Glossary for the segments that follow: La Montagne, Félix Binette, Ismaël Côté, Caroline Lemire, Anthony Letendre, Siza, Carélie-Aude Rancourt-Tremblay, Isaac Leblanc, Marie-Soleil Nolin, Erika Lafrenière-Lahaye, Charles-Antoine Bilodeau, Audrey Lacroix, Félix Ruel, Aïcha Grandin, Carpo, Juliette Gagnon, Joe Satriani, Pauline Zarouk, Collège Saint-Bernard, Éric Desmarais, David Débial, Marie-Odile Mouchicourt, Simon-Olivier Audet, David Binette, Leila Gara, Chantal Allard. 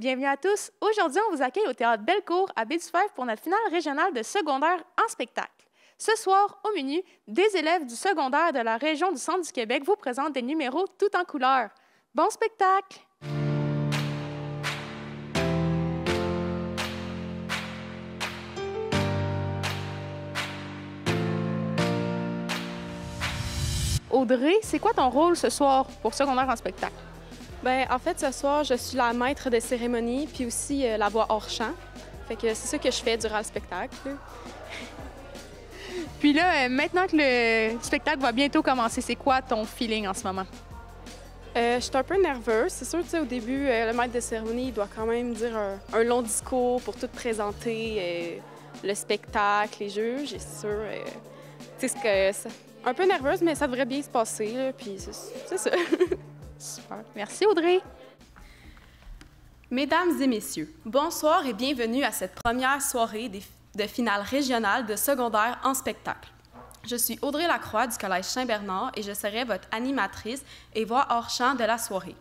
Bienvenue à tous. Aujourd'hui, on vous accueille au Théâtre Bellecour à Baie-du-Fèvre pour notre finale régionale de secondaire en spectacle. Ce soir, au menu, des élèves du secondaire de la région du centre du Québec vous présentent des numéros tout en couleurs. Bon spectacle! Audrey, c'est quoi ton rôle ce soir pour secondaire en spectacle? Bien, en fait, ce soir, je suis la maître des cérémonies, puis aussi la voix hors champ. Fait que c'est ça que je fais durant le spectacle. Puis là, maintenant que le spectacle va bientôt commencer, c'est quoi ton feeling en ce moment? Je suis un peu nerveuse. C'est sûr, tu sais, au début, le maître des cérémonies, il doit quand même dire un long discours pour tout présenter, le spectacle, les juges, et c'est sûr, tu sais, ce que ça... Un peu nerveuse, mais ça devrait bien se passer, là, puis c'est ça. Super. Merci, Audrey. Mesdames et messieurs, bonsoir et bienvenue à cette première soirée de finale régionale de secondaire en spectacle. Je suis Audrey Lacroix du Collège Saint-Bernard et je serai votre animatrice et voix hors champ de la soirée.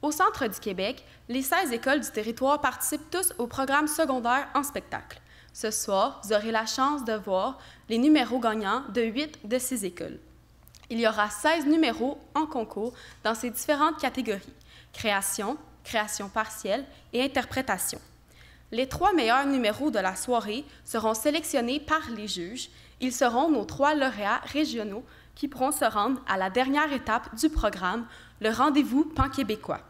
Au centre du Québec, les 16 écoles du territoire participent tous au programme secondaire en spectacle. Ce soir, vous aurez la chance de voir les numéros gagnants de 8 de ces écoles. Il y aura 16 numéros en concours dans ces différentes catégories – création, création partielle et interprétation. Les 3 meilleurs numéros de la soirée seront sélectionnés par les juges. Ils seront nos 3 lauréats régionaux qui pourront se rendre à la dernière étape du programme, le rendez-vous pan-québécois.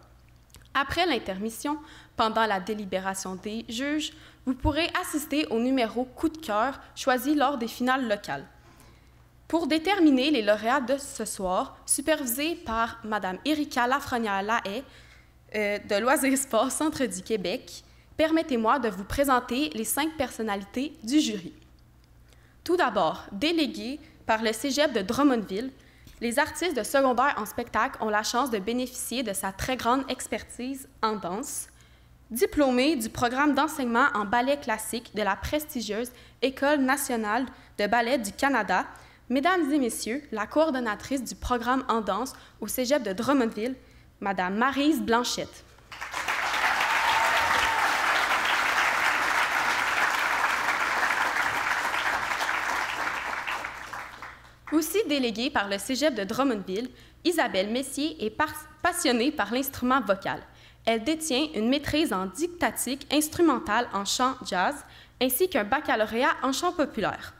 Après l'intermission, pendant la délibération des juges, vous pourrez assister au numéro coup de cœur choisi lors des finales locales. Pour déterminer les lauréats de ce soir, supervisés par Mme Erika Lafrenière-Lahaye de Loisirs Sport Centre du Québec, permettez-moi de vous présenter les 5 personnalités du jury. Tout d'abord, délégués par le Cégep de Drummondville, les artistes de secondaire en spectacle ont la chance de bénéficier de sa très grande expertise en danse. Diplômés du programme d'enseignement en ballet classique de la prestigieuse École nationale de ballet du Canada, mesdames et messieurs, la coordonnatrice du programme en danse au Cégep de Drummondville, Mme Maryse Blanchette. Aussi déléguée par le Cégep de Drummondville, Isabelle Messier est passionnée par l'instrument vocal. Elle détient une maîtrise en dictatique instrumentale en chant jazz, ainsi qu'un baccalauréat en chant populaire.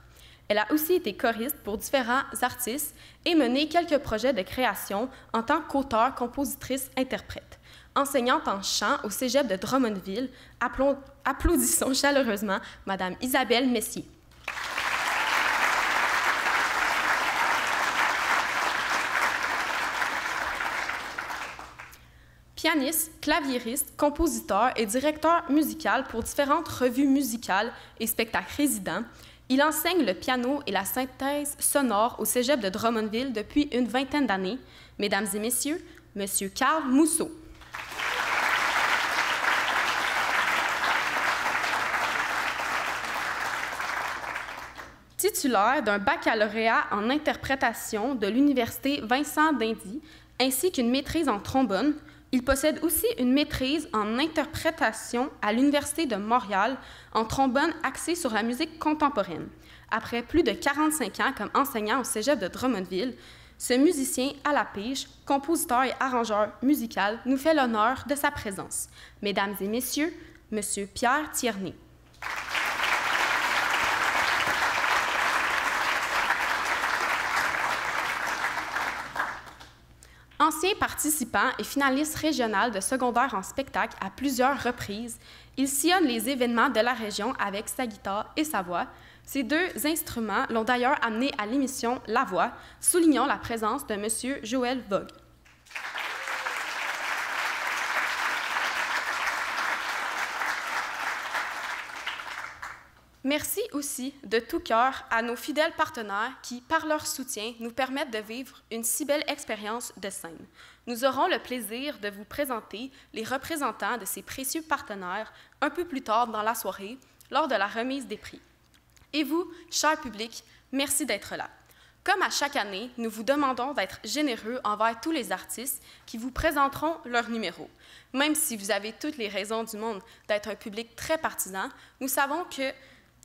Elle a aussi été choriste pour différents artistes et mené quelques projets de création en tant qu'auteur, compositrice, interprète. Enseignante en chant au Cégep de Drummondville, applaudissons chaleureusement Mme Isabelle Messier. Pianiste, claviériste, compositeur et directeur musical pour différentes revues musicales et spectacles résidents, il enseigne le piano et la synthèse sonore au Cégep de Drummondville depuis une vingtaine d'années. Mesdames et messieurs, M. Carl Mousseau. Titulaire d'un baccalauréat en interprétation de l'Université Vincent d'Indy, ainsi qu'une maîtrise en trombone, il possède aussi une maîtrise en interprétation à l'Université de Montréal en trombone axée sur la musique contemporaine. Après plus de 45 ans comme enseignant au Cégep de Drummondville, ce musicien à la pige, compositeur et arrangeur musical, nous fait l'honneur de sa présence. Mesdames et messieurs, M. Pierre Tierney. Ancien participant et finaliste régional de secondaire en spectacle à plusieurs reprises, il sillonne les événements de la région avec sa guitare et sa voix. Ces 2 instruments l'ont d'ailleurs amené à l'émission La Voix, soulignant la présence de M. Joël Vogue. Merci aussi de tout cœur à nos fidèles partenaires qui, par leur soutien, nous permettent de vivre une si belle expérience de scène. Nous aurons le plaisir de vous présenter les représentants de ces précieux partenaires un peu plus tard dans la soirée, lors de la remise des prix. Et vous, cher public, merci d'être là. Comme à chaque année, nous vous demandons d'être généreux envers tous les artistes qui vous présenteront leur numéro. Même si vous avez toutes les raisons du monde d'être un public très partisan, nous savons que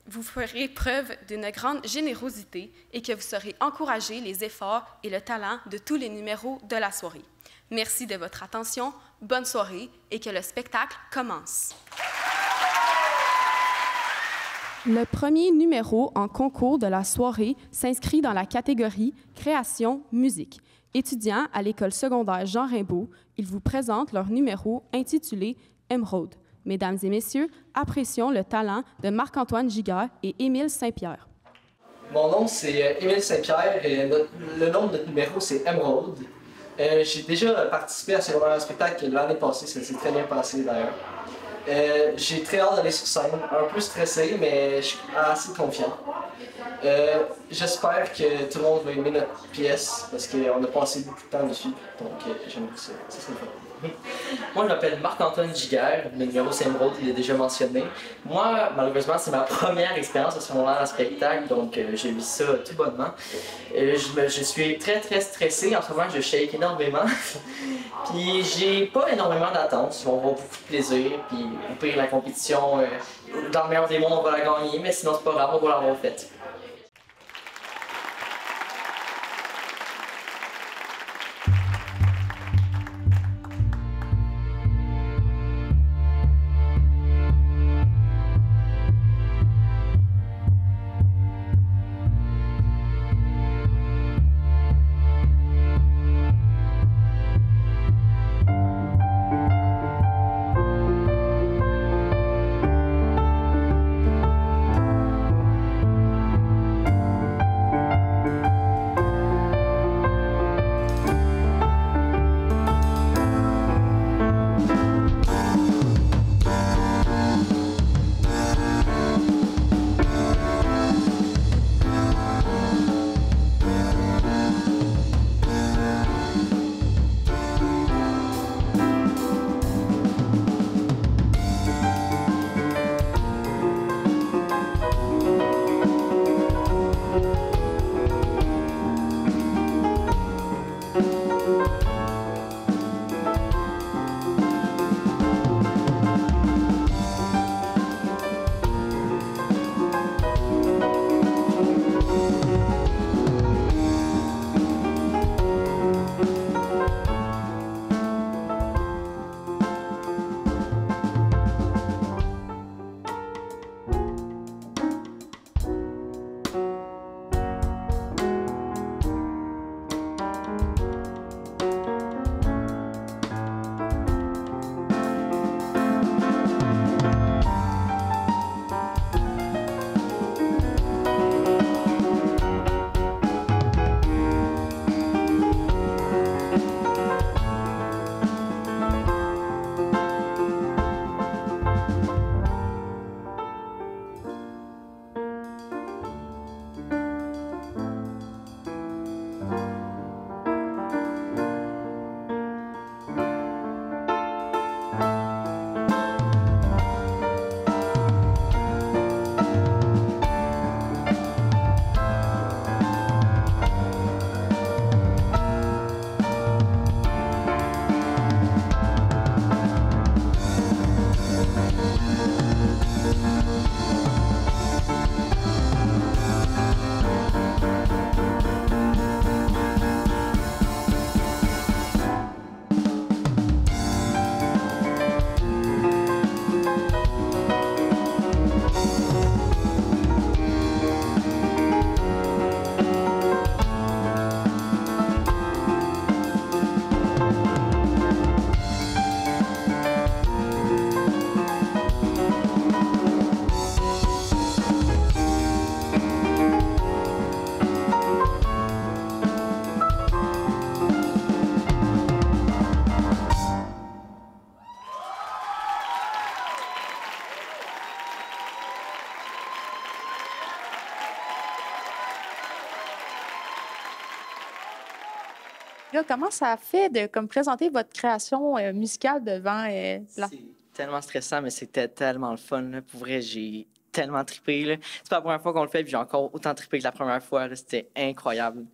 vous ferez preuve d'une grande générosité et que vous saurez encourager les efforts et le talent de tous les numéros de la soirée. Merci de votre attention, bonne soirée et que le spectacle commence. Le premier numéro en concours de la soirée s'inscrit dans la catégorie Création musique. Étudiants à l'école secondaire Jean Rimbaud, ils vous présentent leur numéro intitulé Émeraude. Mesdames et messieurs, apprécions le talent de Marc-Antoine Giga et Émile Saint-Pierre. Mon nom, c'est Émile Saint-Pierre et le nom de notre numéro, c'est Émeraude. J'ai déjà participé à ce genre de spectacle l'année passée, ça s'est très bien passé d'ailleurs. J'ai très hâte d'aller sur scène, un peu stressé, mais je suis assez confiant. J'espère que tout le monde va aimer notre pièce parce qu'on a passé beaucoup de temps dessus, donc j'aime beaucoup ça. Moi, je m'appelle Marc-Antoine Giga, le numéro 5 Émeraude, il est déjà mentionné. Moi, malheureusement, c'est ma première expérience à ce moment-là en spectacle, donc j'ai vu ça tout bonnement. Je suis très stressé, en ce moment, je shake énormément. Puis j'ai pas énormément d'attente, on va avoir beaucoup de plaisir, puis au pire, la compétition, dans le meilleur des mondes, on va la gagner, mais sinon, c'est pas grave, on va l'avoir faite. Comment ça fait de présenter votre création musicale devant Blanc? C'est tellement stressant, mais c'était tellement le fun. Là. Pour vrai, j'ai tellement trippé, là. C'est pas la première fois qu'on le fait, puis j'ai encore autant trippé que la première fois, là. C'était incroyable.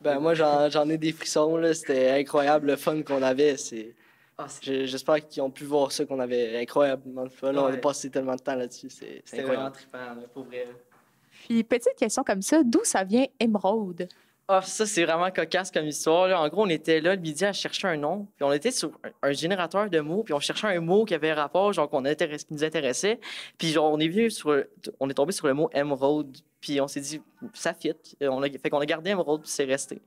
Ben moi, j'en ai des frissons, là. C'était incroyable, le fun qu'on avait. J'espère qu'ils ont pu voir ça qu'on avait incroyablement de fun. Là, on a passé tellement de temps là-dessus. C'était vraiment trippant, là, pour vrai. Là. Puis, petite question comme ça, d'où ça vient Émeraude? Ah, ça, c'est vraiment cocasse comme histoire, là. En gros, on était là, le midi, à chercher un nom. Puis on était sur un générateur de mots, puis on cherchait un mot qui avait rapport, genre, qui nous intéressait. Puis genre, on est tombé sur le mot émeraude. Puis on s'est dit, ça fit. Fait qu'on a gardé émeraude, puis c'est resté.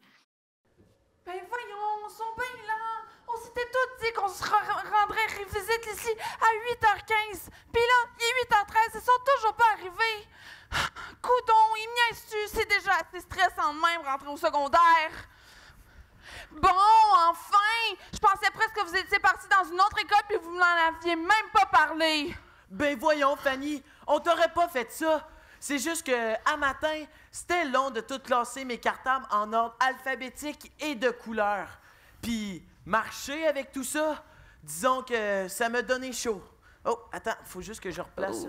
Ben voyons, on sont bien là. On s'était tous dit qu'on se rendrait visite ici à 8h15. Puis là, il est 8h13, ils sont toujours pas arrivés. Coudon, il m'y insulte, c'est déjà assez stressant de même rentrer au secondaire. Bon, enfin! Je pensais presque que vous étiez parti dans une autre école et vous m'en aviez même pas parlé. Ben voyons, Fanny, on t'aurait pas fait ça. C'est juste que, à matin, c'était long de tout classer mes cartables en ordre alphabétique et de couleur. Puis, marcher avec tout ça, disons que ça me donnait chaud. Oh, attends, faut juste que je replace.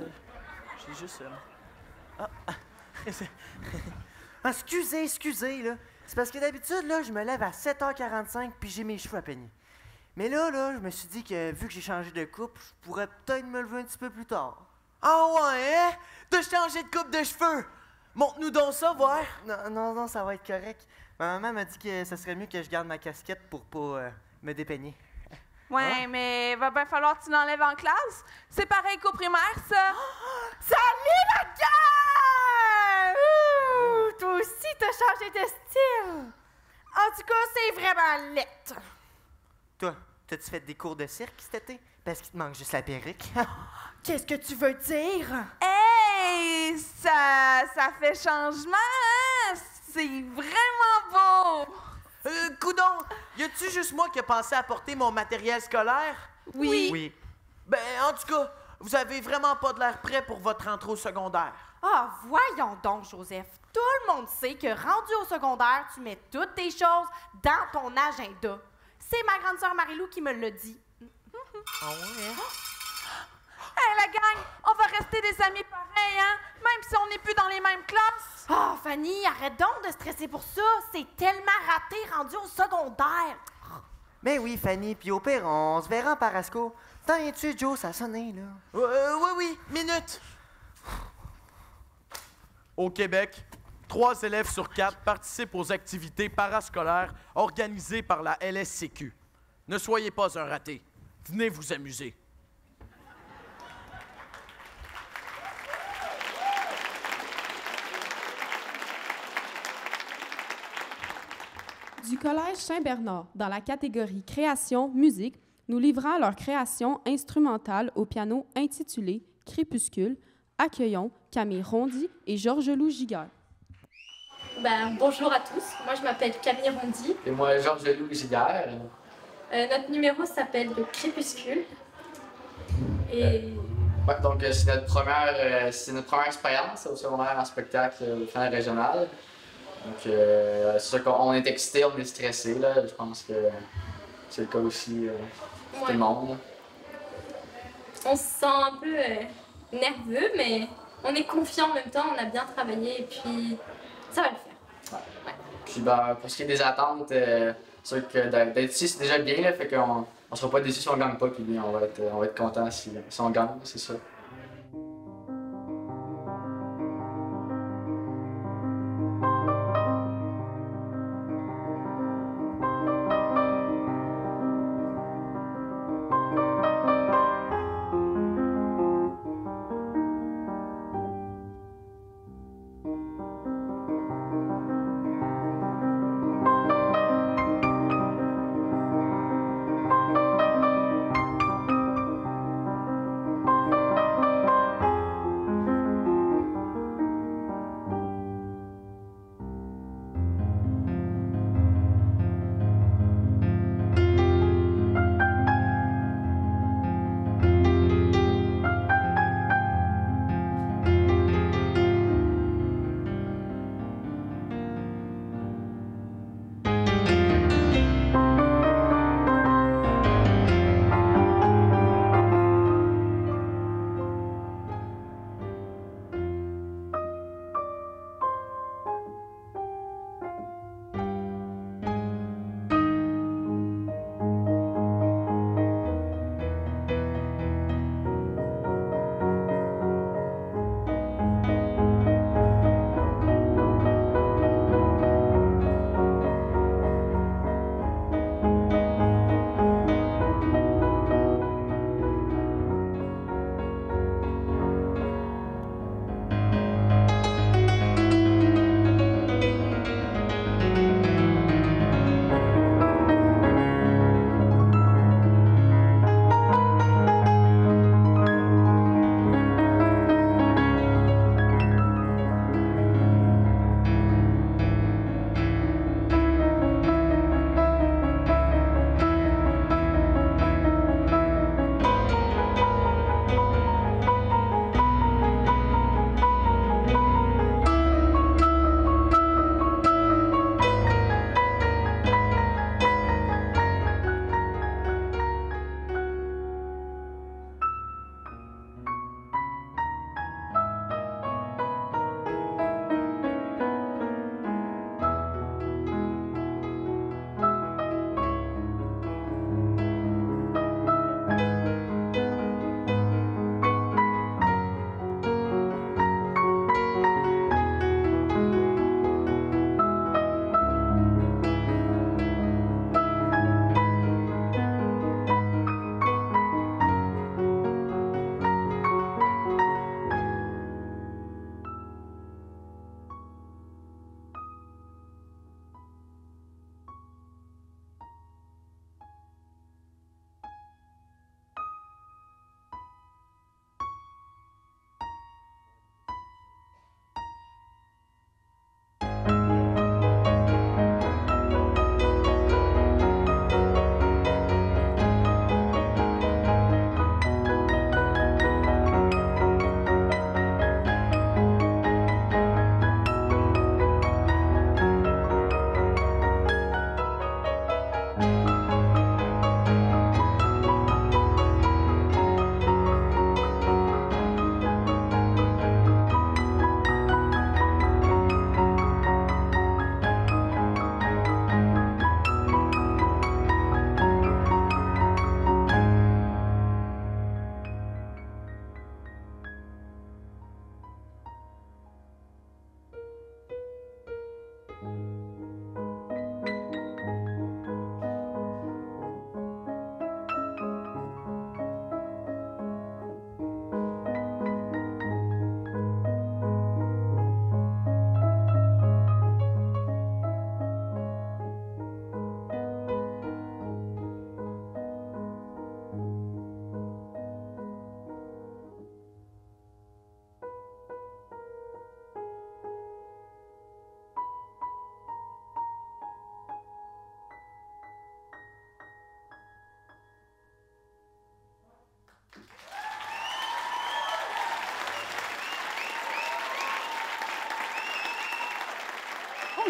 J'ai juste... excusez, là. C'est parce que d'habitude, là, je me lève à 7h45 puis j'ai mes cheveux à peigner. Mais là, je me suis dit que, vu que j'ai changé de coupe, je pourrais peut-être me lever un petit peu plus tard. Ah ouais, hein? T'as changé de coupe de cheveux? Montre-nous donc ça, voir. Non, ça va être correct. Ma maman m'a dit que ça serait mieux que je garde ma casquette pour pas me dépeigner. Ouais, hein? Mais va bien falloir que tu l'enlèves en classe. C'est pareil qu'au primaire, ça. Oh! Salut, ma gueule! Ouh, toi aussi, t'as changé de style. En tout cas, c'est vraiment laid. Toi, t'as-tu fait des cours de cirque cet été? Parce qu'il te manque juste la perruque. Qu'est-ce que tu veux dire? Hey, ça fait changement, hein? C'est vraiment beau! Coudon, y a-tu juste moi qui a pensé à porter mon matériel scolaire? Oui. Ben, en tout cas, vous avez vraiment pas de l'air prêt pour votre rentrée au secondaire. Ah, voyons donc, Joseph. Tout le monde sait que rendu au secondaire, tu mets toutes tes choses dans ton agenda. C'est ma grande sœur Marie-Lou qui me l'a dit. Ah ouais? Hey, la gang, on va rester des amis pareils, hein? Même si on n'est plus dans les mêmes classes. Oh, Fanny, arrête donc de stresser pour ça. C'est tellement raté rendu au secondaire. Mais oui, Fanny, puis au pire, on se verra en Parasco. T'en es-tu, Joe? Ça a sonné, là. Oui, minute. Au Québec, 3 élèves sur 4 participent aux activités parascolaires organisées par la LSCQ. Ne soyez pas un raté. Venez vous amuser. Du Collège Saint-Bernard, dans la catégorie création musique, nous livrons leur création instrumentale au piano intitulée Crépuscule. Accueillons Camille Rondy et Georges-Louis Giguère. Ben, bonjour à tous, moi je m'appelle Camille Rondy. Et moi Georges-Louis Giguère. Notre numéro s'appelle le Crépuscule. Et... ouais, donc c'est notre première expérience au secondaire en spectacle au plan régional. Donc, c'est sûr qu'on est excité, on est stressé, là. Je pense que c'est le cas aussi pour tout le monde. On se sent un peu nerveux, mais on est confiant en même temps, on a bien travaillé et puis ça va le faire. Ouais. Puis ben, pour ce qui est des attentes, c'est sûr que d'être ici, c'est déjà bien, là, fait qu'on ne sera pas déçus si on ne gagne pas, puis on va être content si on gagne, c'est sûr.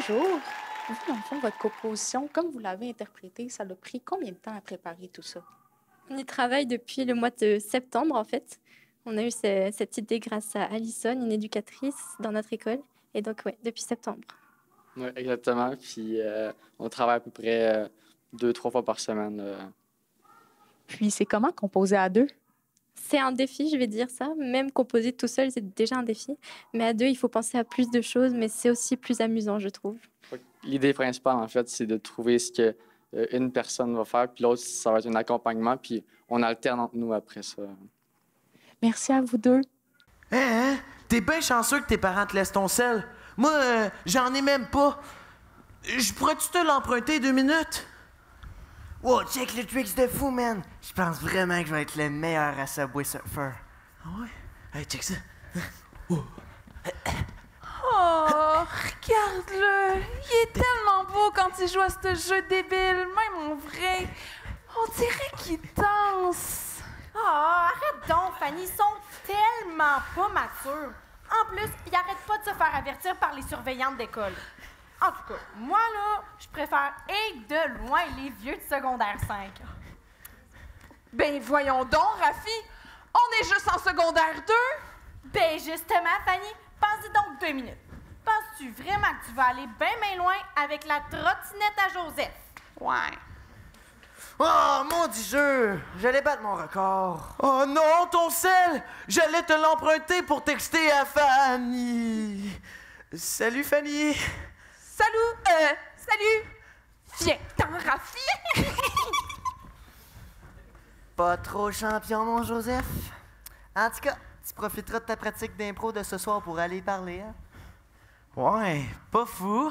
toujours, vous, dans le fond, votre composition, comme vous l'avez interprétée, ça a pris combien de temps à préparer tout ça? On y travaille depuis le mois de septembre, en fait. On a eu cette idée grâce à Alison, une éducatrice dans notre école. Et donc, oui, depuis septembre. Oui, exactement. Puis, on travaille à peu près 2-3 fois par semaine. Puis, c'est comment composer à deux? C'est un défi, je vais dire ça. Même composer tout seul, c'est déjà un défi. Mais à deux, il faut penser à plus de choses, mais c'est aussi plus amusant, je trouve. L'idée principale, en fait, c'est de trouver ce que une personne va faire, puis l'autre, ça va être un accompagnement, puis on alterne entre nous après ça. Merci à vous deux. Hein? T'es bien chanceux que tes parents te laissent ton sel. Moi, j'en ai même pas. Je pourrais-tu te l'emprunter 2 minutes? Wow, check le tricks de fou, man. Je pense vraiment que je vais être le meilleur à Subway Surfer. Ah ouais? Hey, check ça. Oh, regarde-le. Il est tellement beau quand il joue à ce jeu débile. Même en vrai, on dirait qu'il danse. Oh, arrête donc, Fanny, ils sont tellement pas matures. En plus, ils arrêtent pas de se faire avertir par les surveillantes d'école. En tout cas, moi, là, je préfère de loin les vieux de secondaire 5. Ben, voyons donc, Rafi, on est juste en secondaire 2. Ben, justement, Fanny, pense-y donc 2 minutes. Penses-tu vraiment que tu vas aller bien loin avec la trottinette à Joseph? Ouais. Oh, mon Dieu! J'allais battre mon record. Oh non, ton sel! J'allais te l'emprunter pour texter à Fanny. Salut, Fanny. Salut! Salut! Viens-t'en, Rafi! Pas trop champion, mon Joseph. En tout cas, tu profiteras de ta pratique d'impro de ce soir pour aller parler, hein? Ouais, pas fou.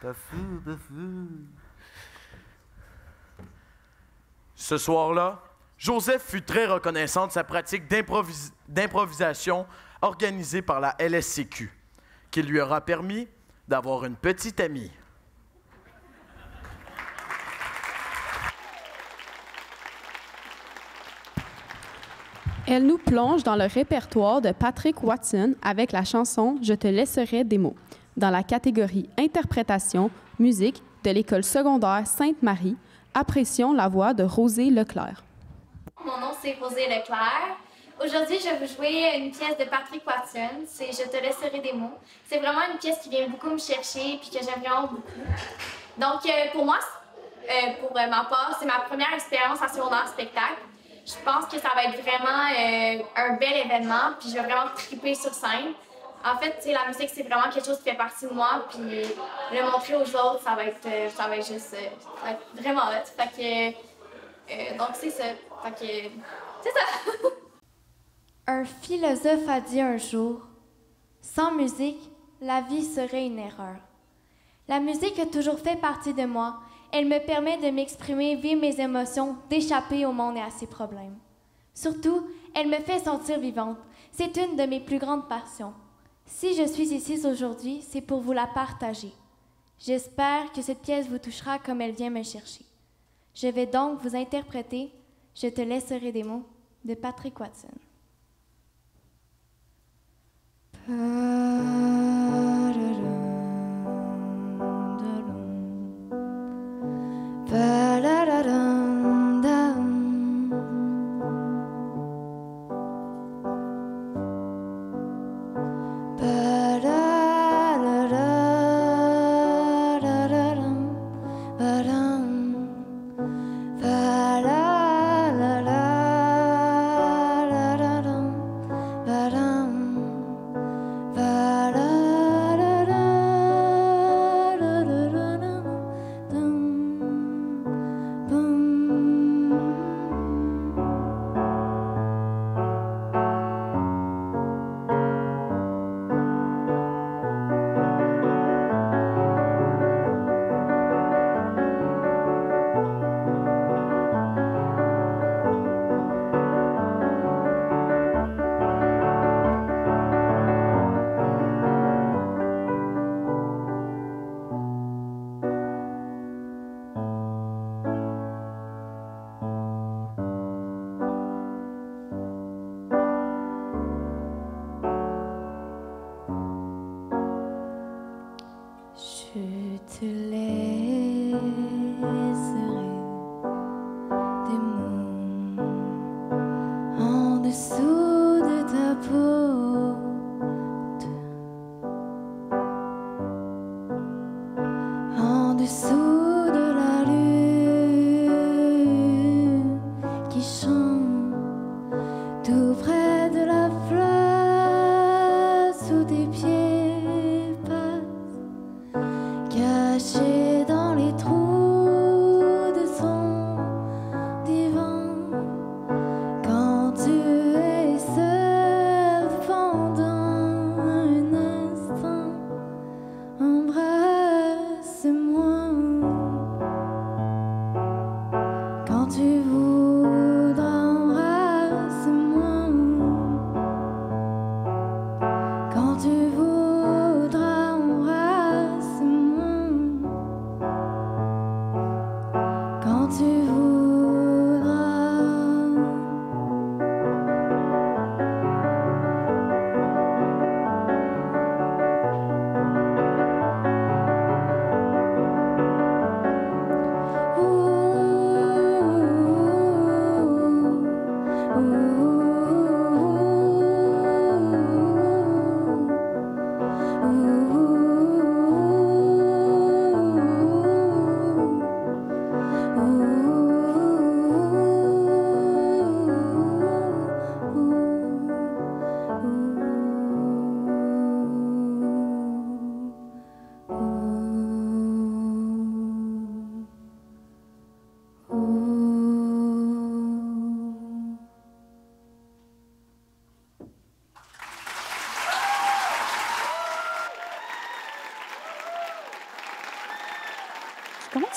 Pas fou, pas fou. Ce soir-là, Joseph fut très reconnaissant de sa pratique d'improvisation organisée par la LSCQ, qui lui aura permis d'avoir une petite amie. Elle nous plonge dans le répertoire de Patrick Watson avec la chanson « Je te laisserai des mots » dans la catégorie « Interprétation, musique » de l'école secondaire Sainte-Marie. Apprécions la voix de Rosée Leclerc. Mon nom, c'est Rosée Leclerc. Aujourd'hui, je vais vous jouer une pièce de Patrick Watson. C'est « Je te laisserai des mots ». C'est vraiment une pièce qui vient beaucoup me chercher puis que j'aime vraiment beaucoup. Donc, pour moi, pour ma part, c'est ma première expérience à secondaire spectacle. Je pense que ça va être vraiment un bel événement puis je vais vraiment triper sur scène. En fait, la musique, c'est vraiment quelque chose qui fait partie de moi, puis le montrer aux autres, ça va être juste vraiment hot. Fait que, donc, c'est ça. Fait que, c'est ça! Un philosophe a dit un jour, « Sans musique, la vie serait une erreur. » La musique a toujours fait partie de moi. Elle me permet de m'exprimer, vivre mes émotions, d'échapper au monde et à ses problèmes. Surtout, elle me fait sentir vivante. C'est une de mes plus grandes passions. Si je suis ici aujourd'hui, c'est pour vous la partager. J'espère que cette pièce vous touchera comme elle vient me chercher. Je vais donc vous interpréter « Je te laisserai des mots » de Patrick Watson. tout près de la fleur, sous tes pieds passent, cachés dans les trous de son divan. Quand tu es seul pendant un instant, embrasse-moi. Quand tu voudras,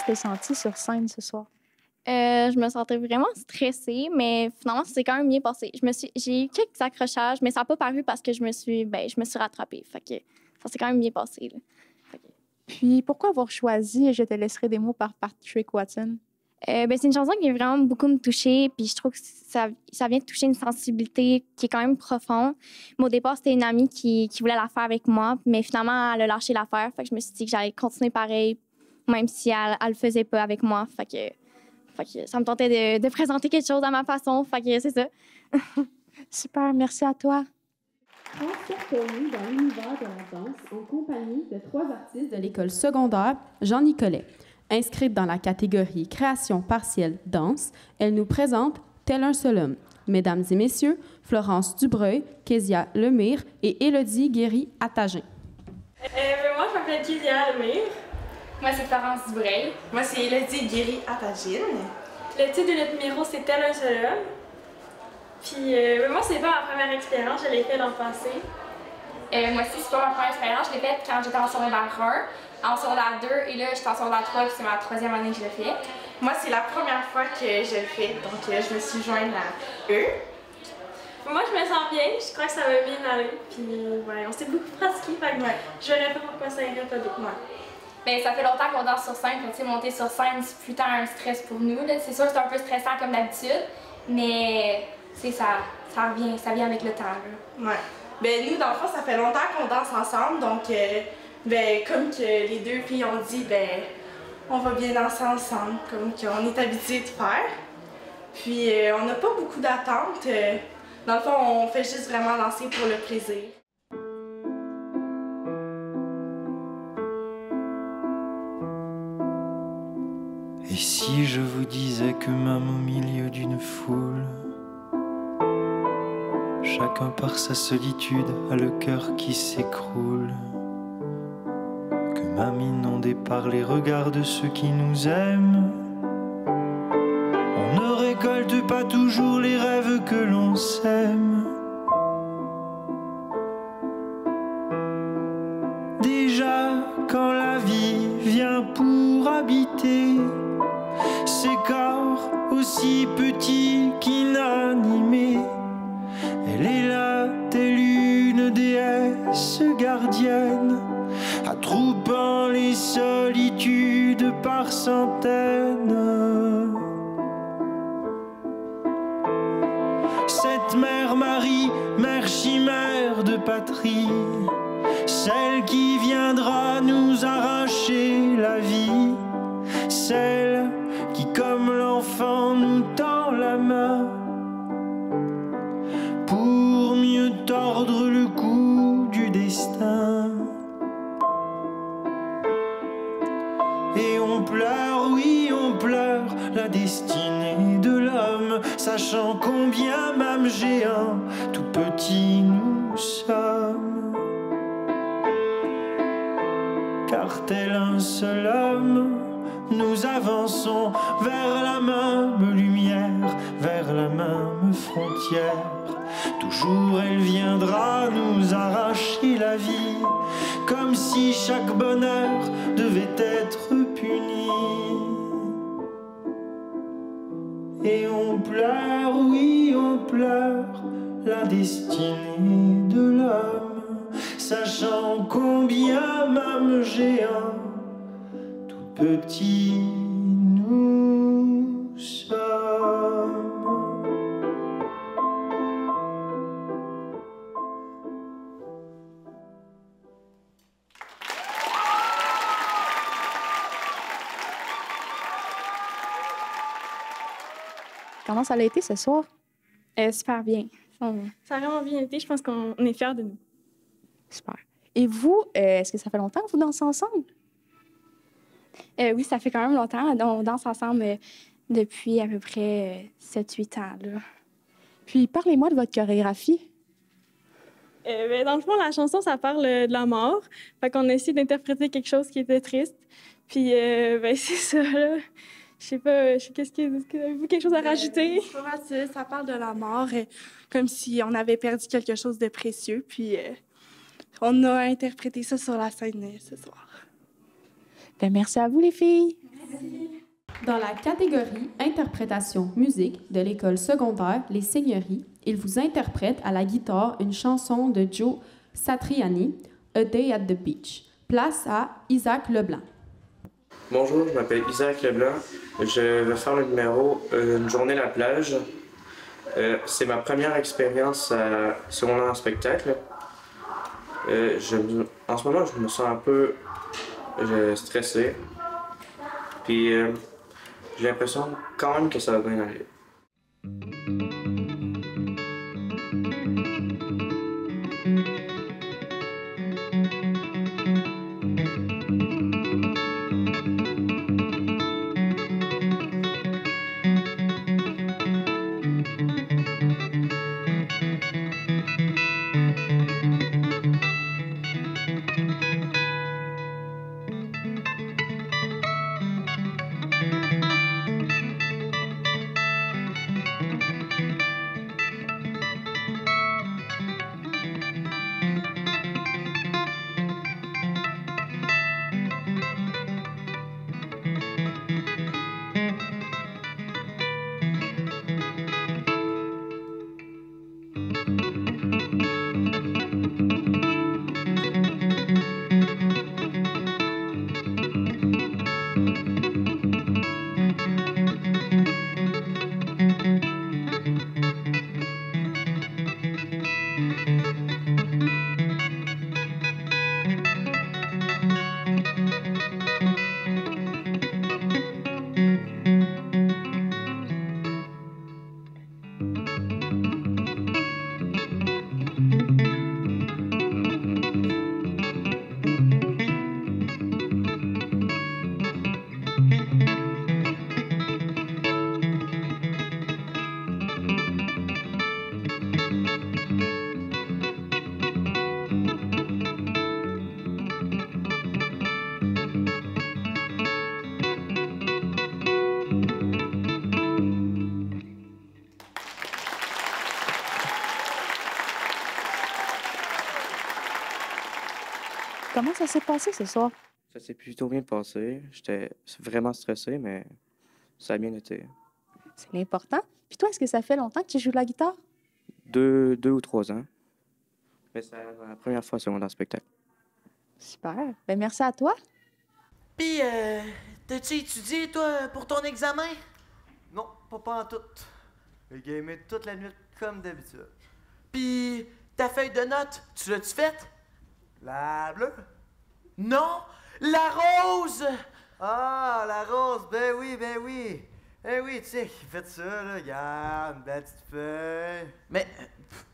t'es sentie sur scène ce soir? Je me sentais vraiment stressée, mais finalement, c'est quand même bien passé. J'ai eu quelques accrochages, mais ça n'a pas paru parce que je me suis rattrapée. Fait que ça s'est quand même bien passé. Fait que... Puis, pourquoi avoir choisi « Je te laisserai des mots » par Patrick Watson? C'est une chanson qui vient vraiment beaucoup me toucher, puis je trouve que ça vient toucher une sensibilité qui est quand même profonde. Mais au départ, c'était une amie qui voulait la faire avec moi, mais finalement, elle a lâché l'affaire. Fait que je me suis dit que j'allais continuer pareil, même si elle le faisait pas avec moi. Fait que ça me tentait de présenter quelque chose à ma façon. Fait que c'est ça. Super, merci à toi. On s'est dans l'univers de la danse en compagnie de trois artistes de l'école secondaire Jean-Nicolet. Inscrite dans la catégorie création partielle danse, elle nous présente Tel un seul homme. Mesdames et messieurs, Florence Dubreuil, Kezia Lemire et Élodie Guéry-Attagin. Moi, je m'appelle Kezia Lemire. Moi, c'est Florence Dubreuil. Moi, c'est Élodie Guéry-Attagin. Le titre de notre numéro, c'est Tel un seul homme. Puis, moi, c'est pas ma première expérience, je l'ai faite dans le passé. Moi aussi, c'est pas ma première expérience, je l'ai faite quand j'étais en secondaire 1, en secondaire 2, et là, j'étais en secondaire 3, puis c'est ma troisième année que je le fais. Moi, c'est la première fois que je le fais, donc je me suis jointe à eux. Moi, je me sens bien, je crois que ça va bien aller. Puis, ouais, on s'est beaucoup pratiqué, fait que je verrais pas pourquoi ça irait pas avec moi. Bien, ça fait longtemps qu'on danse sur scène, donc monter sur scène, c'est plus tant un stress pour nous. C'est sûr que c'est un peu stressant comme d'habitude, mais ça vient avec le temps. Là. Ouais. Ben, nous, dans le fond, ça fait longtemps qu'on danse ensemble, donc comme que les deux filles ont dit, ben, on va bien danser ensemble, comme qu'on est habitué de faire. Puis on n'a pas beaucoup d'attentes. Dans le fond, on fait juste vraiment danser pour le plaisir. Et si je vous disais que même au milieu d'une foule, chacun par sa solitude a le cœur qui s'écroule, que même inondé par les regards de ceux qui nous aiment, on ne récolte pas toujours les rêves que l'on sème. Déjà quand la vie vient pour habiter ces corps aussi petits qu'inanimés, elle est là telle une déesse gardienne, attroupant les solitudes par centaines. Cette mère Marie, mère chimère de patrie, celle qui viendra nous arracher la vie, celle qui, comme l'enfant, nous tend la main pour mieux tordre le cou du destin. Et on pleure, oui, on pleure la destinée de l'homme. sachant combien même géants, tout petits nous sommes. Car tel un seul homme, nous avançons vers la même lumière, vers la même frontière. Toujours elle viendra nous arracher la vie, comme si chaque bonheur devait être puni. Et on pleure, oui, on pleure la destinée de l'homme, sachant combien même géant, tout petit nous sommes. Comment ça a été ce soir? Super bien. Ça a vraiment bien été. Je pense qu'on est fiers de nous. Super. Et vous, est-ce que ça fait longtemps que vous dansez ensemble? Oui, ça fait quand même longtemps. On danse ensemble depuis à peu près 7-8 ans. Là. Puis, parlez-moi de votre chorégraphie. Dans le fond, la chanson, ça parle de la mort. Fait qu'on a essayé d'interpréter quelque chose qui était triste. Puis, c'est ça, là. Je sais pas, avez-vous quelque chose à rajouter? Ça parle de la mort, comme si on avait perdu quelque chose de précieux. Puis on a interprété ça sur la scène ce soir. Bien, merci à vous, les filles. Merci. Dans la catégorie interprétation musique de l'école secondaire Les Seigneuries, il vous interprète à la guitare une chanson de Joe Satriani, A Day at the Beach. Place à Isaac Leblanc. Bonjour, je m'appelle Isaac Leblanc. Je vais faire le numéro Une journée à la plage. C'est ma première expérience secondaire en spectacle. En ce moment, je me sens un peu stressé. Puis j'ai l'impression quand même que ça va bien aller. Comment ça s'est passé ce soir? Ça s'est plutôt bien passé. J'étais vraiment stressé, mais ça a bien été. C'est l'important. Puis toi, est-ce que ça fait longtemps que tu joues de la guitare? Deux ou trois ans. Mais c'est la première fois seconde en spectacle. Super. Bien, merci à toi. Puis, t'as-tu étudié, toi, pour ton examen? Non, pas en tout. J'ai gamé toute la nuit, comme d'habitude. Puis, ta feuille de notes, tu l'as-tu faite? La bleue? Non, la rose! Ah, la rose, ben oui, ben oui. Eh oui, tu sais, faites ça, là, regarde, une belle petite feuille. Mais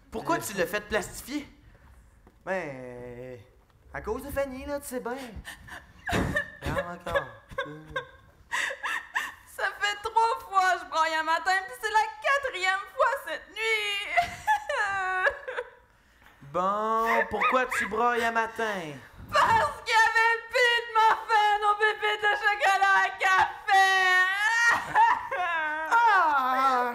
pourquoi tu l'as fait plastifier? Ben, à cause de Fanny, là, tu sais bien. Regarde encore. Ça fait 3 fois que je broye un matin, puis c'est la quatrième fois cette nuit! Bon, pourquoi tu broilles un matin? Parce qu'il y avait plus de muffins aux pépites de chocolat à café! Ah!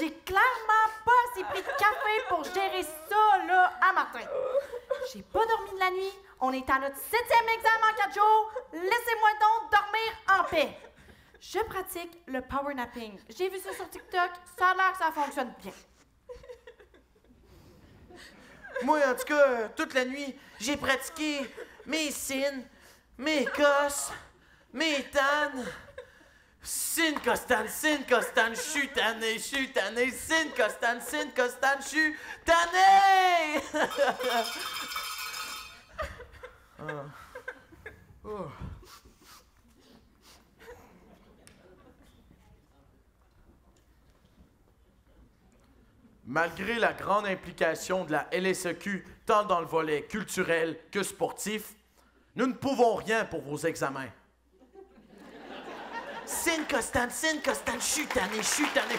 J'ai clairement pas assez pris de café pour gérer ça, là, à matin. J'ai pas dormi de la nuit. On est à notre 7e examen en 4 jours. Laissez-moi donc dormir en paix. Je pratique le power napping. J'ai vu ça sur TikTok. Ça a l'air que ça fonctionne bien. Moi, en tout cas, toute la nuit, j'ai pratiqué mes signes, mes cosses, mes tannes. Sin costane, sin costane, j'suis tanné, sin costane, j'suis tanné! Malgré la grande implication de la LSEQ, tant dans le volet culturel que sportif, nous ne pouvons rien pour vos examens. Sin Costane, chut tanné, sin Costane, chut tanné.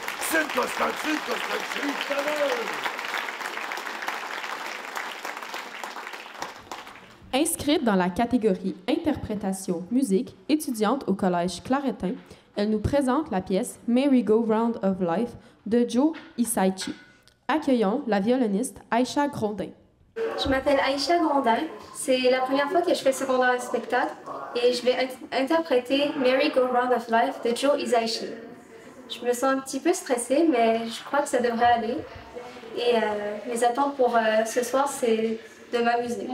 Inscrite dans la catégorie interprétation musique, étudiante au collège Claretin, elle nous présente la pièce Merry Go Round of Life de Joe Hisaishi. Accueillons la violoniste Aïcha Grandin. Je m'appelle Aïcha Grandin. C'est la première fois que je fais secondaire spectacle et je vais interpréter Merry Go Round of Life de Joe Hisaishi. Je me sens un petit peu stressée, mais je crois que ça devrait aller. Et mes attentes pour ce soir, c'est de m'amuser.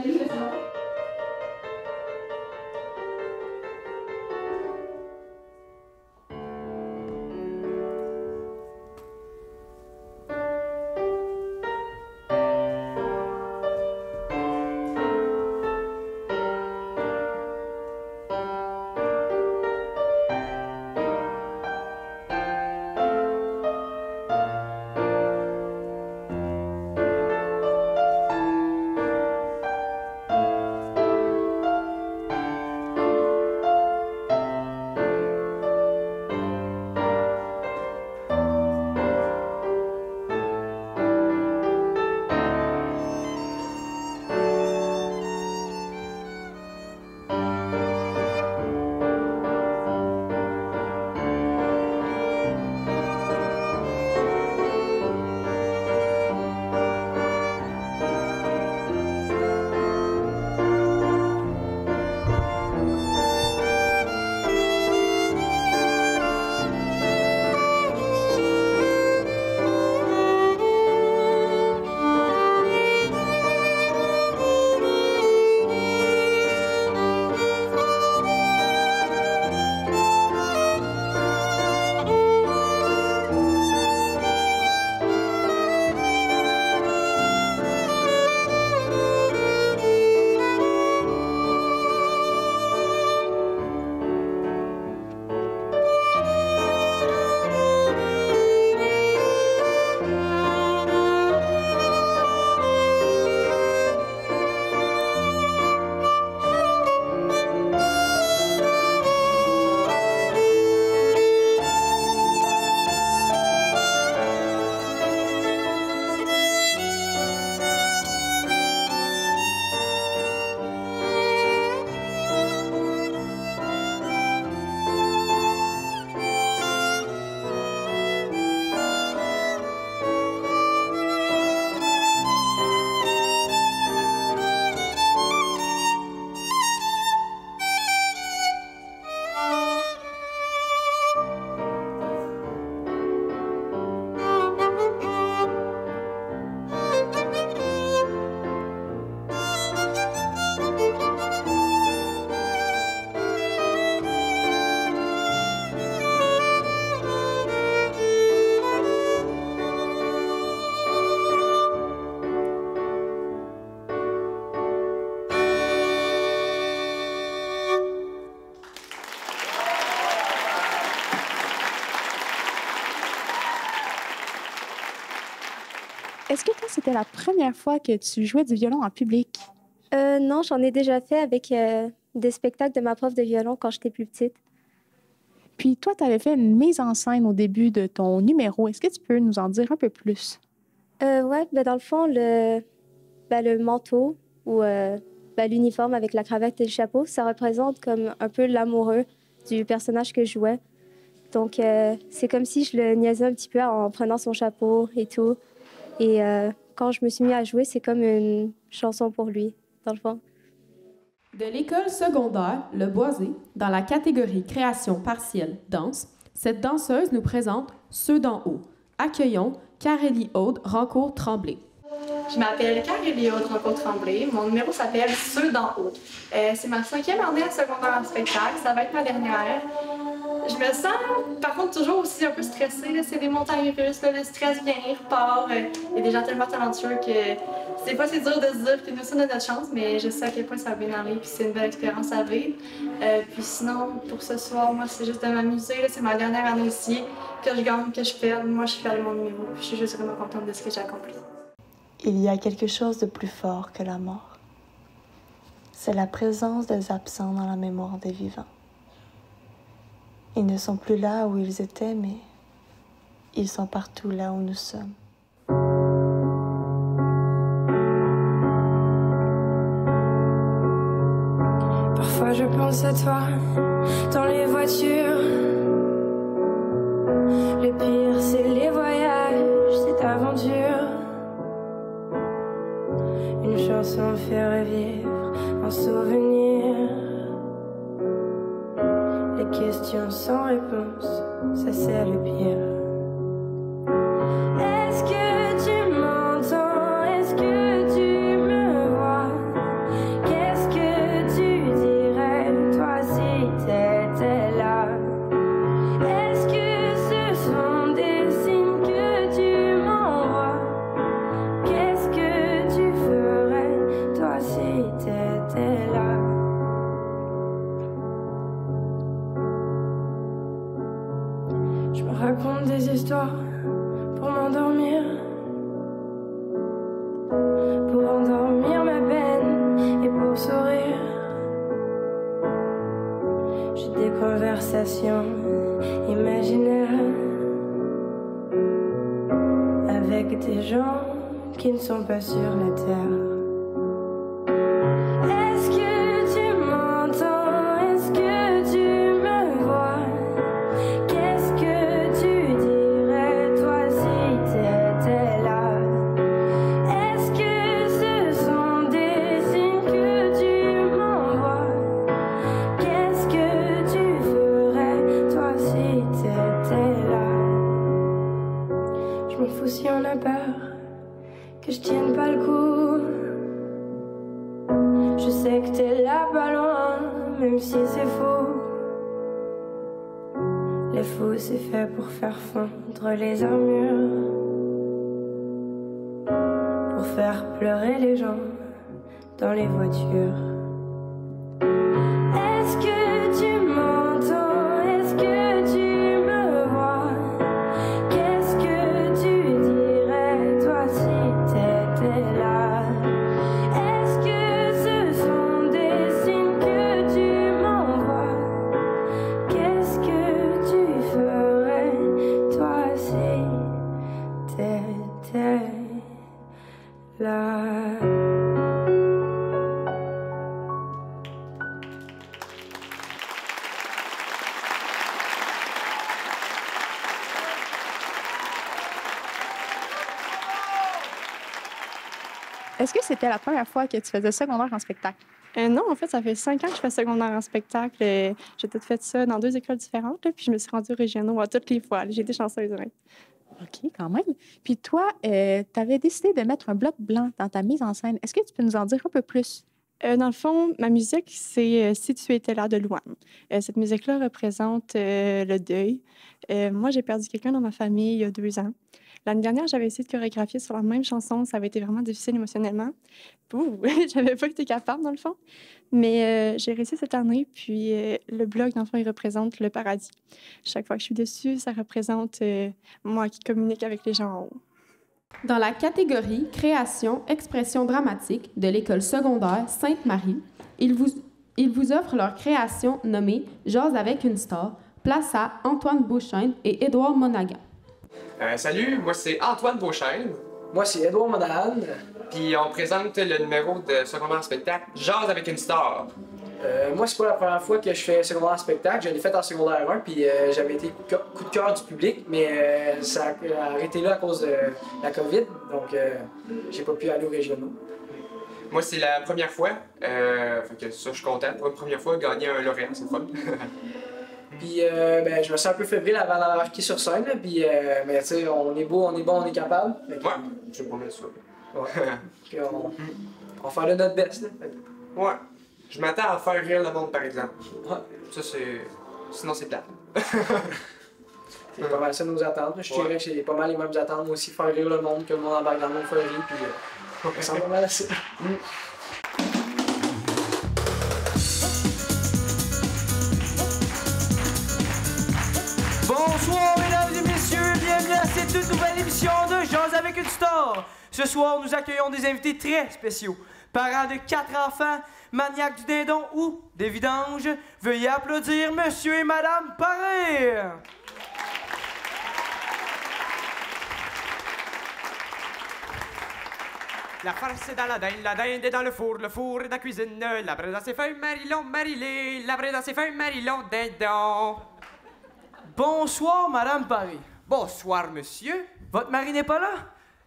Est-ce que toi, c'était la première fois que tu jouais du violon en public? Non, j'en ai déjà fait avec des spectacles de ma prof de violon quand j'étais plus petite. Puis toi, tu avais fait une mise en scène au début de ton numéro. Est-ce que tu peux nous en dire un peu plus? Oui, ben dans le fond, le manteau ou l'uniforme avec la cravate et le chapeau, ça représente comme un peu l'amoureux du personnage que je jouais. Donc, c'est comme si je le niaisais un petit peu en prenant son chapeau et tout. Et quand je me suis mis à jouer, c'est comme une chanson pour lui, dans le fond. De l'école secondaire, le Boisé, dans la catégorie création partielle danse, cette danseuse nous présente Ceux d'en haut. Accueillons Carélie-Aude Rancourt-Tremblay. Je m'appelle Carélie-Aude Rancourt-Tremblay. Mon numéro s'appelle Ceux d'en haut. C'est ma 5e année de secondaire en spectacle. Ça va être ma dernière. Je me sens, par contre, toujours aussi un peu stressée. C'est des montagnes russes. Le stress vient, il repart. Il y a des gens tellement talentueux que des fois, c'est dur de se dire que nous sommes de notre chance, mais je sais à quel point ça va bien aller. Puis c'est une belle expérience à vivre. Puis sinon, pour ce soir, moi, c'est juste de m'amuser. C'est ma dernière année ici. Que je gagne, que je perde, moi, je suis fière de mon numéro. Je suis juste vraiment contente de ce que j'ai accompli. Il y a quelque chose de plus fort que la mort. C'est la présence des absents dans la mémoire des vivants. Ils ne sont plus là où ils étaient, mais ils sont partout là où nous sommes. Parfois je pense à toi, dans les voitures. Le pire, c'est les voyages, cette aventure. Une chanson fait revivre un souvenir. Les questions sans réponse, ça c'est le pire. Est-ce que tu m'entends? Est-ce que tu me vois? Qu'est-ce que tu dirais de toi si t'étais là? Est-ce que ce sont des signes que tu m'envoies? Qu'est-ce que tu ferais toi si t'étais là? Raconte des histoires pour m'endormir, pour endormir ma peine et pour sourire. J'ai des conversations imaginaires avec des gens qui ne sont pas sur la terre. C'est fait pour faire fondre les armures, pour faire pleurer les gens dans les voitures. Est-ce que tu m'entends? Est-ce que tu me vois? Qu'est-ce que tu dirais toi si t'étais là? Est-ce que ce sont des signes que tu m'envoies? Qu'est-ce que Est-ce que c'était la première fois que tu faisais secondaire en spectacle? Non, en fait, ça fait 5 ans que je fais secondaire en spectacle. J'ai tout fait ça dans 2 écoles différentes, là, puis je me suis rendue aux régionaux à toutes les fois. J'ai été chanceuse. Hein. OK, quand même. Puis toi, tu avais décidé de mettre un bloc blanc dans ta mise en scène. Est-ce que tu peux nous en dire un peu plus? Dans le fond, ma musique, c'est « Si tu étais là » de Louane. Cette musique-là représente le deuil. Moi, j'ai perdu quelqu'un dans ma famille il y a 2 ans. L'année dernière, j'avais essayé de chorégraphier sur la même chanson. Ça avait été vraiment difficile émotionnellement. J'avais pas été capable, dans le fond. Mais j'ai réussi cette année. Puis le blog, dans le fond, il représente le paradis. Chaque fois que je suis dessus, ça représente moi qui communique avec les gens en haut. Dans la catégorie création, expression dramatique de l'école secondaire Sainte-Marie, ils vous offrent leur création nommée « Jase avec une star », Place à Antoine Beauchesne et Édouard Monagat. Salut, moi c'est Antoine Beauchesne. Moi c'est Édouard Monagat. Puis on présente le numéro de secondaire en spectacle, Jazz avec une star. Moi c'est pas la première fois que je fais secondaire en spectacle, je l'ai fait en secondaire 1, puis j'avais été coup de cœur du public, mais ça a arrêté là à cause de la COVID, donc j'ai pas pu aller aux régionaux. Moi, c'est la première fois. Fait que ça, je suis content. Pour une première fois, gagner un lauréat, c'est fun. Puis, ben, je me sens un peu fébrile avant d'embarquer sur scène. Puis, ben, tu sais, on est beau, on est bon, on est capable. Que, ouais, je me promets ça. Ouais. On va faire de notre best. Là. Ouais. Je m'attends à faire rire le monde, par exemple. Ouais. Ça, c'est. Sinon, c'est plate. C'est pas mal ça nos attentes. Je dirais que c'est pas mal les mêmes attentes. Moi aussi, faire rire le monde, que le monde embarque dans le monde, faire rire. Puis, ça va mal assez. Bonsoir mesdames et messieurs, bienvenue à cette toute nouvelle émission de Jazz avec une star. Ce soir, nous accueillons des invités très spéciaux. Parents de 4 enfants, maniaques du dindon ou des vidanges, veuillez applaudir Monsieur et Madame Paré. La farce est dans la dinde est dans le four est dans la cuisine. La braise dans ses feuilles, Marilon, Marilé. La braise dans ses feuilles, Marilon, dindon. Bonsoir, Madame Paris. Bonsoir, monsieur. Votre mari n'est pas là?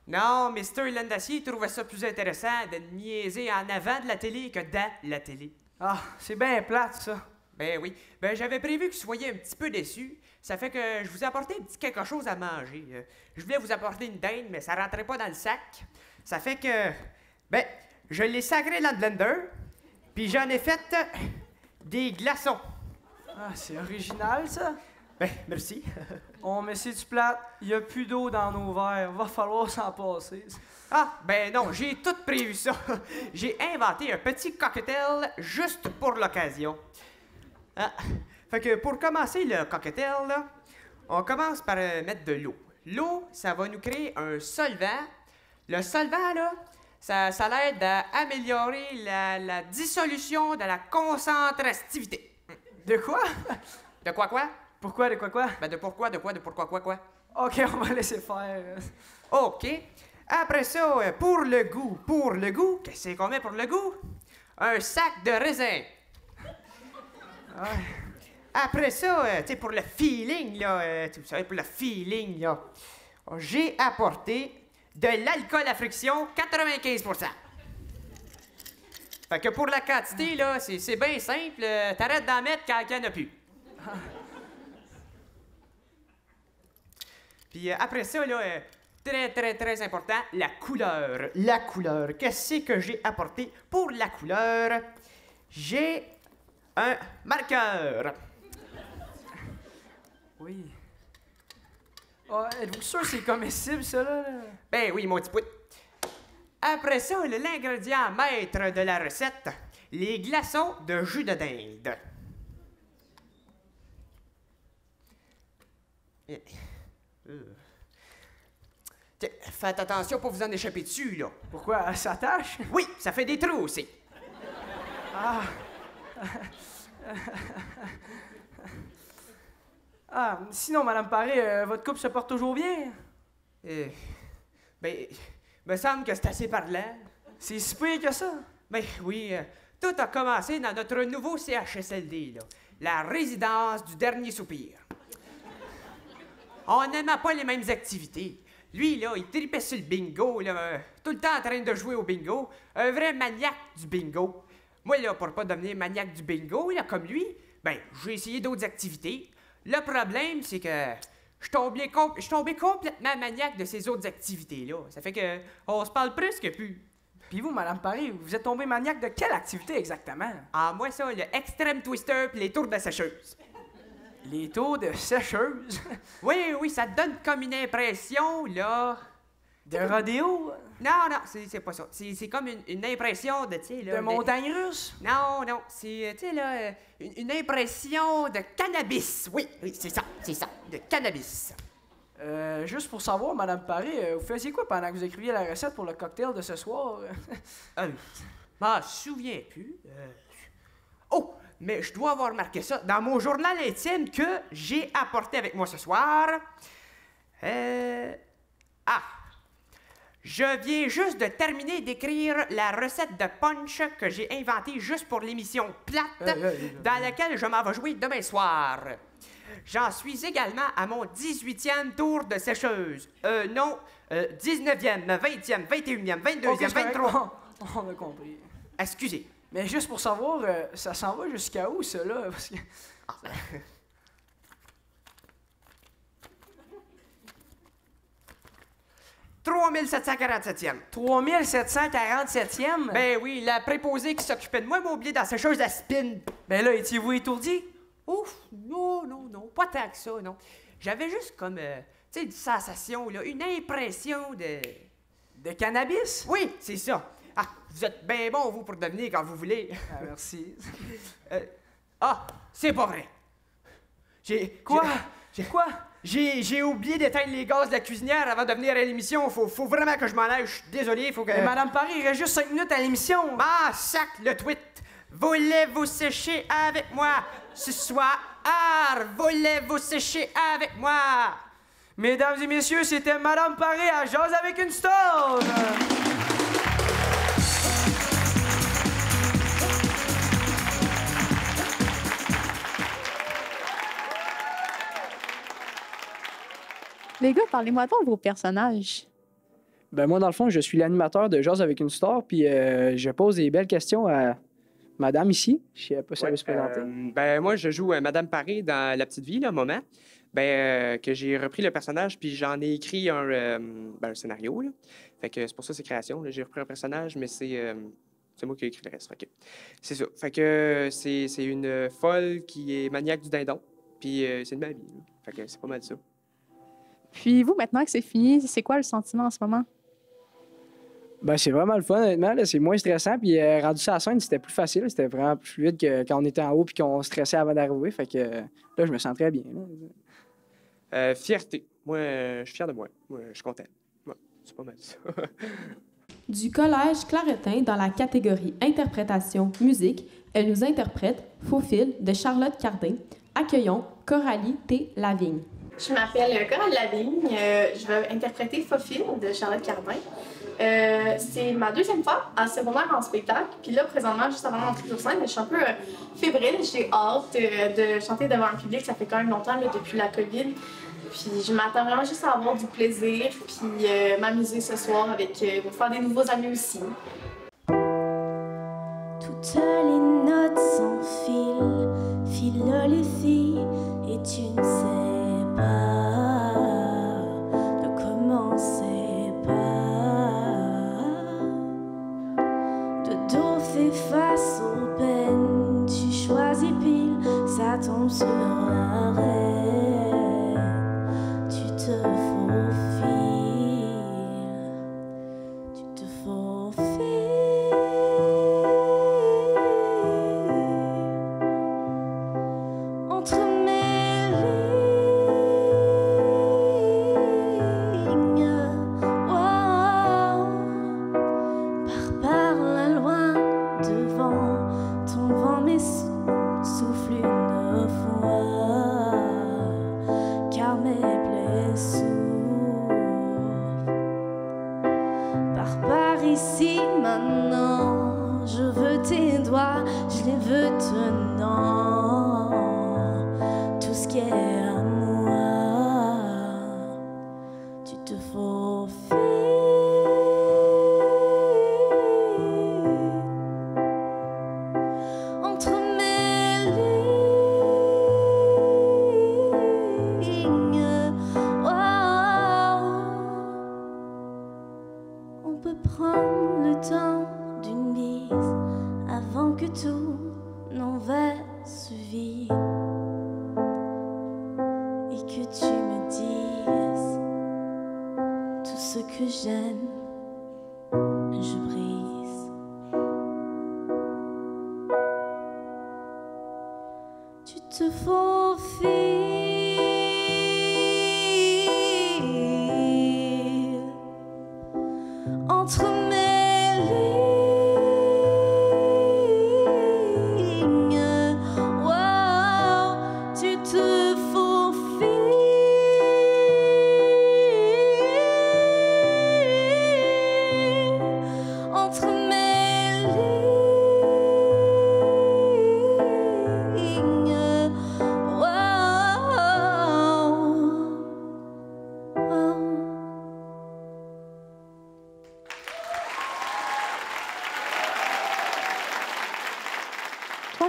Non, Mr. Landassi trouvait ça plus intéressant de niaiser en avant de la télé que dans la télé. Ah, c'est bien plate, ça. Ben oui. Ben j'avais prévu que vous soyez un petit peu déçus. Ça fait que je vous ai apporté un petit quelque chose à manger. Je voulais vous apporter une dinde, mais ça rentrait pas dans le sac. Ça fait que, ben, je l'ai sacré dans le blender, puis j'en ai fait des glaçons. Ah, c'est original, ça. Ben, merci. Oh, mais c'est du plat. Il n'y a plus d'eau dans nos verres. Va falloir s'en passer. Ah, ben non, j'ai tout prévu ça. J'ai inventé un petit cocktail juste pour l'occasion. Ah, fait que pour commencer le cocktail, là, on commence par mettre de l'eau. L'eau, ça va nous créer un solvant. Le solvant, là, ça l'aide à améliorer la dissolution de la concentrativité. De quoi? De quoi? Pourquoi, de quoi? Ben de pourquoi. OK, on va laisser faire. OK. Après ça, pour le goût, qu'est-ce qu'on met pour le goût? Un sac de raisin. Après ça, tu sais, pour le feeling, là, tu sais, j'ai apporté de l'alcool à friction, 95%. Fait que pour la quantité, là, c'est bien simple. T'arrêtes d'en mettre quand il n'y en a plus. Puis après ça, là, très important, la couleur. La couleur. Qu'est-ce que j'ai apporté pour la couleur? J'ai un marqueur. Oui. Oh, êtes-vous sûr que c'est comestible, ça, là? Ben oui, mon petit pout. Après ça, l'ingrédient maître de la recette, les glaçons de jus de dinde. Tiens, faites attention pour vous en échapper dessus, là. Pourquoi? Ça tâche? Oui, ça fait des trous aussi. Ah! Ah, sinon, Madame Paré, votre couple se porte toujours bien? Ben, me semble que c'est assez parlant. C'est si pire que ça? Ben oui, tout a commencé dans notre nouveau CHSLD, là. La résidence du dernier soupir. On n'aimait pas les mêmes activités. Lui, là, il tripait sur le bingo, là, tout le temps en train de jouer au bingo. Un vrai maniaque du bingo. Moi, là, pour pas devenir maniaque du bingo, là, comme lui, ben, j'ai essayé d'autres activités. Le problème, c'est que je suis tombé complètement maniaque de ces autres activités-là. Ça fait que on se parle presque plus. Puis vous, Madame Paris, vous êtes tombé maniaque de quelle activité exactement? Ah, moi, ça, le extrême twister puis les tours de sécheuse. Les tours de sécheuse? Oui, ça te donne comme une impression, là... De rodéo? Non, c'est pas ça. C'est comme une impression de, tu sais, là... De montagne russe? Non, c'est, tu sais, là, une impression de cannabis. Oui, c'est ça, de cannabis. Juste pour savoir, Madame Paré, vous faisiez quoi pendant que vous écriviez la recette pour le cocktail de ce soir? Je m'en souviens plus. Oh, mais je dois avoir remarqué ça dans mon journal intime que j'ai apporté avec moi ce soir. Je viens juste de terminer d'écrire la recette de punch que j'ai inventée juste pour l'émission Plate, dans laquelle je m'en vais jouer demain soir. J'en suis également à mon 18e tour de sécheuse. 19e, 20e, 21e, 22e, 23e. On a compris. Excusez. Mais juste pour savoir, ça s'en va jusqu'à où, cela? Parce que... — 3747e. — 3747e? — Ben oui, la préposée qui s'occupait de moi m'a oublié dans sa chose à spin. — Ben là, étiez-vous étourdi? — Ouf, non, non, non, pas tant que ça, non. J'avais juste comme, tu sais, une sensation, là, une impression de... — De cannabis? — Oui, c'est ça. Ah, vous êtes bien bon, vous, pour devenir quand vous voulez. — Ah, merci. C'est pas vrai. — Quoi? — Quoi? J'ai oublié d'éteindre les gaz de la cuisinière avant de venir à l'émission. Faut vraiment que je m'en aille. Je suis désolé, faut que... Mais Madame Paris, il reste juste 5 minutes à l'émission. Ah, sac le tweet. Voulez-vous sécher avec moi ce soir? Voulez-vous sécher avec moi? Mesdames et messieurs, c'était Madame Paris à Jase avec une stone. Les gars, parlez-moi de vos personnages. Ben moi, dans le fond, je suis l'animateur de Jase avec une star, puis je pose des belles questions à Madame ici. Je ne sais pas si elle veut se présenter. Ben moi, je joue Madame Paris dans La Petite Vie, là, moment. Ben que j'ai repris le personnage, puis j'en ai écrit un scénario, là. Fait que c'est pour ça, c'est création. J'ai repris un personnage, mais c'est moi qui ai écrit le reste. Okay. C'est ça. Fait que c'est une folle qui est maniaque du dindon, puis c'est de ma vie. Là. Fait que c'est pas mal ça. Puis vous, maintenant que c'est fini, c'est quoi le sentiment en ce moment? Ben, c'est vraiment le fun, honnêtement. C'est moins stressant. Puis rendu ça à la scène, c'était plus facile. C'était vraiment plus fluide que quand on était en haut puis qu'on stressait avant d'arriver. Fait que là, je me sens très bien. Fierté. Moi, je suis fier de moi. Moi, je suis content. Ouais, c'est pas mal ça. Du Collège Claretin, dans la catégorie Interprétation, musique, elle nous interprète Faux fil de Charlotte Cardin. Accueillons Coralie T. Lavigne. Je m'appelle Coralie Lavigne. Je vais interpréter Faux fil de Charlotte Cardin. C'est ma deuxième fois en secondaire en spectacle. Puis là, présentement, juste avant d'entrer sur scène, je suis un peu fébrile. J'ai hâte de chanter devant un public. Ça fait quand même longtemps là, depuis la COVID. Puis je m'attends vraiment juste à avoir du plaisir. Puis m'amuser ce soir avec faire des nouveaux amis aussi. Toutes les notes sans fil, filent les filles et tu ne sais. Ne commencez pas. De dos fait face aux peines. Tu choisis pile, ça tombe sur un rêve. Tu te faufiles, tu te faufiles entre. Entre mes lignes,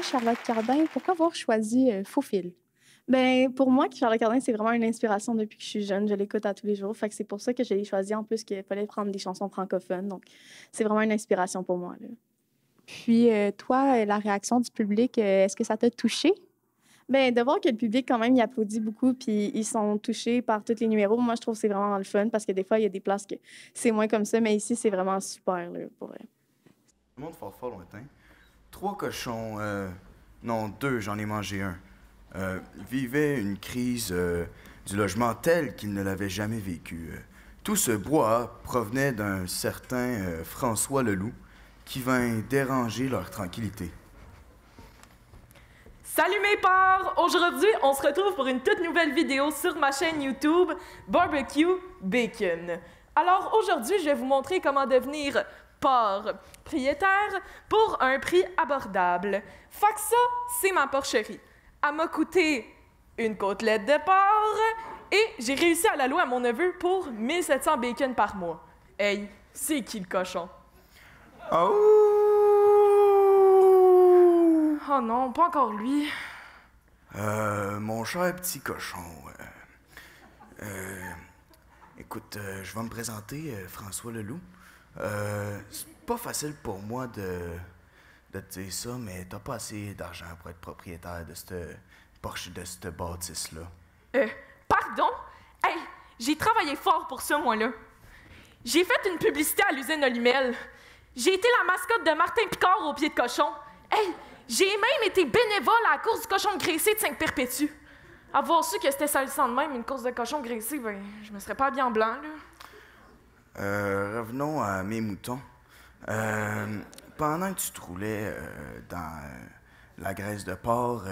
Charlotte Cardin, pourquoi avoir choisi Faux fil? Ben, pour moi, Charlotte Cardin, c'est vraiment une inspiration depuis que je suis jeune. Je l'écoute à tous les jours. Fait que c'est pour ça que je l'ai choisi, en plus qu'il fallait prendre des chansons francophones. Donc, c'est vraiment une inspiration pour moi, là. Puis, toi, la réaction du public, est-ce que ça t'a touchée? Bien, de voir que le public, quand même, il applaudit beaucoup, puis ils sont touchés par tous les numéros. Moi, je trouve que c'est vraiment le fun, parce que des fois, il y a des places que c'est moins comme ça, mais ici, c'est vraiment super, là, pour vrai. Le monde fort, fort lointain. 3 cochons... non, 2, j'en ai mangé un. Vivait une crise du logement telle qu'il ne l'avait jamais vécue. Tout ce bois provenait d'un certain François Leloup, qui vint déranger leur tranquillité. Salut mes porcs! Aujourd'hui, on se retrouve pour une toute nouvelle vidéo sur ma chaîne YouTube Barbecue Bacon. Alors aujourd'hui, je vais vous montrer comment devenir porc propriétaire pour un prix abordable. Fait que ça, c'est ma porcherie. Elle m'a coûté une côtelette de porc et j'ai réussi à la louer à mon neveu pour 1700 bacon par mois. Hey, c'est qui le cochon? Oh! Oh non, pas encore lui. Mon cher petit cochon, écoute, je vais me présenter, François Leloup. C'est pas facile pour moi de te dire ça, mais t'as pas assez d'argent pour être propriétaire de cette Porsche, de cette bâtisse-là. Pardon? Hey, j'ai travaillé fort pour ça, moi, là. J'ai fait une publicité à l'usine Olimel. J'ai été la mascotte de Martin Picard au pied de cochon. Hey, j'ai même été bénévole à la course du cochon graissé de Sainte-Perpétue. Avoir su que c'était salissant de même, une course de cochon graissé, ben, je me serais pas bien en blanc, là. Revenons à mes moutons. Pendant que tu te roulais dans la graisse de porc,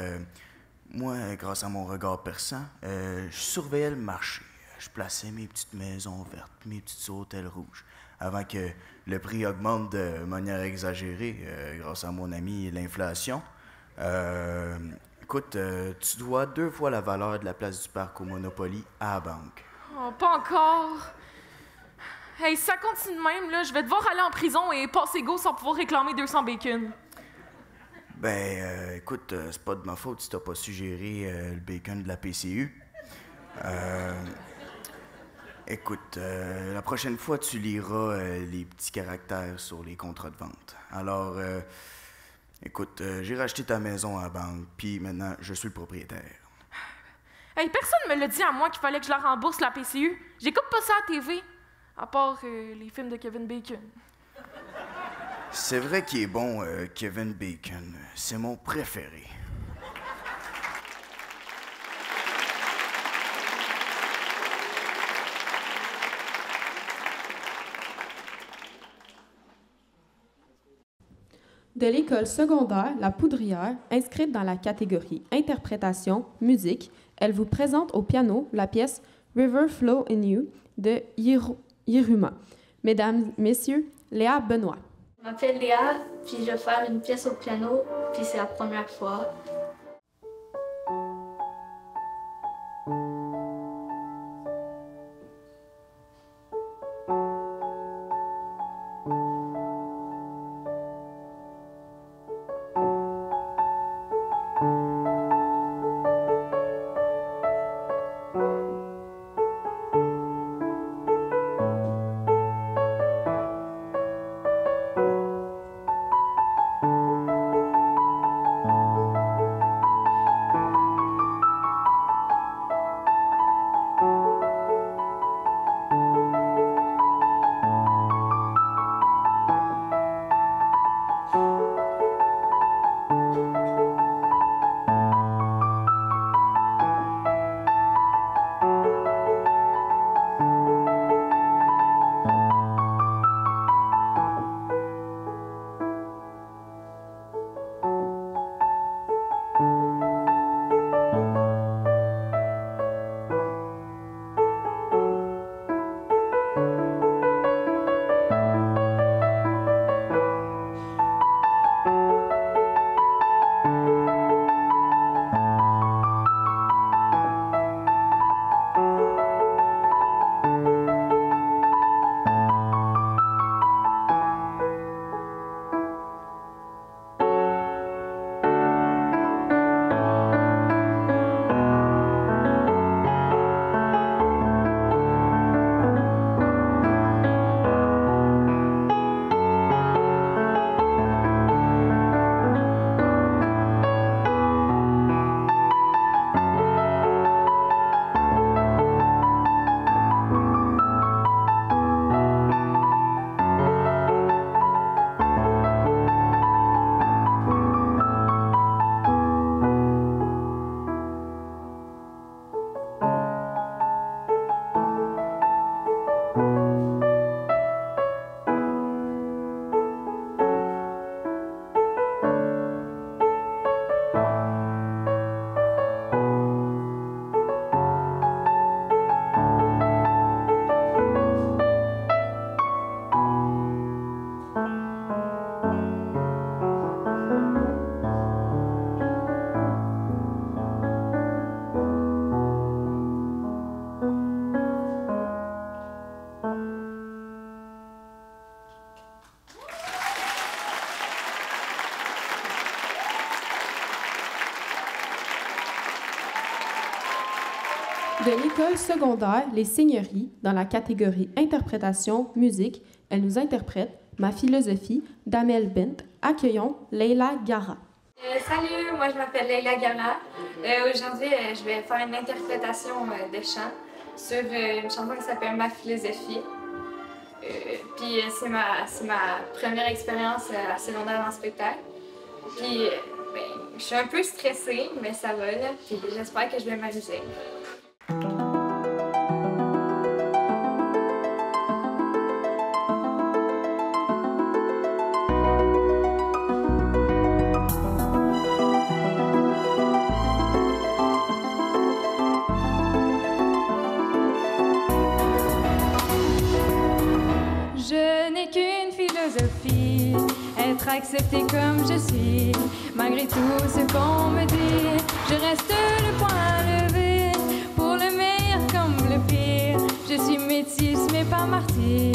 moi, grâce à mon regard perçant, je surveillais le marché. Je plaçais mes petites maisons vertes, mes petits hôtels rouges, avant que le prix augmente de manière exagérée grâce à mon ami l'inflation. Écoute, tu dois 2 fois la valeur de la place du parc au Monopoly à la banque. Oh, pas encore! Hey, si ça continue de même, là, je vais devoir aller en prison et passer go sans pouvoir réclamer 200 bacon. Ben, écoute, c'est pas de ma faute si t'as pas suggéré le bacon de la PCU. Écoute, la prochaine fois, tu liras les petits caractères sur les contrats de vente. Alors, écoute, j'ai racheté ta maison à la banque, puis maintenant, je suis le propriétaire. Hey, personne me l'a dit à moi qu'il fallait que je la rembourse, la PCU. J'écoute pas ça à la TV, à part les films de Kevin Bacon. C'est vrai qu'il est bon, Kevin Bacon. C'est mon préféré. De l'école secondaire La Poudrière, inscrite dans la catégorie Interprétation, musique, elle vous présente au piano la pièce River Flow in You de Yiruma. Mesdames, messieurs, Léa Benoît. Je m'appelle Léa, puis je vais faire une pièce au piano, puis c'est la première fois. De l'école secondaire Les Seigneuries, dans la catégorie Interprétation, musique, elle nous interprète Ma philosophie d'Amel Bent. Accueillons Leila Gara. Salut, moi je m'appelle Leila Gara. Aujourd'hui, je vais faire une interprétation de chant sur une chanson qui s'appelle Ma philosophie. Puis c'est ma première expérience secondaire en spectacle. Puis je suis un peu stressée, mais ça va là. Puis j'espère que je vais m'amuser. Être acceptée comme je suis, malgré tout ce qu'on me dit, je reste le poing levé, pour le meilleur comme le pire. Je suis métisse mais pas martyr,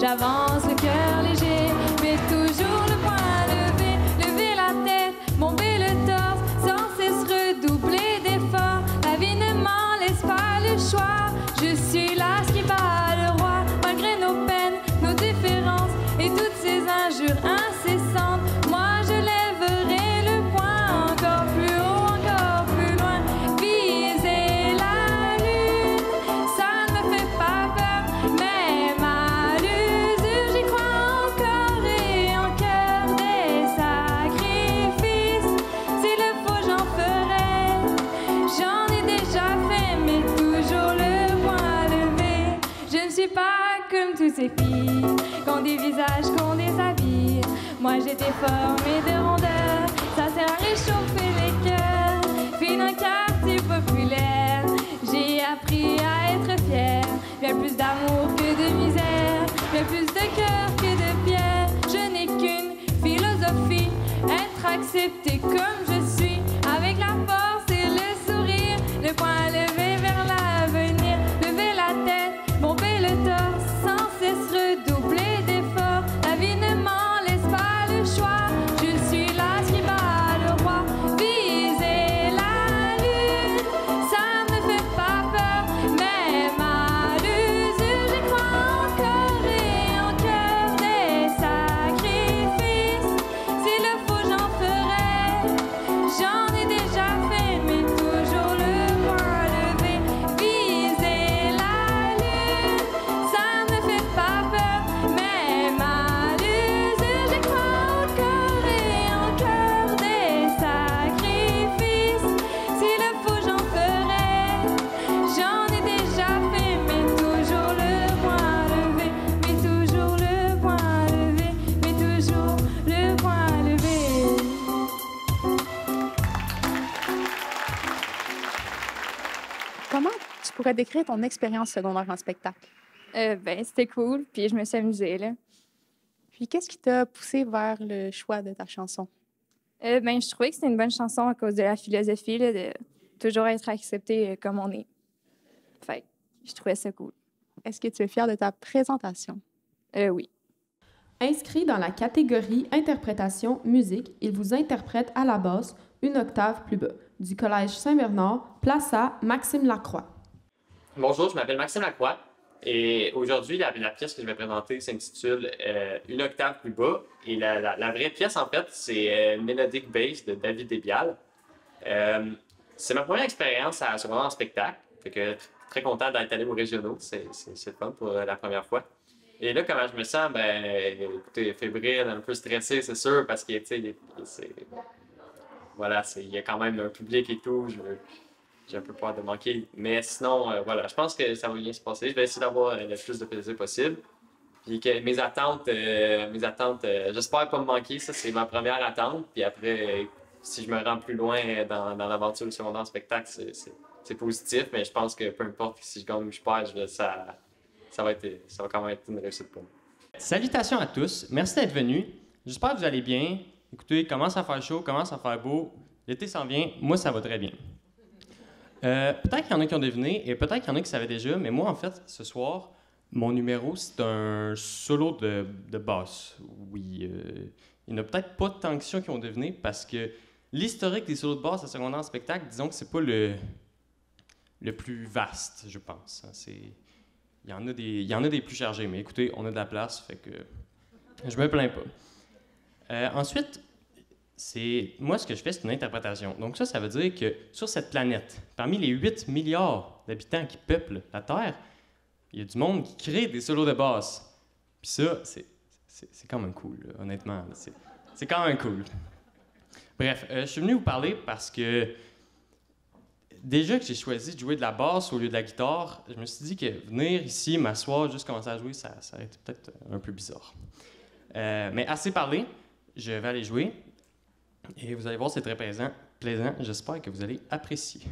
j'avance le cœur léger, mais toujours le poing levé. Lever la tête, bomber le torse, sans cesse redoubler d'efforts. La vie ne m'en laisse pas le choix, je suis là ce qui bat le roi, malgré nos peines, nos différences et toutes ces injures incessantes. Moi je lèverai le poing encore plus haut, encore plus loin. Viser la lune, ça ne me fait pas peur, même à l'usure j'y crois encore. Et en cœur des sacrifices, s'il le faut j'en ferai, j'en ai déjà fait, mais toujours le poing levé. Je ne suis pas comme toutes ces filles qu'on dévisage, qu'on déshabille. Moi j'étais formée de rondeurs, ça sert à réchauffer les cœurs. Fille d'un quartier populaire, j'ai appris à être fière. Bien plus d'amour que de misère, bien plus de cœur que de pierre. Je n'ai qu'une philosophie, être acceptée comme je suis, avec la force et le sourire, le poing levé vers l'avenir. Lever la tête, bomber le torse, sans cesse redoubler. Pourrais décrire ton expérience secondaire en spectacle? C'était cool, puis je me suis amusée, là. Puis qu'est-ce qui t'a poussé vers le choix de ta chanson? Je trouvais que c'était une bonne chanson à cause de la philosophie, là, de toujours être acceptée comme on est. Fait je trouvais ça cool. Est-ce que tu es fière de ta présentation? Oui. Inscrit dans la catégorie Interprétation musique, il vous interprète à la basse, une octave plus bas. Du Collège Saint-Bernard, place à Maxime Lacroix. Bonjour, je m'appelle Maxime Lacroix et aujourd'hui, la pièce que je vais présenter s'intitule « Une octave plus bas » et la vraie pièce, en fait, c'est « Melodic Bass » de David Débial. C'est ma première expérience à secondaire en spectacle, fait que très content d'être allé aux régionaux, c'est fun pour la première fois. Et là, comment je me sens? Écoutez, fébrile, un peu stressé, c'est sûr, parce que, tu sais, voilà, il y a quand même un public et tout, j'ai un peu peur de manquer, mais sinon, voilà, je pense que ça va bien se passer. Je vais essayer d'avoir le plus de plaisir possible. Puis que mes attentes, j'espère pas me manquer, ça c'est ma première attente. Puis après, si je me rends plus loin dans l'aventure du secondaire en spectacle, c'est positif, mais je pense que peu importe si je gagne ou je perds, ça va quand même être une réussite pour moi. Salutations à tous, merci d'être venus. J'espère que vous allez bien. Écoutez, commence à faire chaud, commence à faire beau. L'été s'en vient, moi ça va très bien. Peut-être qu'il y en a qui ont deviné et peut-être qu'il y en a qui savaient déjà, mais moi, en fait, ce soir, mon numéro, c'est un solo de basse. Oui, il n'y en a peut-être pas tant que ça qui ont deviné parce que l'historique des solos de basse à secondaire en spectacle, disons que c'est pas le le plus vaste, je pense. Il y en a des plus chargés, mais écoutez, on a de la place, fait que je me plains pas. Ensuite, moi, ce que je fais, c'est une interprétation. Donc ça veut dire que sur cette planète, parmi les 8 milliards d'habitants qui peuplent la Terre, il y a du monde qui crée des solos de basse. Puis ça, c'est quand même cool, là, honnêtement. C'est quand même cool. Bref, je suis venu vous parler parce que déjà que j'ai choisi de jouer de la basse au lieu de la guitare, je me suis dit que venir ici, m'asseoir, juste commencer à jouer, ça a été peut-être un peu bizarre. Mais assez parlé, je vais aller jouer. Et vous allez voir, c'est très plaisant. J'espère que vous allez apprécier.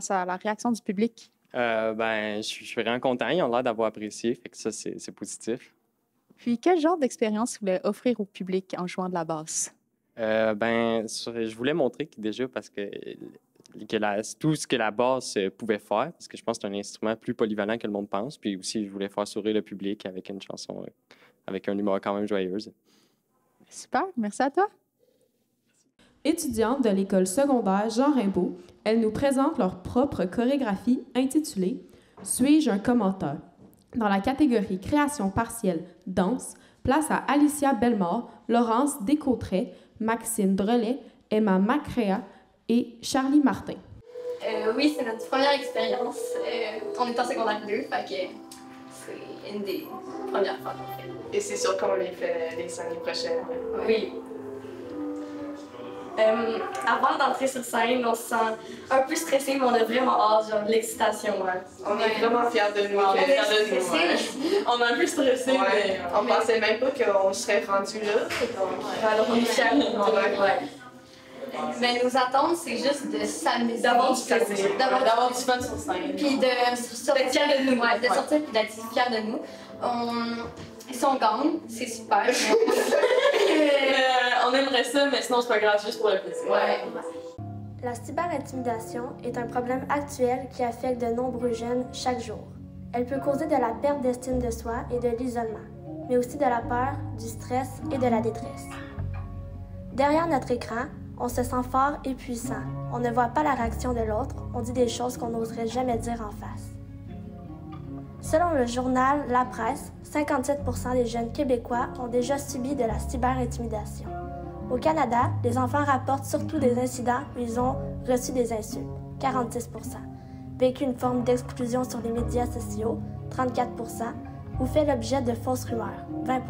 Ça, la réaction du public? Je suis vraiment content. Ils ont l'air d'avoir apprécié. Fait que ça, c'est positif. Puis, quel genre d'expérience vous voulez offrir au public en jouant de la basse? Je voulais montrer déjà parce que tout ce que la basse pouvait faire, parce que je pense que c'est un instrument plus polyvalent que le monde pense. Puis aussi, je voulais faire sourire le public avec une chanson, avec un humour quand même joyeuse. Super. Merci à toi. Étudiante de l'école secondaire Jean Rimbaud, elles nous présentent leur propre chorégraphie intitulée « Suis-je un commentateur ?» Dans la catégorie création partielle danse, place à Alicia Bellemare, Laurence Descotret, Maxine Drolet, Emma Macréa et Charlie Martin. Oui, c'est notre première expérience. On est en secondaire 2, fait que c'est une des premières fois qu'on fait. Et c'est sûr qu'on les fait les années prochaines. Oui. Avant d'entrer sur scène, on se sent un peu stressé, mais on a vraiment hâte, genre de l'excitation. Hein. On est vraiment fiers de nous. On est un peu stressé, mais on pensait même pas qu'on serait rendu là. Alors on est fiers de nous. Mais nos attentes, c'est juste de s'amuser. D'avoir du plaisir. D'avoir du fun sur scène. Puis de sortir fiers de nous. De sortir et d'être fiers de nous. Si on gagne, c'est super. On aimerait ça, mais sinon c'est pas grave, juste pour le plaisir. Ouais. La cyberintimidation est un problème actuel qui affecte de nombreux jeunes chaque jour. Elle peut causer de la perte d'estime de soi et de l'isolement, mais aussi de la peur, du stress et de la détresse. Derrière notre écran, on se sent fort et puissant. On ne voit pas la réaction de l'autre, on dit des choses qu'on n'oserait jamais dire en face. Selon le journal La Presse, 57% des jeunes Québécois ont déjà subi de la cyberintimidation. Au Canada, les enfants rapportent surtout des incidents où ils ont reçu des insultes, 46%. vécu une forme d'exclusion sur les médias sociaux, 34%, ou fait l'objet de fausses rumeurs, 20%.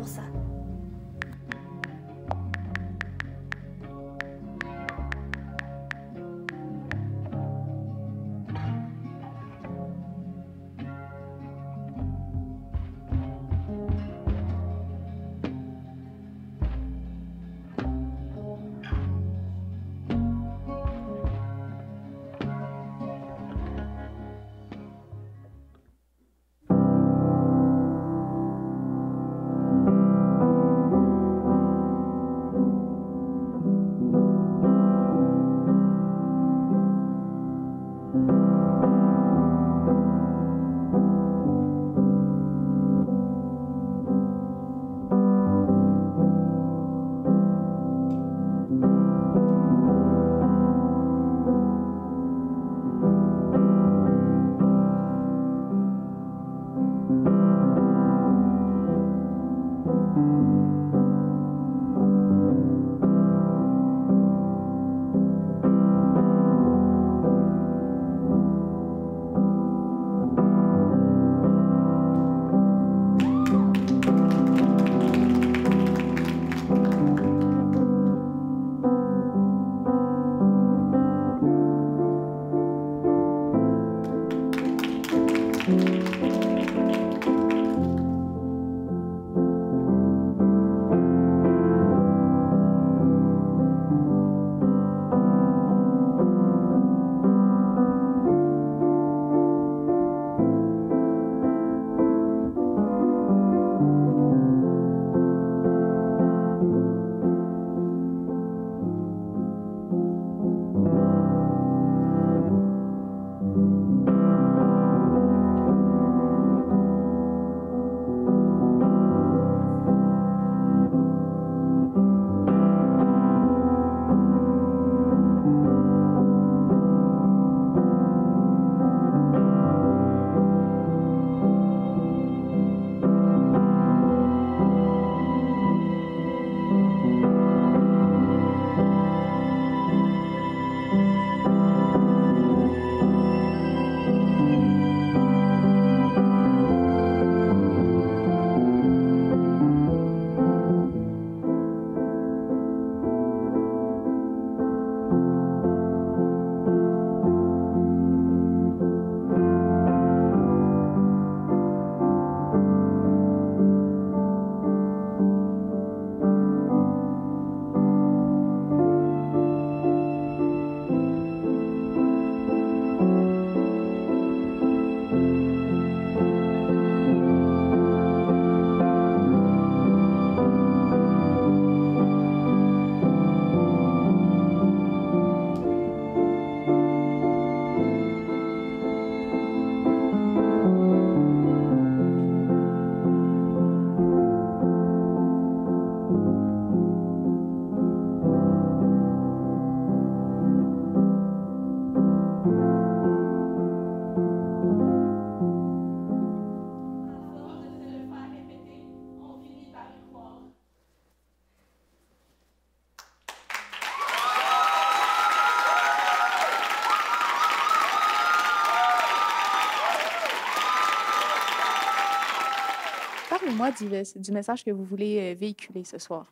Parlez-moi du message que vous voulez véhiculer ce soir.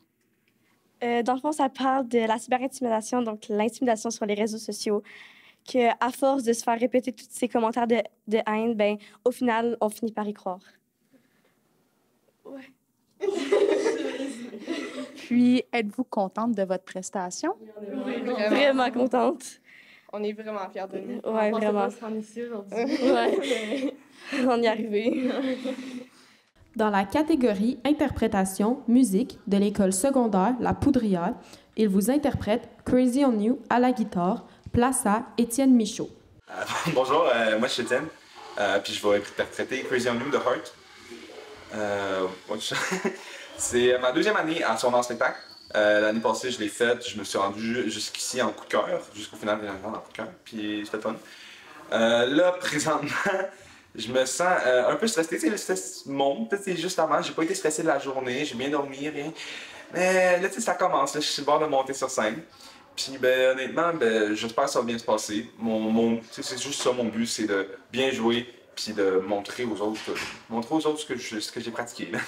Dans le fond, ça parle de la cyberintimidation, donc l'intimidation sur les réseaux sociaux, qu'à force de se faire répéter tous ces commentaires de haine, ben, au final, on finit par y croire. Ouais. Puis, êtes-vous contente de votre prestation? Oui, vraiment contente. On est vraiment fiers de nous. Oui, vraiment. On se rend ici aujourd'hui. Ouais. On y est arrivé. Dans la catégorie Interprétation, musique de l'école secondaire La Poudrière, il vous interprète Crazy on You à la guitare, place à Étienne Michaud. Bonjour, moi je suis Étienne, puis je vais interpréter Crazy on You de Heart. C'est ma deuxième année à tourner en spectacle. L'année passée, je l'ai faite, je me suis rendu jusqu'ici en coup de cœur, jusqu'au final de l'année en coup de cœur, puis c'était fun. Là, présentement, je me sens un peu stressé, tu sais, le monde, tu sais, juste avant, j'ai pas été stressé de la journée, j'ai bien dormi, rien. Mais là, tu sais, ça commence, là, je suis sur le bord de monter sur scène. Puis ben, honnêtement, ben, j'espère que ça va bien se passer. C'est juste ça mon but, c'est de bien jouer puis de montrer aux autres, ce que j'ai pratiqué. Là.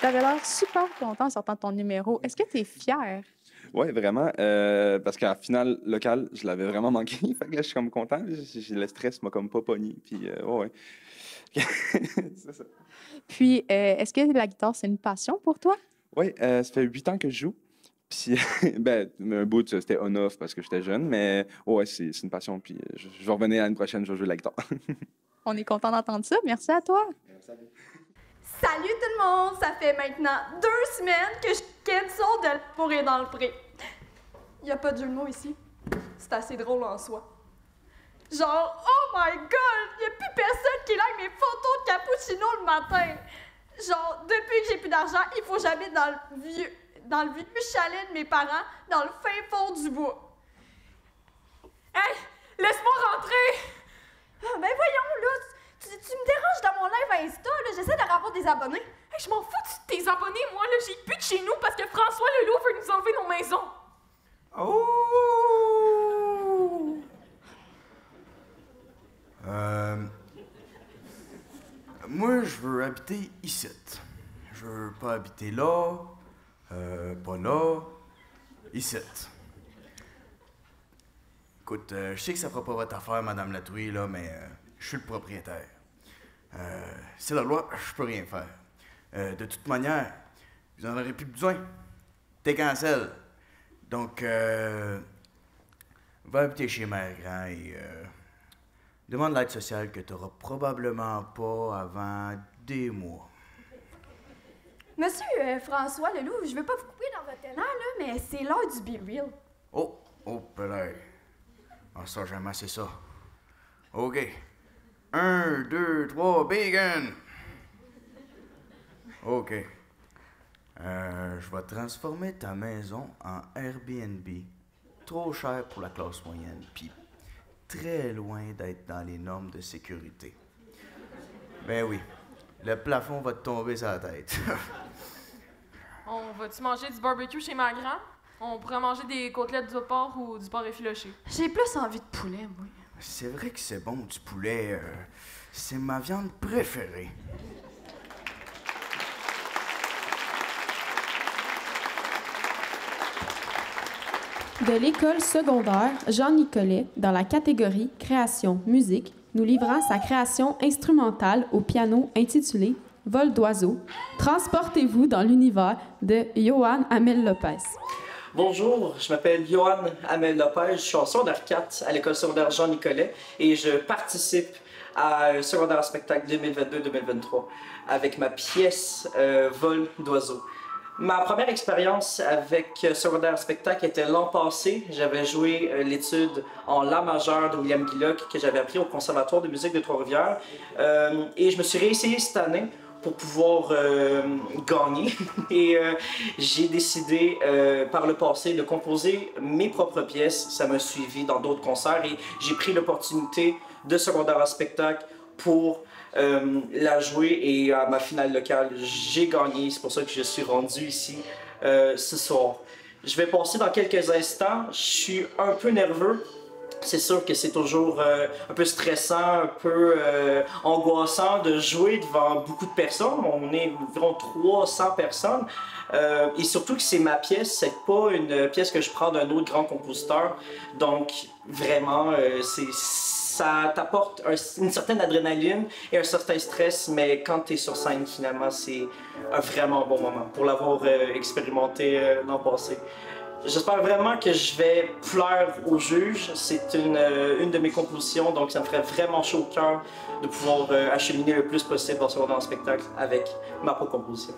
Tu avais l'air super content en sortant de ton numéro. Est-ce que tu es fière? Oui, vraiment. Parce qu'en finale locale, je l'avais vraiment manqué. Fait que là, je suis comme content. Le stress m'a comme pas pogné. Puis, ouais. C'est ça. Puis, est-ce que la guitare, c'est une passion pour toi? Oui, ça fait 8 ans que je joue. Puis, ben, un bout, c'était on-off parce que j'étais jeune. Mais, ouais, c'est une passion. Puis, je vais revenir l'année prochaine, je vais jouer de la guitare. On est content d'entendre ça. Merci à toi. Merci à vous. Salut tout le monde! Ça fait maintenant 2 semaines que je cancel de pourrir dans le pré. Il n'y a pas de jeu de mots ici. C'est assez drôle en soi. Genre, oh my god! Il n'y a plus personne qui like mes photos de cappuccino le matin. Genre, depuis que j'ai plus d'argent, il faut que j'habite dans le vieux chalet de mes parents, dans le fin fond du bois. Hey! Laisse-moi rentrer! Ah, ben voyons, là! Tu me déranges dans mon live Insta, là. J'essaie de avoir des abonnés. Hey, je m'en fous de tes abonnés, moi, là. J'ai plus de chez nous parce que François Leloup veut nous enlever nos maisons. Oh! Moi, je veux habiter ici. Je veux pas habiter là, pas là, ici. Écoute, je sais que ça fera pas votre affaire, Madame Latouille, là, mais... je suis le propriétaire. C'est la loi, je peux rien faire. De toute manière, vous n'en aurez plus besoin. T'es cancel. Donc, va habiter chez Mère Grand et demande l'aide sociale que tu n'auras probablement pas avant des mois. Monsieur François Leloup, je veux pas vous couper dans votre honneur, là, mais c'est l'heure du Be Real. Oh, peut-être. On sort jamais, c'est ça. OK. 1, 2, 3, bacon! OK. Je vais transformer ta maison en Airbnb. Trop cher pour la classe moyenne, puis très loin d'être dans les normes de sécurité. Ben oui, le plafond va te tomber sur la tête. On va-tu manger du barbecue chez ma grand? On pourrait manger des côtelettes de porc ou du porc effiloché. J'ai plus envie de poulet, moi. C'est vrai que c'est bon, du poulet. C'est ma viande préférée. de l'école secondaire Jean-Nicolet dans la catégorie création musique, nous livrant sa création instrumentale au piano intitulée « Vol d'oiseau ». Transportez-vous dans l'univers de Johan Hamel-Lopez. Bonjour, je m'appelle Johan Hamel-Lopez, je suis en secondaire 4 à l'école secondaire Jean-Nicolet et je participe à un secondaire spectacle 2022-2023 avec ma pièce « Vol d'oiseau ». Ma première expérience avec secondaire spectacle était l'an passé. J'avais joué l'étude en La majeure de William Guilloc que j'avais appris au Conservatoire de musique de Trois-Rivières. Et je me suis réessayé cette année pour pouvoir gagner. Et j'ai décidé par le passé de composer mes propres pièces. Ça m'a suivi dans d'autres concerts et j'ai pris l'opportunité de secondaire spectacle pour la jouer et à ma finale locale, j'ai gagné. C'est pour ça que je suis rendu ici ce soir. Je vais passer dans quelques instants. Je suis un peu nerveux. C'est sûr que c'est toujours un peu stressant, un peu angoissant de jouer devant beaucoup de personnes. On est environ 300 personnes. Et surtout que c'est ma pièce, c'est pas une pièce que je prends d'un autre grand compositeur. Donc vraiment, ça t'apporte une certaine adrénaline et un certain stress, mais quand tu es sur scène, finalement, c'est un vraiment bon moment pour l'avoir expérimenté l'an passé. J'espère vraiment que je vais plaire aux juges. C'est une de mes compositions, donc ça me ferait vraiment chaud au cœur de pouvoir acheminer le plus possible en secondaire en spectacle avec ma propre composition.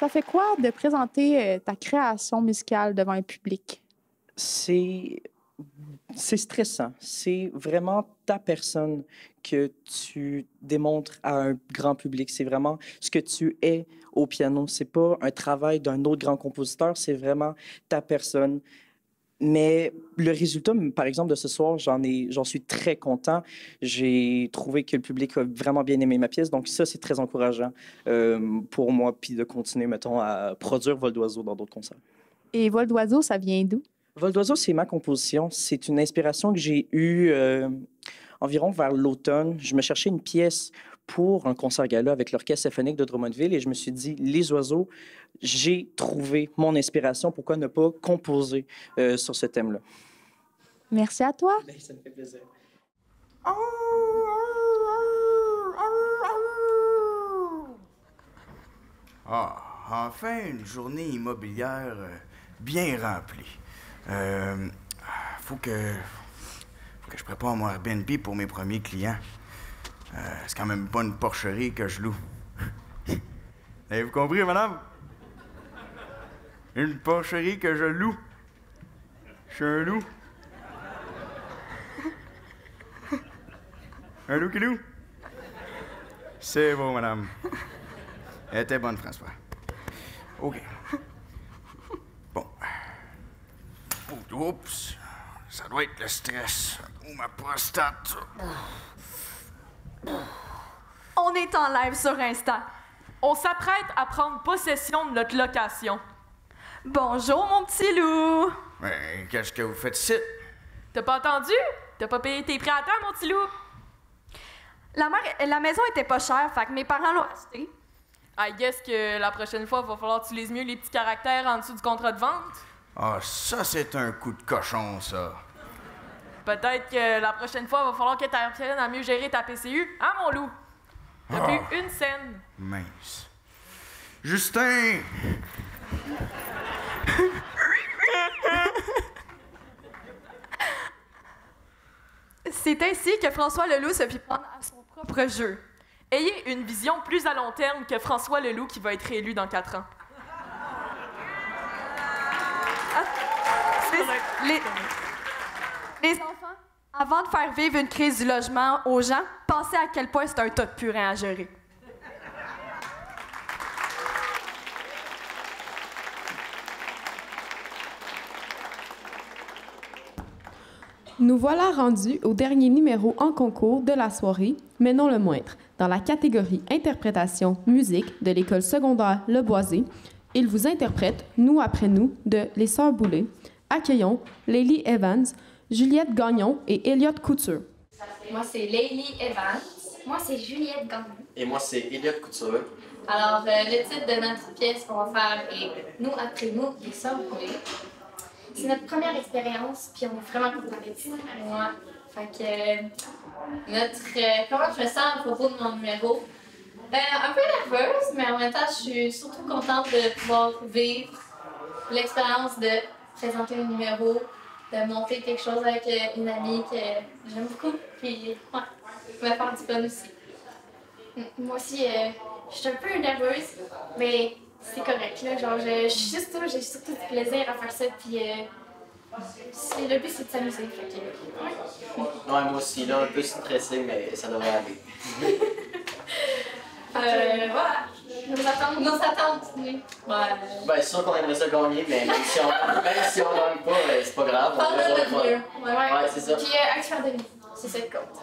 Ça fait quoi de présenter ta création musicale devant un public? C'est stressant. C'est vraiment ta personne que tu démontres à un grand public. C'est vraiment ce que tu es au piano. C'est pas un travail d'un autre grand compositeur, c'est vraiment ta personne. Mais le résultat, par exemple, de ce soir, j'en suis très content. J'ai trouvé que le public a vraiment bien aimé ma pièce. Donc ça, c'est très encourageant pour moi, puis de continuer, mettons, à produire Vol d'oiseau dans d'autres concerts. Et Vol d'oiseau, ça vient d'où? Vol d'oiseau, c'est ma composition. C'est une inspiration que j'ai eue environ vers l'automne. Je me cherchais une pièce pour un concert-gala avec l'Orchestre symphonique de Drummondville et je me suis dit, les oiseaux, j'ai trouvé mon inspiration. Pourquoi ne pas composer sur ce thème-là? Merci à toi. Bien, ça me fait plaisir. Ah, enfin, une journée immobilière bien remplie. Faut que je prépare mon Airbnb pour mes premiers clients. C'est quand même pas une porcherie que je loue. Avez-vous compris, madame? Une porcherie que je loue. Je suis un loup. Un loup qui loue. C'est bon, madame. Elle était bonne, François. OK. Oups, ça doit être le stress ou ma prostate. On est en live sur Insta. On s'apprête à prendre possession de notre location. Bonjour, mon petit loup. Mais qu'est-ce que vous faites ici? T'as pas entendu? T'as pas payé tes prêts à temps, mon petit loup. La maison était pas chère, fait que mes parents l'ont achetée. I guess que la prochaine fois, il va falloir que tu lises mieux les petits caractères en dessous du contrat de vente. Ah, ça, c'est un coup de cochon, ça. Peut-être que la prochaine fois, il va falloir que tu apprennes à mieux gérer ta PCU, hein, mon loup? T'as plus une scène. Mince. Justin! C'est ainsi que François Leloup se fit prendre à son propre jeu. Ayez une vision plus à long terme que François Leloup qui va être réélu dans 4 ans. Les enfants, avant de faire vivre une crise du logement aux gens, pensez à quel point c'est un tas de purin à gérer. Nous voilà rendus au dernier numéro en concours de la soirée, mais non le moindre. Dans la catégorie interprétation musique de l'école secondaire Le Boisé, ils vous interprètent Nous après nous de Les Sœurs Boulay. Accueillons Lily Evans, Juliette Gagnon et Elliot Couture. Moi, c'est Lily Evans. Moi, c'est Juliette Gagnon. Et moi, c'est Elliot Couture. Alors, le titre de notre pièce qu'on va faire est « Nous après nous, les sœurs Boulay ». C'est notre première expérience, puis on est vraiment contents d'être ici. Moi, fait que comment je me sens à propos de mon numéro? Un peu nerveuse, mais en même temps, je suis surtout contente de pouvoir vivre l'expérience de présenter le numéro, de monter quelque chose avec une amie que j'aime beaucoup, puis ouais, me faire du bon aussi. Moi aussi, je suis un peu nerveuse, mais c'est correct, là, genre, j'ai surtout du plaisir à faire ça, puis le but, c'est de s'amuser, fait que, ouais. Ouais, moi aussi, là, un peu stressée, mais ça devrait aller. Voilà. Nos attentes, oui. Ouais. Ben, c'est sûr qu'on aimerait ça gagner, mais même si on gagne pas, ben, c'est pas grave. On va faire notre mieux. Ouais, c'est ça. Puis, action de vie, c'est ça qui compte.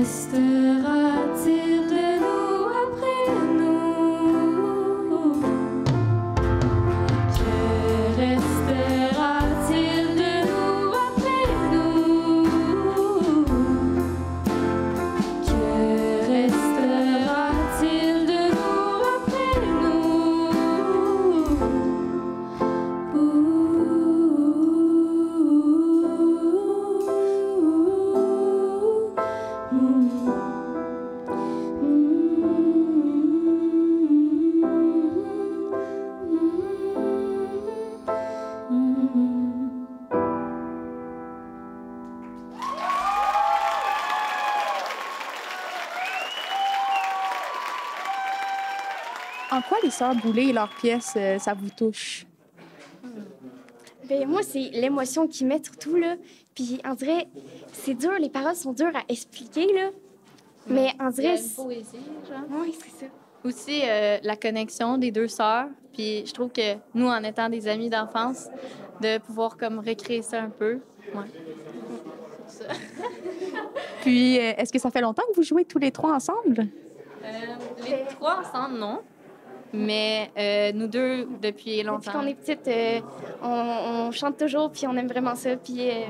Restera-t-il de nous après nous? Que restera-t-il de nous après nous? Que restera-t-il de nous après nous? En quoi les Sœurs Boulay et leurs pièces, ça vous touche? Bien, moi, c'est l'émotion qu'ils mettent surtout, là. Puis, on dirait, c'est dur, les paroles sont dures à expliquer, là. Mais on dirait... C'est une poésie, genre. Oui, c'est ça. Aussi, la connexion des deux sœurs. Puis, je trouve que nous, en étant des amies d'enfance, de pouvoir comme recréer ça un peu. Ouais. Ça. Puis, est-ce que ça fait longtemps que vous jouez tous les trois ensemble? Les trois ensemble, non. Mais nous deux, depuis longtemps. Depuis qu'on est petites, on chante toujours, puis on aime vraiment ça. Puis, ouais,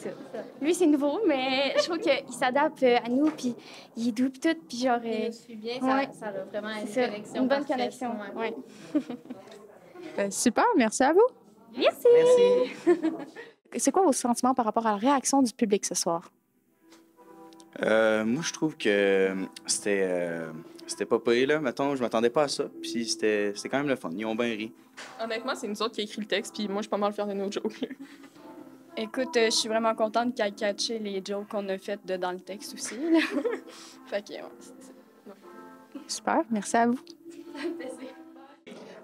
c'est ça. Lui, c'est nouveau, mais je trouve qu'il s'adapte à nous, puis il est doux, puis tout. Puis genre, il nous suit bien, ouais, ça a vraiment une bonne connexion. Ouais. Super, merci à vous. Merci. Merci. C'est quoi vos sentiments par rapport à la réaction du public ce soir? Moi, je trouve que c'était... C'était pas payé, là, mettons, je m'attendais pas à ça, puis c'était quand même le fun, ils ont bien ri. Honnêtement, c'est nous autres qui a écrit le texte, puis moi, je peux pas mal faire de nos jokes. Écoute, je suis vraiment contente qu'elle ait catché les jokes qu'on a faites dans le texte aussi, là. Fait que, ouais, ouais. Super, merci à vous.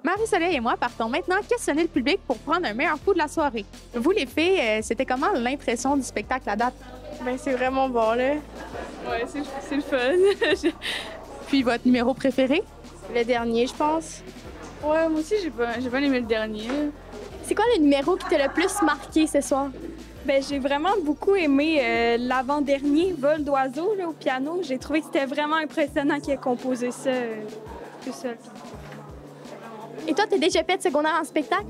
Marie-Soleil et moi partons maintenant questionner le public pour prendre un meilleur coup de la soirée. Vous, les filles, c'était comment l'impression du spectacle à date? Ben c'est vraiment bon, là. Ouais, c'est le fun. Puis votre numéro préféré? Le dernier, je pense. Ouais, moi aussi, j'ai bien aimé le dernier. C'est quoi le numéro qui t'a le plus marqué ce soir? Ben j'ai vraiment beaucoup aimé l'avant-dernier, Vol d'oiseau, au piano. J'ai trouvé que c'était vraiment impressionnant qu'il ait composé ça tout seul. Et toi, t'as déjà fait de secondaire en spectacle?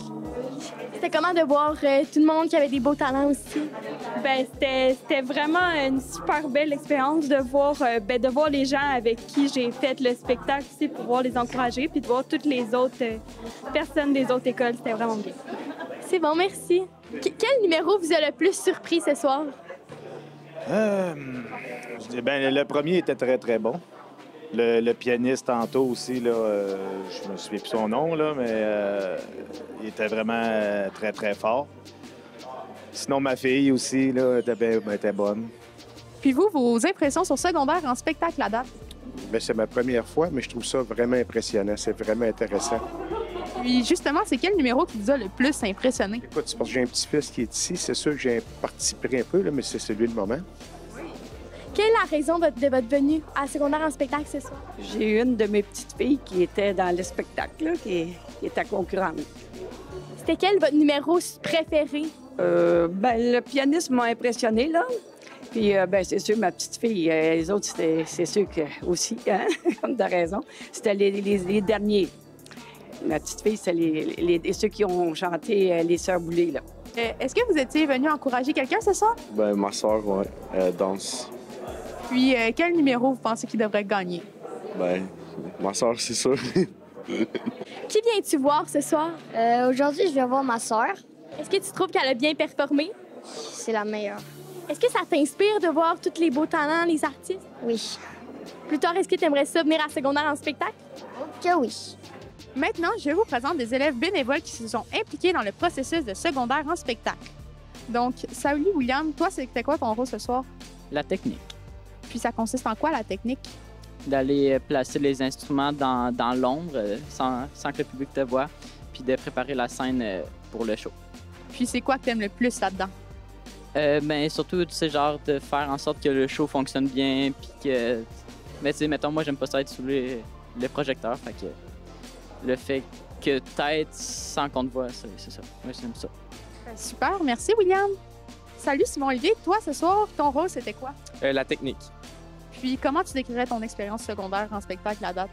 C'était comment de voir tout le monde qui avait des beaux talents aussi? Ben c'était vraiment une super belle expérience de voir, de voir les gens avec qui j'ai fait le spectacle aussi pour pouvoir les encourager puis de voir toutes les autres personnes des autres écoles. C'était vraiment bien. C'est bon, merci. Quel numéro vous a le plus surpris ce soir? Ben, le premier était très, très bon. Le pianiste tantôt aussi, là, je me souviens plus son nom, là, mais il était vraiment très, très fort. Sinon, ma fille aussi, là, était bonne. Puis vous, vos impressions sur secondaire en spectacle à date? Bien, c'est ma première fois, mais je trouve ça vraiment impressionnant. C'est vraiment intéressant. Puis justement, c'est quel numéro qui vous a le plus impressionné? Écoute, c'est parce que j'ai un petit-fils qui est ici. C'est sûr que j'ai participé un peu, là, mais c'est celui le moment. Quelle est la raison de votre venue à secondaire en spectacle ce soir? J'ai une de mes petites filles qui était dans le spectacle, là, qui était concurrente. C'était quel votre numéro préféré? Ben, le pianiste m'a impressionné, là. Puis, ben, c'est sûr, ma petite fille, les autres, c'est sûr que aussi, hein, comme t'as raison, c'était les derniers. Ma petite fille, c'est ceux qui ont chanté Les Sœurs Boulay, là. Est-ce que vous étiez venu encourager quelqu'un ce soir? Ben, ma sœur, oui, danse. Puis, quel numéro vous pensez qu'il devrait gagner? Bien, ma sœur, c'est sûr. Qui viens-tu voir ce soir? Aujourd'hui, je viens voir ma sœur. Est-ce que tu trouves qu'elle a bien performé? C'est la meilleure. Est-ce que ça t'inspire de voir tous les beaux talents, les artistes? Oui. Plus tard, est-ce que tu aimerais ça venir à secondaire en spectacle? Que oui. Maintenant, je vous présente des élèves bénévoles qui se sont impliqués dans le processus de secondaire en spectacle. Donc, Saouli, William, toi, c'était quoi ton rôle ce soir? La technique. Puis ça consiste en quoi, la technique? D'aller placer les instruments dans l'ombre sans que le public te voie, puis de préparer la scène pour le show. Puis c'est quoi que t'aimes le plus là-dedans? Ben surtout, tu sais, genre de faire en sorte que le show fonctionne bien, puis que... Mais tu sais, mettons, moi, j'aime pas ça être sous les projecteurs, fait que le fait que t'aides sans qu'on te voie, c'est ça. Moi, j'aime ça. Super, merci, William. Salut, Simon-Olivier. Toi, ce soir, ton rôle, c'était quoi? La technique. Puis, comment tu décrirais ton expérience secondaire en spectacle à date?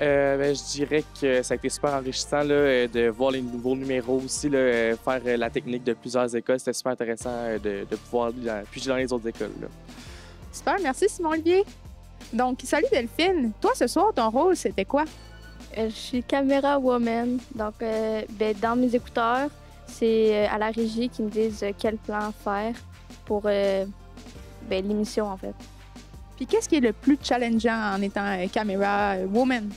Je dirais que ça a été super enrichissant là, de voir les nouveaux numéros aussi, là, faire la technique de plusieurs écoles. C'était super intéressant de pouvoir puiser dans les autres écoles. Là. Super, merci Simon-Olivier. Donc, salut Delphine. Toi, ce soir, ton rôle, c'était quoi? Je suis caméra woman. Donc, dans mes écouteurs, c'est à la régie qu'ils me disent quel plan faire pour l'émission, en fait. Puis, qu'est-ce qui est le plus challengeant en étant caméra woman?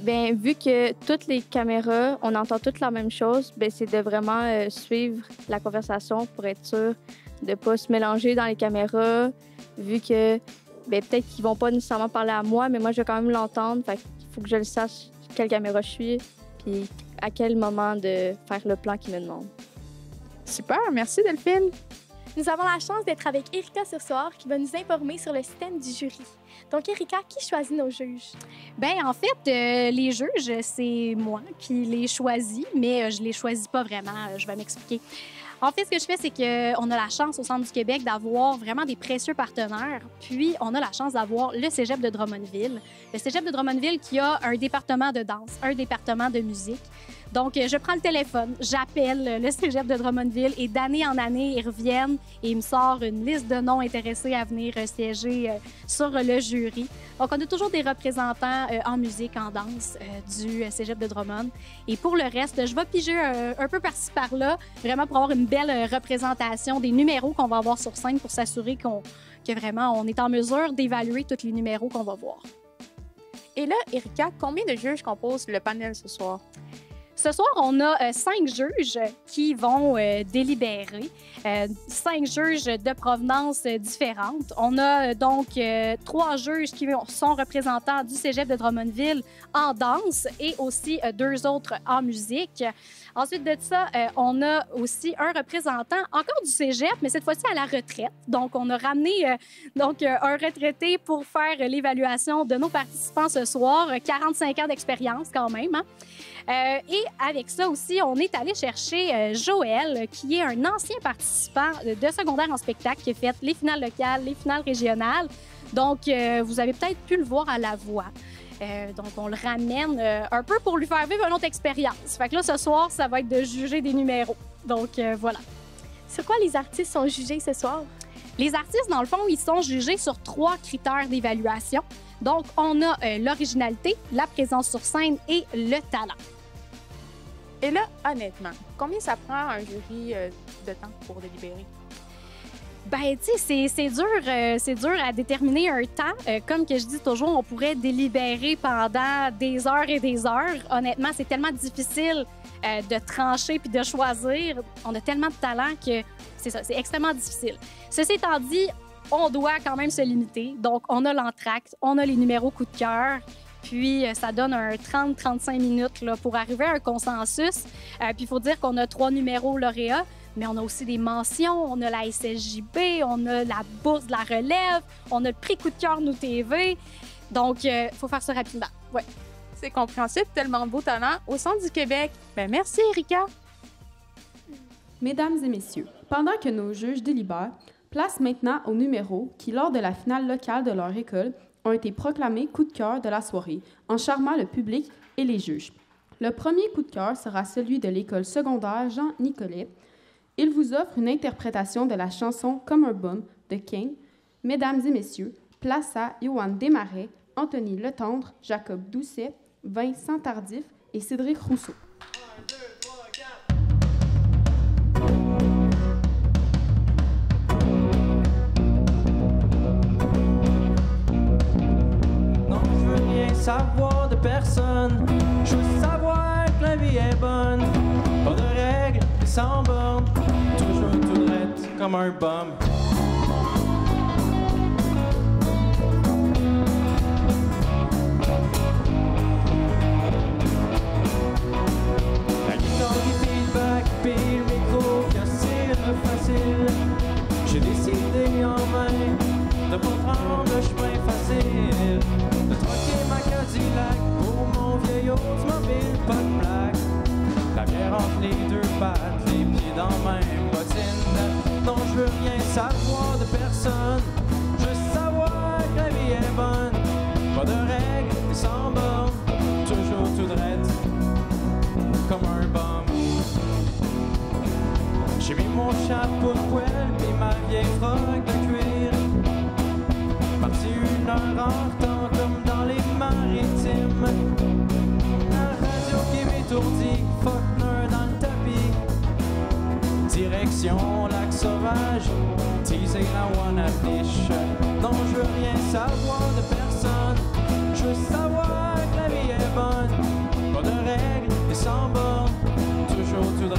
Bien, vu que toutes les caméras, on entend toutes la même chose, bien, c'est de vraiment suivre la conversation pour être sûr de ne pas se mélanger dans les caméras, vu que peut-être qu'ils ne vont pas nécessairement parler à moi, mais moi, je vais quand même l'entendre. Fait qu'il faut que je le sache quelle caméra je suis, puis à quel moment de faire le plan qu'ils me demandent. Super, merci Delphine! Nous avons la chance d'être avec Erika ce soir, qui va nous informer sur le système du jury. Donc, Erika, qui choisit nos juges? Bien, en fait, les juges, c'est moi qui les choisis, mais je ne les choisis pas vraiment, je vais m'expliquer. En fait, ce que je fais, c'est qu'on a la chance au Centre du Québec d'avoir vraiment des précieux partenaires. Puis, on a la chance d'avoir le Cégep de Drummondville. Le Cégep de Drummondville qui a un département de danse, un département de musique. Donc, je prends le téléphone, j'appelle le Cégep de Drummondville et d'année en année, ils reviennent et ils me sortent une liste de noms intéressés à venir siéger sur le jury. Donc, on a toujours des représentants en musique, en danse du Cégep de Drummond. Et pour le reste, je vais piger un peu par-ci, par-là, vraiment pour avoir une belle représentation des numéros qu'on va avoir sur scène pour s'assurer que vraiment on est en mesure d'évaluer tous les numéros qu'on va voir. Et là, Erika, combien de juges composent le panel ce soir? Ce soir, on a 5 juges qui vont délibérer, 5 juges de provenance différentes. On a donc 3 juges qui sont représentants du Cégep de Drummondville en danse et aussi 2 autres en musique. Ensuite de ça, on a aussi un représentant encore du Cégep, mais cette fois-ci à la retraite. Donc, on a ramené un retraité pour faire l'évaluation de nos participants ce soir, 45 ans d'expérience quand même, hein? Et avec ça aussi, on est allé chercher Joël, qui est un ancien participant de secondaire en spectacle qui a fait les finales locales, les finales régionales. Donc, vous avez peut-être pu le voir à La Voix. Donc, on le ramène un peu pour lui faire vivre une autre expérience. Fait que là, ce soir, ça va être de juger des numéros. Donc, voilà. Sur quoi les artistes sont jugés ce soir? Les artistes, dans le fond, ils sont jugés sur 3 critères d'évaluation. Donc, on a l'originalité, la présence sur scène et le talent. Et là, honnêtement, combien ça prend un jury de temps pour délibérer? Bien, tu sais, c'est dur à déterminer un temps. Comme que je dis toujours, on pourrait délibérer pendant des heures et des heures. Honnêtement, c'est tellement difficile de trancher puis de choisir. On a tellement de talent que c'est ça, c'est extrêmement difficile. Ceci étant dit, on doit quand même se limiter. Donc, on a l'entracte, on a les numéros coup de cœur. Puis, ça donne un 30-35 minutes là, pour arriver à un consensus. Puis, il faut dire qu'on a 3 numéros lauréats, mais on a aussi des mentions. On a la SSJB, on a la bourse de la relève, on a le prix coup de cœur Nous TV. Donc, il faut faire ça rapidement. Ouais. C'est compréhensible, tellement beau talent au Centre du Québec. Bien, merci, Erika. Mesdames et messieurs, pendant que nos juges délibèrent, place maintenant aux numéros qui, lors de la finale locale de leur école, ont été proclamés coup de cœur de la soirée, en charmant le public et les juges. Le premier coup de cœur sera celui de l'école secondaire Jean-Nicolet. Il vous offre une interprétation de la chanson « Comme un bum » de King. Mesdames et messieurs, place à Johan Desmarais, Anthony Letendre, Jacob Doucet, Vincent Tardif et Cédric Rousseau. Savoir de personne, je veux savoir que la vie est bonne. Pas de règles, sans bornes, toujours tout droit comme un bum. La guitare qui feedback, puis le micro, bien sûr facile. J'ai décidé en main de pas prendre le chemin facile, de troquer ma Cadillac pour mon vieil Oldsmobile, pas de blague. La bière entre les deux pattes, les pieds dans même bottine. Non, je veux rien savoir de personne, je veux savoir que la vie est bonne. chapeau de poêle et ma vieille frogue de cuir. Parti 1 heure en retard comme dans les maritimes. La radio qui m'étourdit, Faulkner dans le tapis. Direction Lac Sauvage, teasing la one affiche. Non, je veux rien savoir de personne, je veux savoir que la vie est bonne. Pas de règles et sans bornes, toujours tout droit.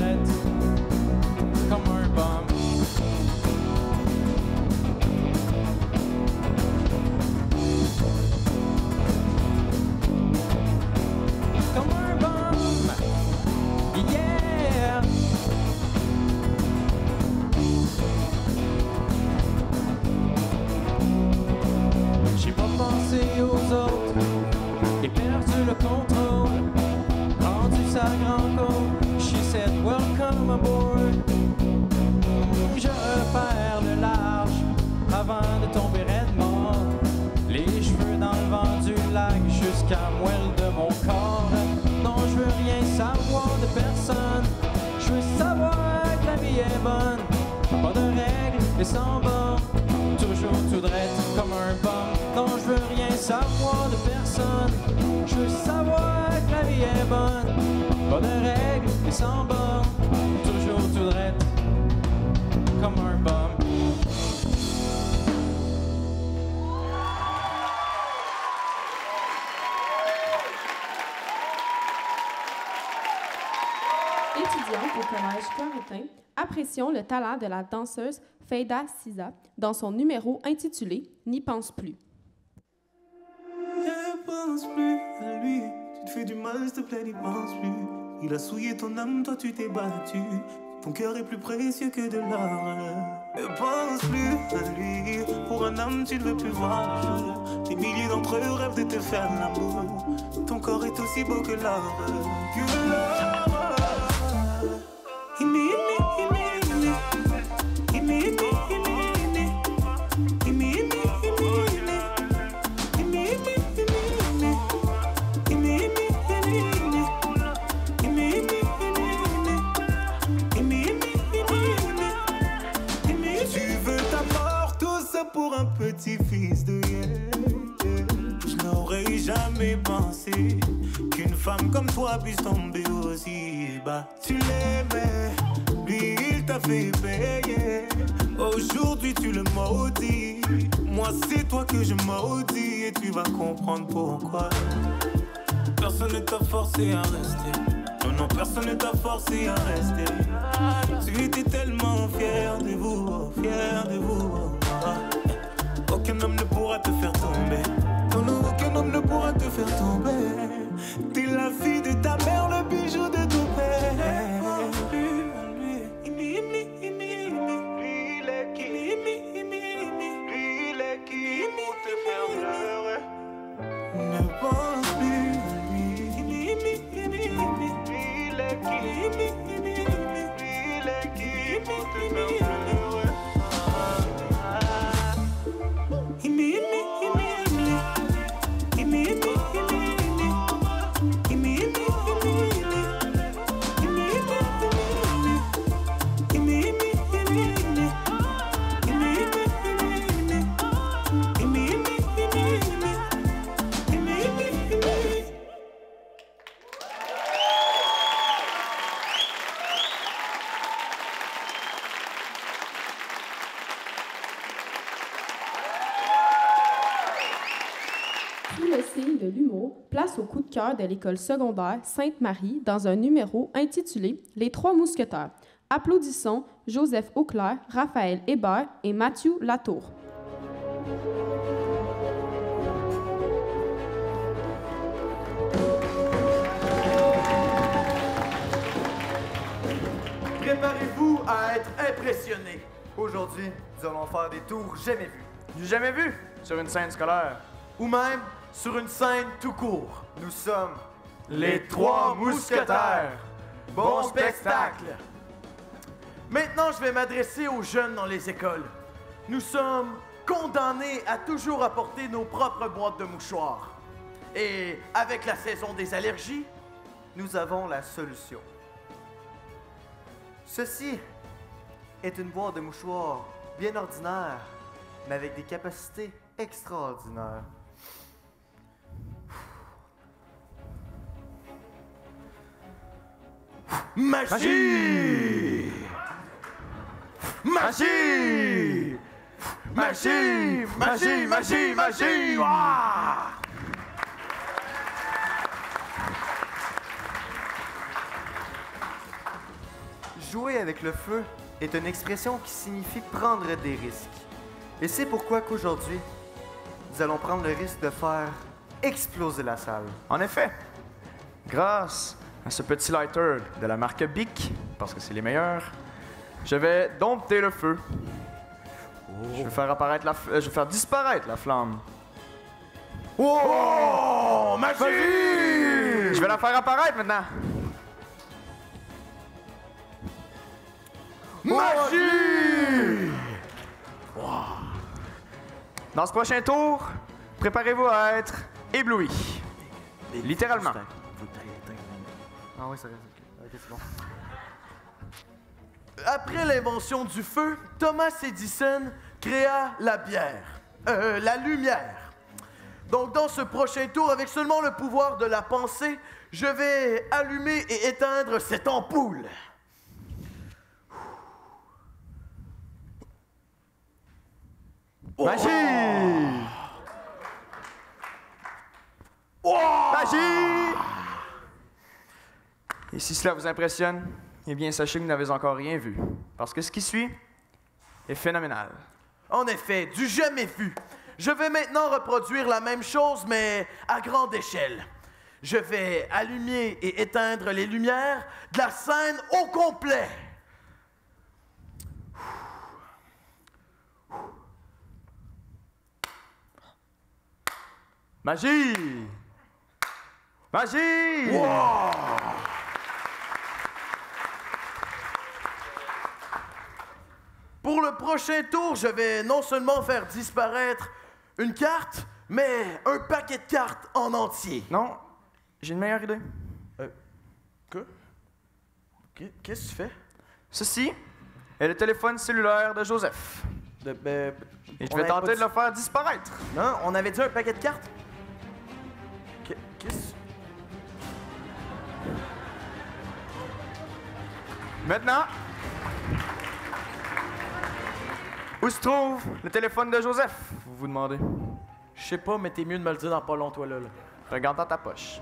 Apprécions le talent de la danseuse Feida Siza dans son numéro intitulé « N'y pense plus ». Ne pense plus à lui, tu te fais du mal, s'il te plaît, n'y pense plus. Il a souillé ton âme, toi tu t'es battu, ton cœur est plus précieux que de l'or. Ne pense plus à lui, pour un homme tu ne veux plus voir le jour. Des milliers d'entre eux rêvent de te faire l'amour, ton corps est aussi beau que l'or. Petit-fils de yeah. Je n'aurais jamais pensé qu'une femme comme toi puisse tomber aussi bas. Tu l'aimais, lui il t'a fait payer. Aujourd'hui tu le maudis, moi c'est toi que je maudis. Et tu vas comprendre pourquoi. Personne ne t'a forcé à rester. Non, personne ne t'a forcé à rester. Tu étais tellement fier de vous, oh, fier de vous, oh, ah. Aucun homme ne pourra te faire tomber. Non, non, aucun homme ne pourra te faire tomber. T'es la fille de ta mère, le bijou de ton père. De l'école secondaire Sainte-Marie dans un numéro intitulé « Les trois mousquetaires ». Applaudissons Joseph Auclair, Raphaël Hébert et Mathieu Latour. Préparez-vous à être impressionnés. Aujourd'hui, nous allons faire des tours jamais vus. Du jamais vu sur une scène scolaire. Ou même sur une scène tout court. Nous sommes les trois mousquetaires. Bon spectacle! Maintenant, je vais m'adresser aux jeunes dans les écoles. Nous sommes condamnés à toujours apporter nos propres boîtes de mouchoirs. Et avec la saison des allergies, nous avons la solution. Ceci est une boîte de mouchoirs bien ordinaire, mais avec des capacités extraordinaires. Magie! Magie! Magie! Magie! Magie! Magie! Ouah! Jouer avec le feu est une expression qui signifie prendre des risques. Et c'est pourquoi qu'aujourd'hui, nous allons prendre le risque de faire exploser la salle. En effet, grâce à ce petit lighter de la marque Bic, parce que c'est les meilleurs, je vais dompter le feu. Oh. Je vais faire apparaître je vais faire disparaître la flamme. Oh! Oh! Magie! Je vais la faire apparaître maintenant. Magie! Wow. Dans ce prochain tour, préparez-vous à être ébloui. Littéralement. Ah oui, ça reste. Ok, c'est bon. Après l'invention du feu, Thomas Edison créa la lumière. Donc, dans ce prochain tour, avec seulement le pouvoir de la pensée, je vais allumer et éteindre cette ampoule. Oh! Magie! Oh! Magie! Et si cela vous impressionne, eh bien, sachez que vous n'avez encore rien vu, parce que ce qui suit est phénoménal. En effet, du jamais vu. Je vais maintenant reproduire la même chose, mais à grande échelle. Je vais allumer et éteindre les lumières de la scène au complet. Magie! Magie! Wow! Pour le prochain tour, je vais non seulement faire disparaître une carte, mais un paquet de cartes en entier. Non, j'ai une meilleure idée. Quoi? Qu'est-ce que tu fais? Ceci est le téléphone cellulaire de Joseph. Et je vais tenter de le faire disparaître. Non, on avait dit un paquet de cartes? Maintenant, où se trouve le téléphone de Joseph, vous vous demandez? Je sais pas, mais t'es mieux de me le dire dans pas longtemps, toi, là. Regarde dans ta poche.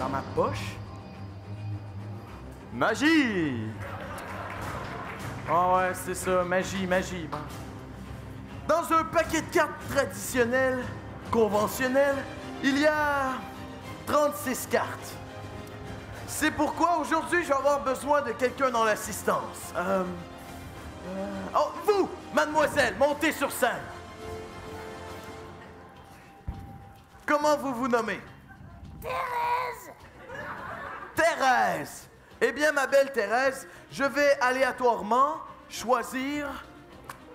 Dans ma poche? Magie! Ah ouais, c'est ça, magie, magie. Dans un paquet de cartes traditionnelles, conventionnelles, il y a 36 cartes. C'est pourquoi aujourd'hui, je vais avoir besoin de quelqu'un dans l'assistance. Oh, vous, mademoiselle, montez sur scène. Comment vous vous nommez? Thérèse. Thérèse. Eh bien, ma belle Thérèse, je vais aléatoirement choisir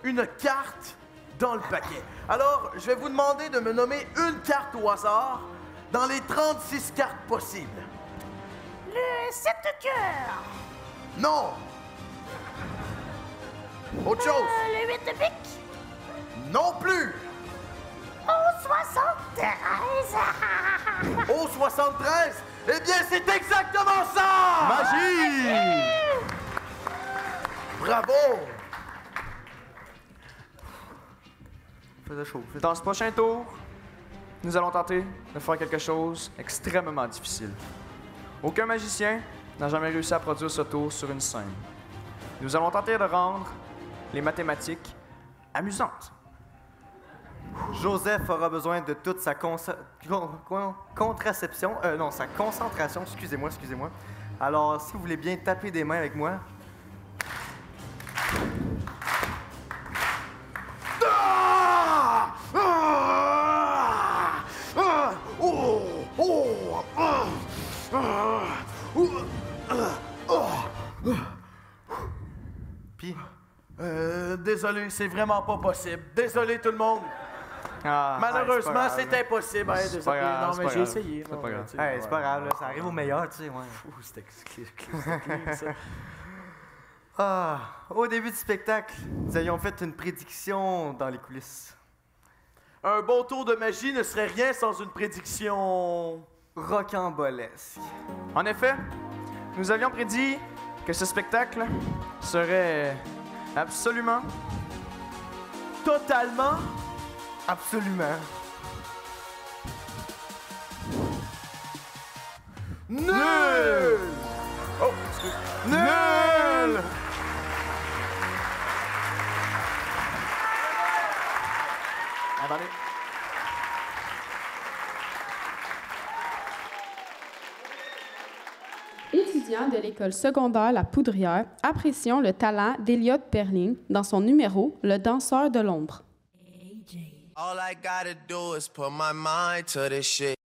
une carte dans le paquet. Alors, je vais vous demander de me nommer une carte au hasard dans les 36 cartes possibles. Le 7 de cœur. Non. Autre chose. Le 8 de pique. Non plus. Au 73. Au 73. Eh bien, c'est exactement ça. Magie. Magie. Bravo. Faisait chaud. Dans ce prochain tour, nous allons tenter de faire quelque chose extrêmement difficile. Aucun magicien n'a jamais réussi à produire ce tour sur une scène. Nous allons tenter de rendre les mathématiques amusantes. Joseph aura besoin de toute sa sa concentration, excusez-moi. Alors, si vous voulez bien taper des mains avec moi. Désolé, c'est vraiment pas possible. Désolé tout le monde. Ah, malheureusement, c'est impossible. Hey, désolé, non, mais j'ai essayé. C'est pas grave. C'est pas grave, ça arrive au meilleur, tu sais. Ouais. C'était ça. Ah, au début du spectacle, nous avions fait une prédiction dans les coulisses. Un bon tour de magie ne serait rien sans une prédiction rocambolesque. En effet, nous avions prédit que ce spectacle serait absolument, totalement, absolument nul! Oh, excusez-moi. Nul! Attendez. Étudiants de l'école secondaire La Poudrière, apprécions le talent d'Elliot Perling dans son numéro Le danseur de l'ombre. All I gotta do is put my mind to this shit.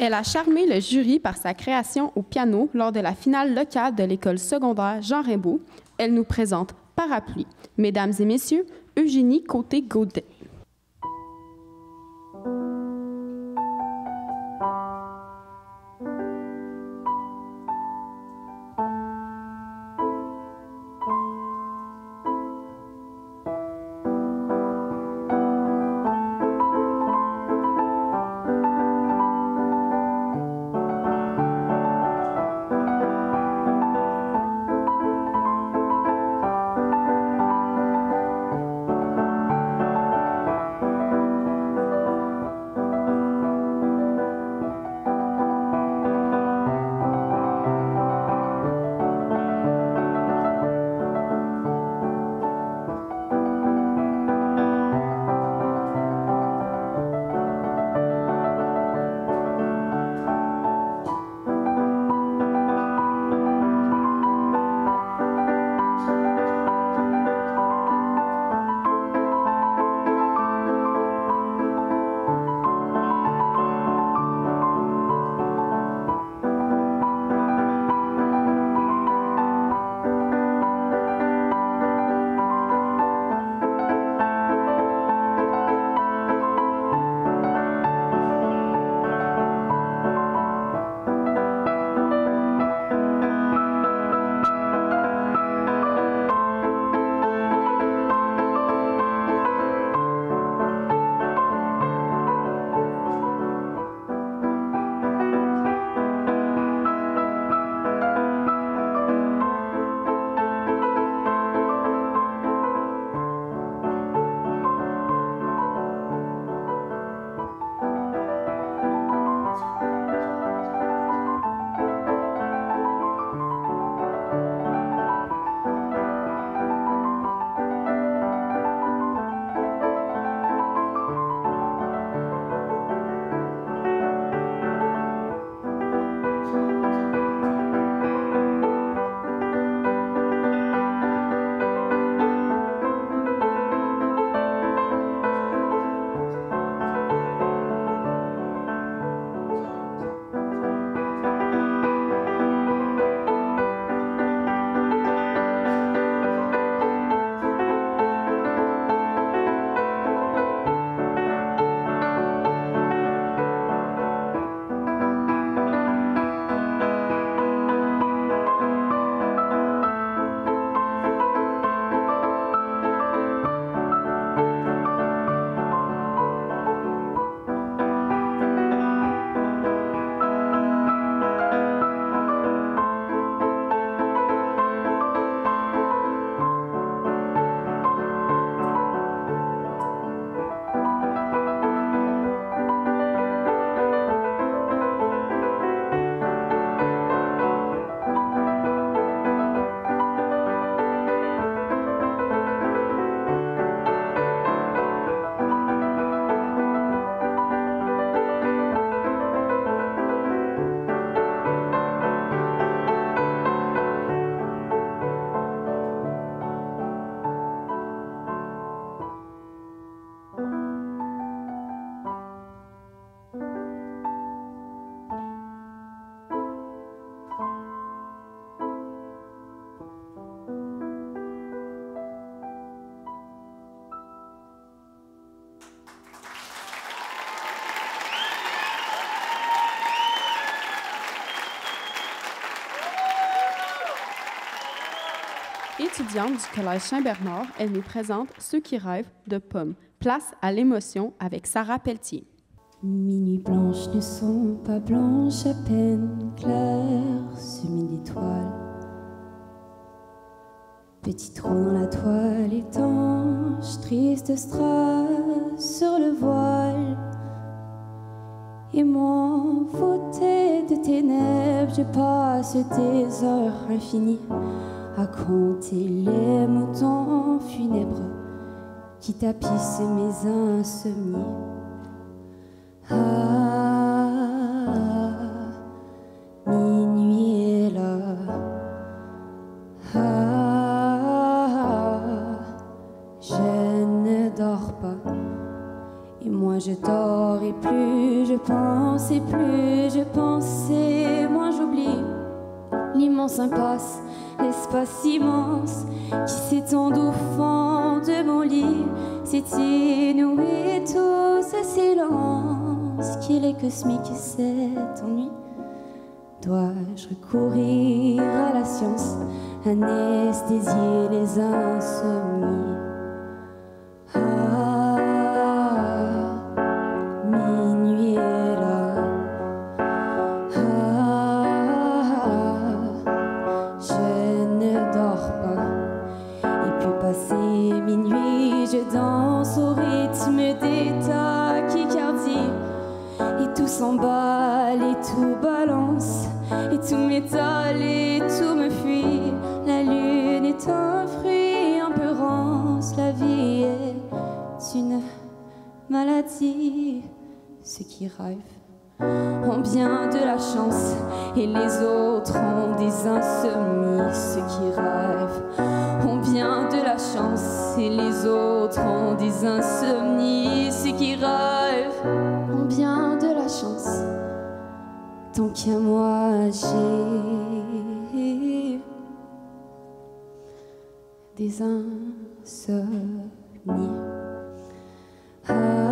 Elle a charmé le jury par sa création au piano lors de la finale locale de l'école secondaire Jean Rimbaud. Elle nous présente Parapluie. Mesdames et messieurs, Eugénie Côté-Gaudet. Étudiante du Collège Saint-Bernard, elle nous présente « Ceux qui rêvent de pommes », place à l'émotion avec Sarah Pelletier. Mes nuits blanches ne sont pas blanches à peine, claires, semées d'étoiles. Petit trou dans la toile étanche, triste strass sur le voile. Et moi, voûtée de ténèbres, je passe des heures infinies à compter les moutons funèbres qui tapissent mes insomnies. Ah, minuit est là. Ah, je ne dors pas. Et moi je dors et plus je pense et plus je pense et moins j'oublie l'immense impasse, l'espace immense qui s'étend au fond de mon lit. C'est inouï tout ce silence qu'il est cosmique cet ennui. Dois-je recourir à la science, anesthésier les insomnies? S'emballe et tout balance, et tout m'étale et tout me fuit. La lune est un fruit, un peu rance. La vie est une maladie. Ceux qui rêvent ont bien de la chance, et les autres ont des insomnies. Ceux qui rêvent ont bien de la chance, et les autres ont des insomnies. Ceux qui rêvent ont bien de la chance. Tant qu'à moi, j'ai des insomnies. Ah,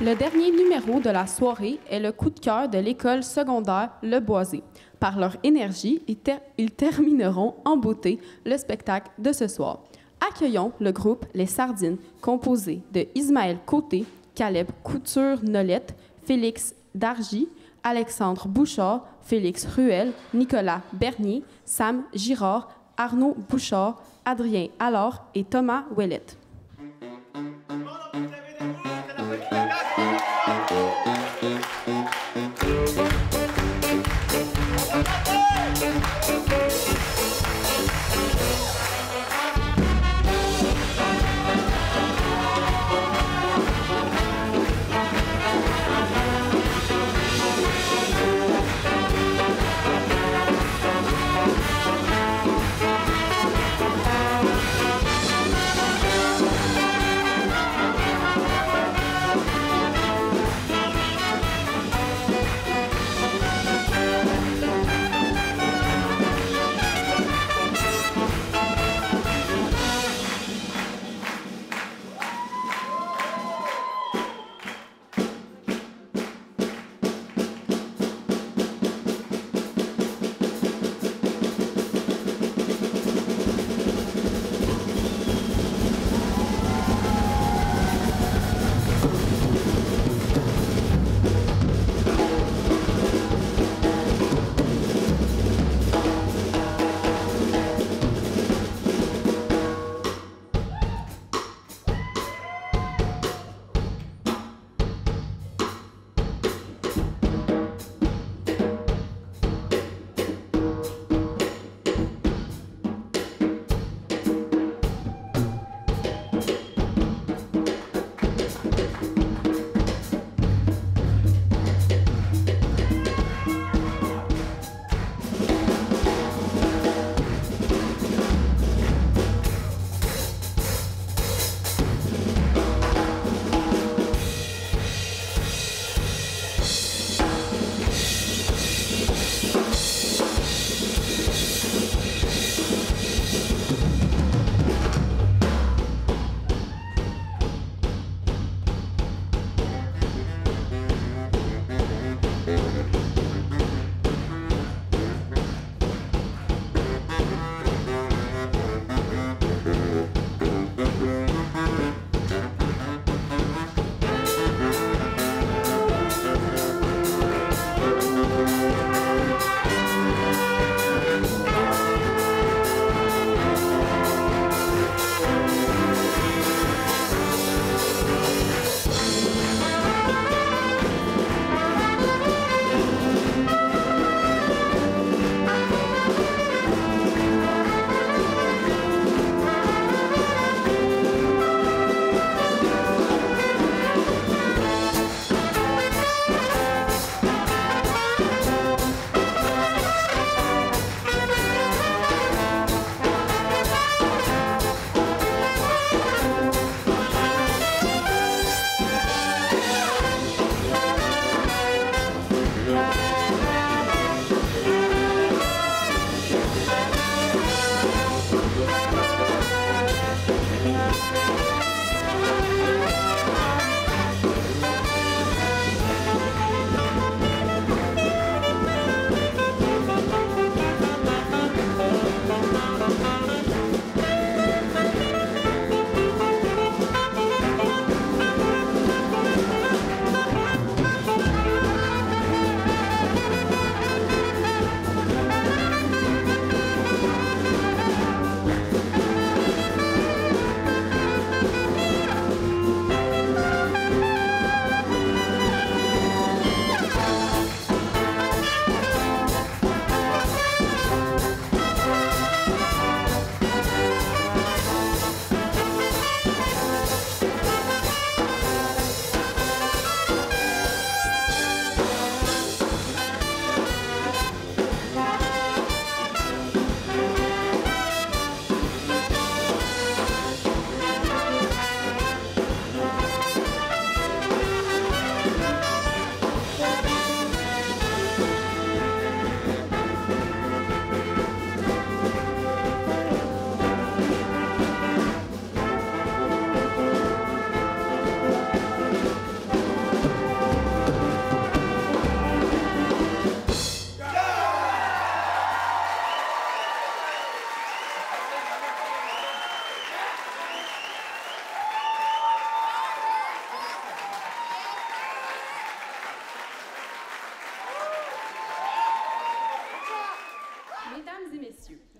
le dernier numéro de la soirée est le coup de cœur de l'école secondaire Le Boisé. Par leur énergie, ils termineront en beauté le spectacle de ce soir. Accueillons le groupe Les Sardines, composé de Ismaël Côté, Caleb Couture-Nolette, Félix Dargy, Alexandre Bouchard, Félix Ruel, Nicolas Bernier, Sam Girard, Arnaud Bouchard, Adrien Allard et Thomas Ouellette.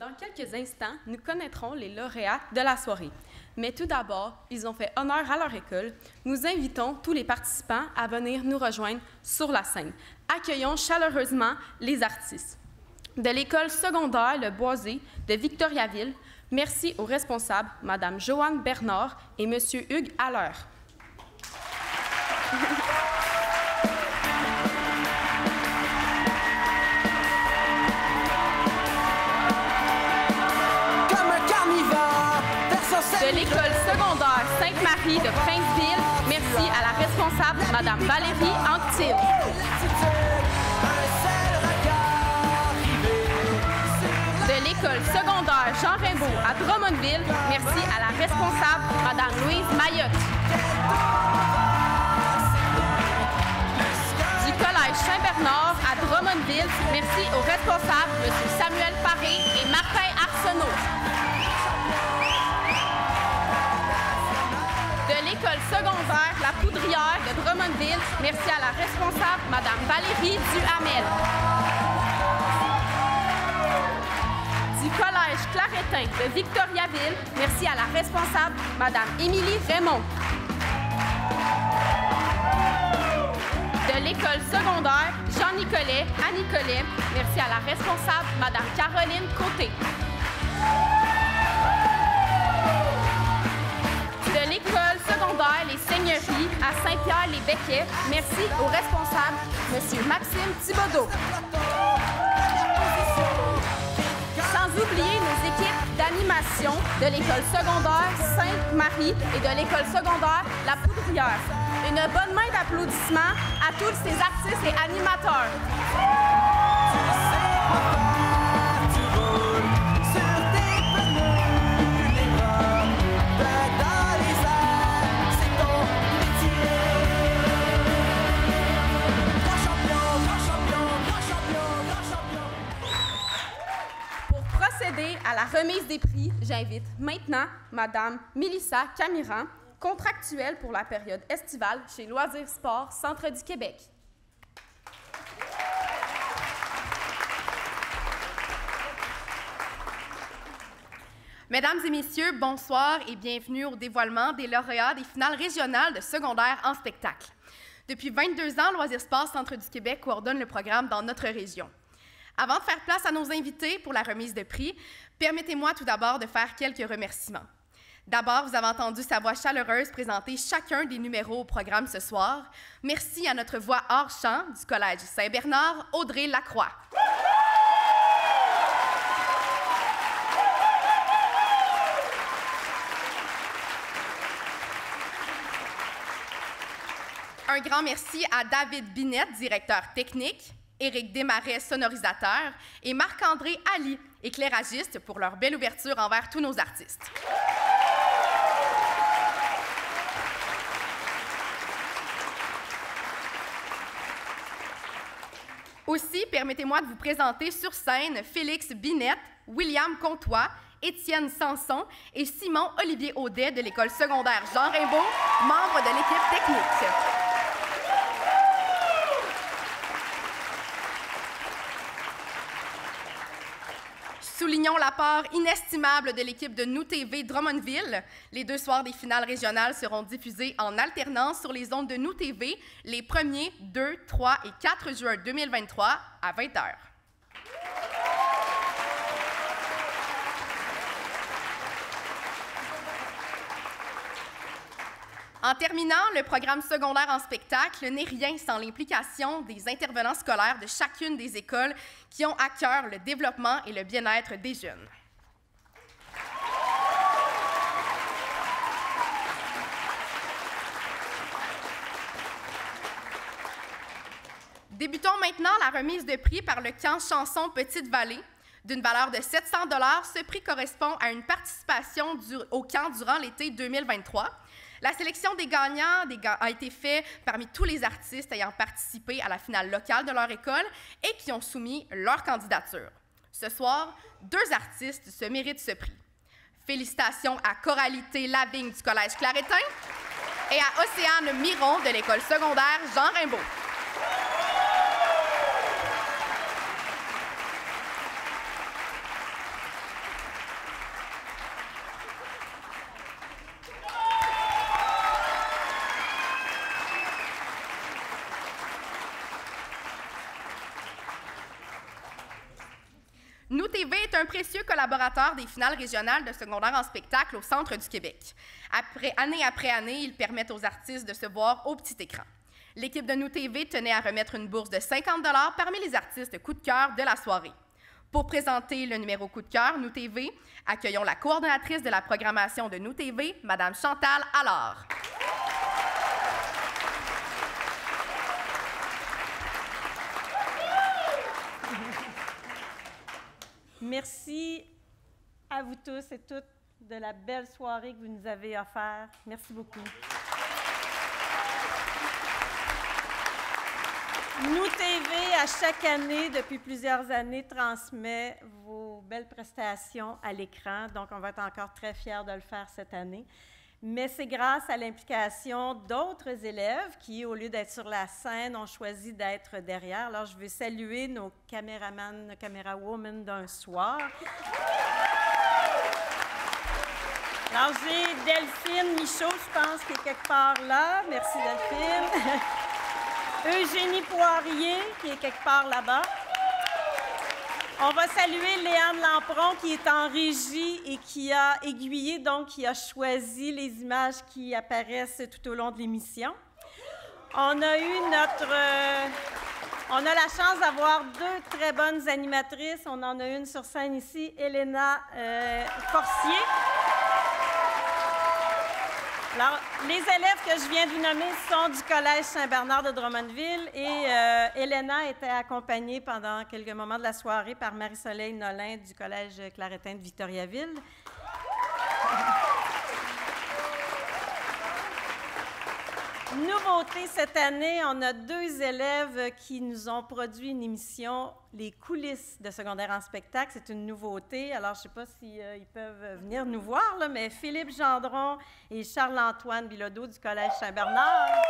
Dans quelques instants, nous connaîtrons les lauréats de la soirée. Mais tout d'abord, ils ont fait honneur à leur école. Nous invitons tous les participants à venir nous rejoindre sur la scène. Accueillons chaleureusement les artistes. De l'école secondaire Le Boisé de Victoriaville, merci aux responsables, Mme Joanne Bernard et M. Hugues Haller. De l'école secondaire Sainte-Marie de Princeville, merci à la responsable, Mme Valérie Anctil. De l'école secondaire Jean Rimbaud à Drummondville, merci à la responsable, Mme Louise Mayotte. Du collège Saint-Bernard à Drummondville, merci aux responsables, M. Samuel Paré et Martin Arsenault. De l'école secondaire La Poudrière de Drummondville, merci à la responsable, Mme Valérie Duhamel. Du collège Claretin de Victoriaville, merci à la responsable, Mme Émilie Raymond. De l'école secondaire Jean-Nicolet à Nicolet, merci à la responsable, Mme Caroline Côté. De l'école secondaire Les Seigneuries à Saint-Pierre-les-Becquets, merci aux responsables, M. Maxime Thibodeau. Sans oublier nos équipes d'animation de l'école secondaire Sainte-Marie et de l'école secondaire La Poudrière. Une bonne main d'applaudissements à tous ces artistes et animateurs. À la remise des prix, j'invite maintenant Mme Mélissa Camiran, contractuelle pour la période estivale chez Loisirs Sport Centre du Québec. Mesdames et messieurs, bonsoir et bienvenue au dévoilement des lauréats des finales régionales de secondaire en spectacle. Depuis 22 ans, Loisirs Sport Centre du Québec coordonne le programme dans notre région. Avant de faire place à nos invités pour la remise de prix, permettez-moi tout d'abord de faire quelques remerciements. D'abord, vous avez entendu sa voix chaleureuse présenter chacun des numéros au programme ce soir. Merci à notre voix hors champ du Collège Saint-Bernard, Audrey Lacroix. Un grand merci à David Binette, directeur technique, Éric Desmarais, sonorisateur, et Marc-André Ali, éclairagiste, pour leur belle ouverture envers tous nos artistes. Aussi, permettez-moi de vous présenter sur scène Félix Binette, William Comtois, Étienne Sanson et Simon-Olivier Audet de l'école secondaire Jean Rimbaud, membre de l'équipe technique. Soulignons l'apport inestimable de l'équipe de Nous TV Drummondville. Les deux soirs des finales régionales seront diffusés en alternance sur les ondes de Nous TV les 1er, 2, 3 et 4 juin 2023 à 20h. En terminant, le programme secondaire en spectacle n'est rien sans l'implication des intervenants scolaires de chacune des écoles qui ont à cœur le développement et le bien-être des jeunes. Débutons maintenant la remise de prix par le camp Chanson Petite-Vallée. D'une valeur de 700 $, ce prix correspond à une participation au camp durant l'été 2023. La sélection des gagnants a été faite parmi tous les artistes ayant participé à la finale locale de leur école et qui ont soumis leur candidature. Ce soir, deux artistes se méritent ce prix. Félicitations à Coralie T. Lavigne du Collège Claretin et à Océane Miron de l'école secondaire Jean Rimbaud. Nous TV est un précieux collaborateur des finales régionales de secondaire en spectacle au centre du Québec. Année après année, ils permettent aux artistes de se voir au petit écran. L'équipe de Nous TV tenait à remettre une bourse de 50 $ parmi les artistes coup de cœur de la soirée. Pour présenter le numéro coup de cœur Nous TV, accueillons la coordonnatrice de la programmation de Nous TV, Mme Chantal Allard. Merci à vous tous et toutes de la belle soirée que vous nous avez offerte. Merci beaucoup. Nous TV, à chaque année, depuis plusieurs années, transmet vos belles prestations à l'écran. Donc, on va être encore très fiers de le faire cette année. Mais c'est grâce à l'implication d'autres élèves qui, au lieu d'être sur la scène, ont choisi d'être derrière. Alors, je veux saluer nos caméramans, nos camérawomen d'un soir. Alors, j'ai Delphine Michaud, je pense, qui est quelque part là. Merci, Delphine. Eugénie Poirier, qui est quelque part là-bas. On va saluer Léane Lampron, qui est en régie et qui a aiguillé, donc qui a choisi les images qui apparaissent tout au long de l'émission. On a eu notre... on a la chance d'avoir deux très bonnes animatrices. On en a une sur scène ici, Elena Forcier. Alors, les élèves que je viens de vous nommer sont du Collège Saint-Bernard de Drummondville et Elena était accompagnée pendant quelques moments de la soirée par Marie-Soleil Nolin du Collège Claretin de Victoriaville. Nouveauté cette année, on a deux élèves qui nous ont produit une émission, Les coulisses de secondaire en spectacle. C'est une nouveauté, alors je ne sais pas s'ils ils peuvent venir nous voir, là, mais Philippe Gendron et Charles-Antoine Bilodeau du Collège Saint-Bernard.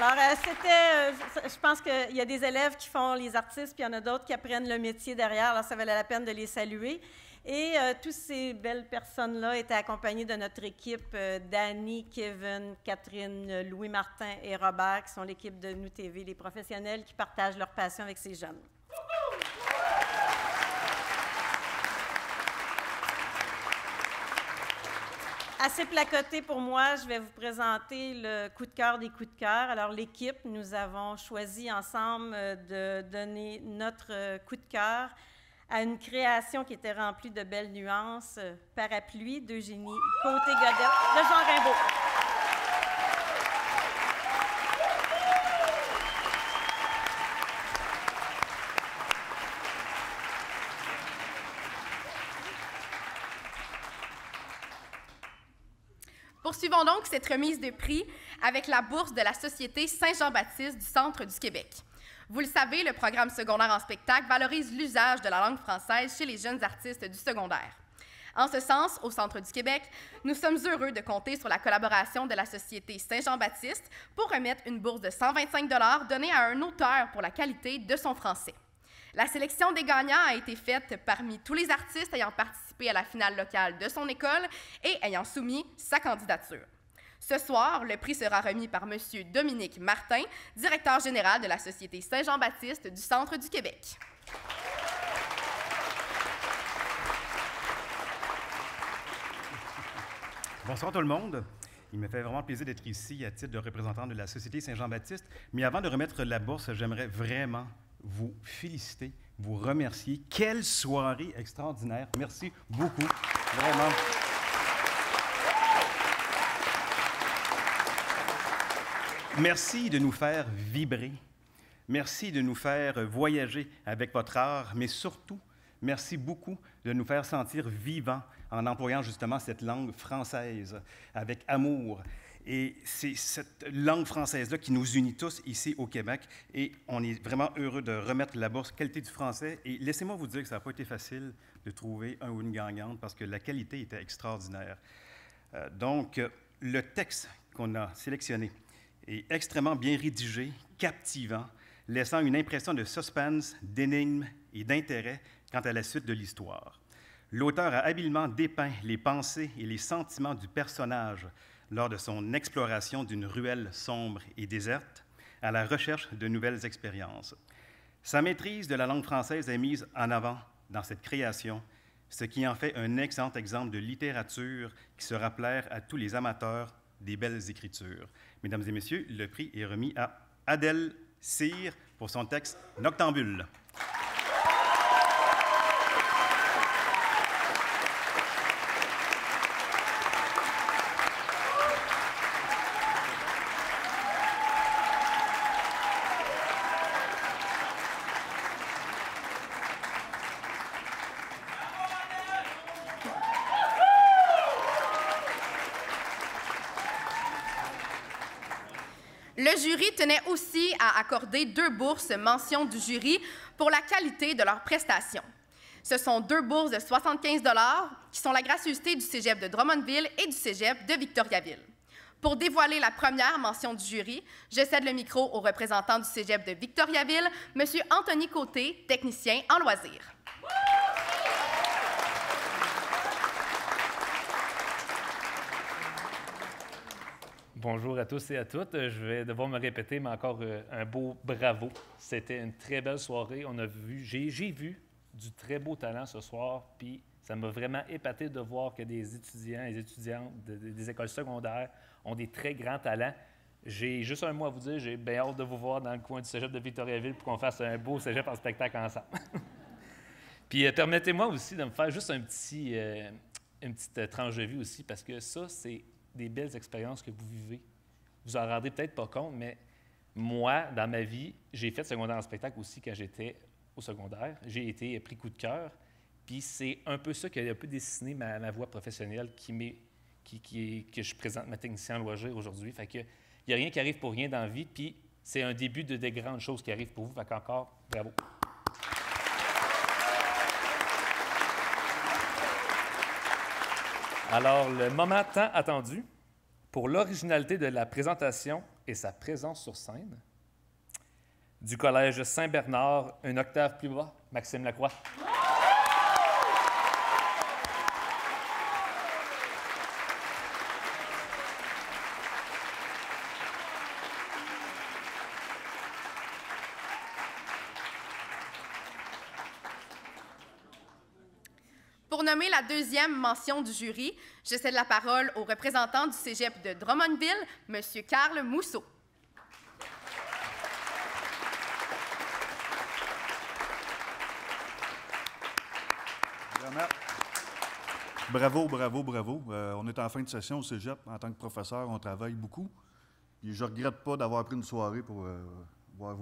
Alors, je pense qu'il y a des élèves qui font les artistes, puis il y en a d'autres qui apprennent le métier derrière, alors ça valait la peine de les saluer. Et toutes ces belles personnes-là étaient accompagnées de notre équipe, Danny, Kevin, Catherine, Louis-Martin et Robert, qui sont l'équipe de Nous TV, les professionnels qui partagent leur passion avec ces jeunes. Assez placoté pour moi, je vais vous présenter le coup de cœur des coups de cœur. Alors, l'équipe, nous avons choisi ensemble de donner notre coup de cœur à une création qui était remplie de belles nuances, Parapluie d'Eugénie Côté-Godette de Jean Rimbaud. Poursuivons donc cette remise de prix avec la bourse de la Société Saint-Jean-Baptiste du Centre du Québec. Vous le savez, le programme secondaire en spectacle valorise l'usage de la langue française chez les jeunes artistes du secondaire. En ce sens, au Centre du Québec, nous sommes heureux de compter sur la collaboration de la Société Saint-Jean-Baptiste pour remettre une bourse de 125 $ donnée à un auteur pour la qualité de son français. La sélection des gagnants a été faite parmi tous les artistes ayant participé à la finale locale de son école et ayant soumis sa candidature. Ce soir, le prix sera remis par M. Dominique Martin, directeur général de la Société Saint-Jean-Baptiste du Centre du Québec. Bonsoir tout le monde. Il me fait vraiment plaisir d'être ici à titre de représentant de la Société Saint-Jean-Baptiste. Mais avant de remettre la bourse, j'aimerais vraiment vous féliciter, vous remercier. Quelle soirée extraordinaire! Merci beaucoup, vraiment. Merci de nous faire vibrer. Merci de nous faire voyager avec votre art, mais surtout, merci beaucoup de nous faire sentir vivants en employant justement cette langue française avec amour. Et c'est cette langue française-là qui nous unit tous ici au Québec. Et on est vraiment heureux de remettre la bourse qualité du français. Et laissez-moi vous dire que ça n'a pas été facile de trouver un ou une gagnante parce que la qualité était extraordinaire. Donc, le texte qu'on a sélectionné est extrêmement bien rédigé, captivant, laissant une impression de suspense, d'énigme et d'intérêt quant à la suite de l'histoire. L'auteur a habilement dépeint les pensées et les sentiments du personnage, lors de son exploration d'une ruelle sombre et déserte, à la recherche de nouvelles expériences. Sa maîtrise de la langue française est mise en avant dans cette création, ce qui en fait un excellent exemple de littérature qui sera plaire à tous les amateurs des belles écritures. Mesdames et messieurs, le prix est remis à Adèle Cyr pour son texte « Noctambule ». Le jury tenait aussi à accorder 2 bourses mention du jury pour la qualité de leurs prestations. Ce sont 2 bourses de 75 $ qui sont la gracieuseté du cégep de Drummondville et du cégep de Victoriaville. Pour dévoiler la première mention du jury, je cède le micro au représentant du cégep de Victoriaville, M. Anthony Côté, technicien en loisirs. Bonjour à tous et à toutes. Je vais devoir me répéter, mais encore un beau bravo. C'était une très belle soirée. J'ai vu du très beau talent ce soir, puis ça m'a vraiment épaté de voir que des étudiants et des étudiantes des écoles secondaires ont des très grands talents. J'ai juste un mot à vous dire, j'ai bien hâte de vous voir dans le coin du cégep de Victoriaville pour qu'on fasse un beau cégep en spectacle ensemble. Puis permettez-moi aussi de me faire juste une petite tranche de vie aussi, parce que ça, c'est des belles expériences que vous vivez. Vous en rendez peut-être pas compte, mais moi, dans ma vie, j'ai fait secondaire en spectacle aussi quand j'étais au secondaire. J'ai été pris coup de cœur, puis c'est un peu ça qui a un peu dessiné ma voie professionnelle que je présente ma technicien en loisir aujourd'hui. Fait que il n'y a rien qui arrive pour rien dans la vie, puis c'est un début de des grandes choses qui arrivent pour vous. Fait qu'encore, bravo! Alors, le moment tant attendu pour l'originalité de la présentation et sa présence sur scène du Collège Saint-Bernard, une octave plus bas, Maxime Lacroix. Nommé la deuxième mention du jury, je cède la parole au représentant du cégep de Drummondville, M. Carl Mousseau. Bravo, bravo, bravo. On est en fin de session au cégep. En tant que professeur, on travaille beaucoup. Et je ne regrette pas d'avoir pris une soirée pour voir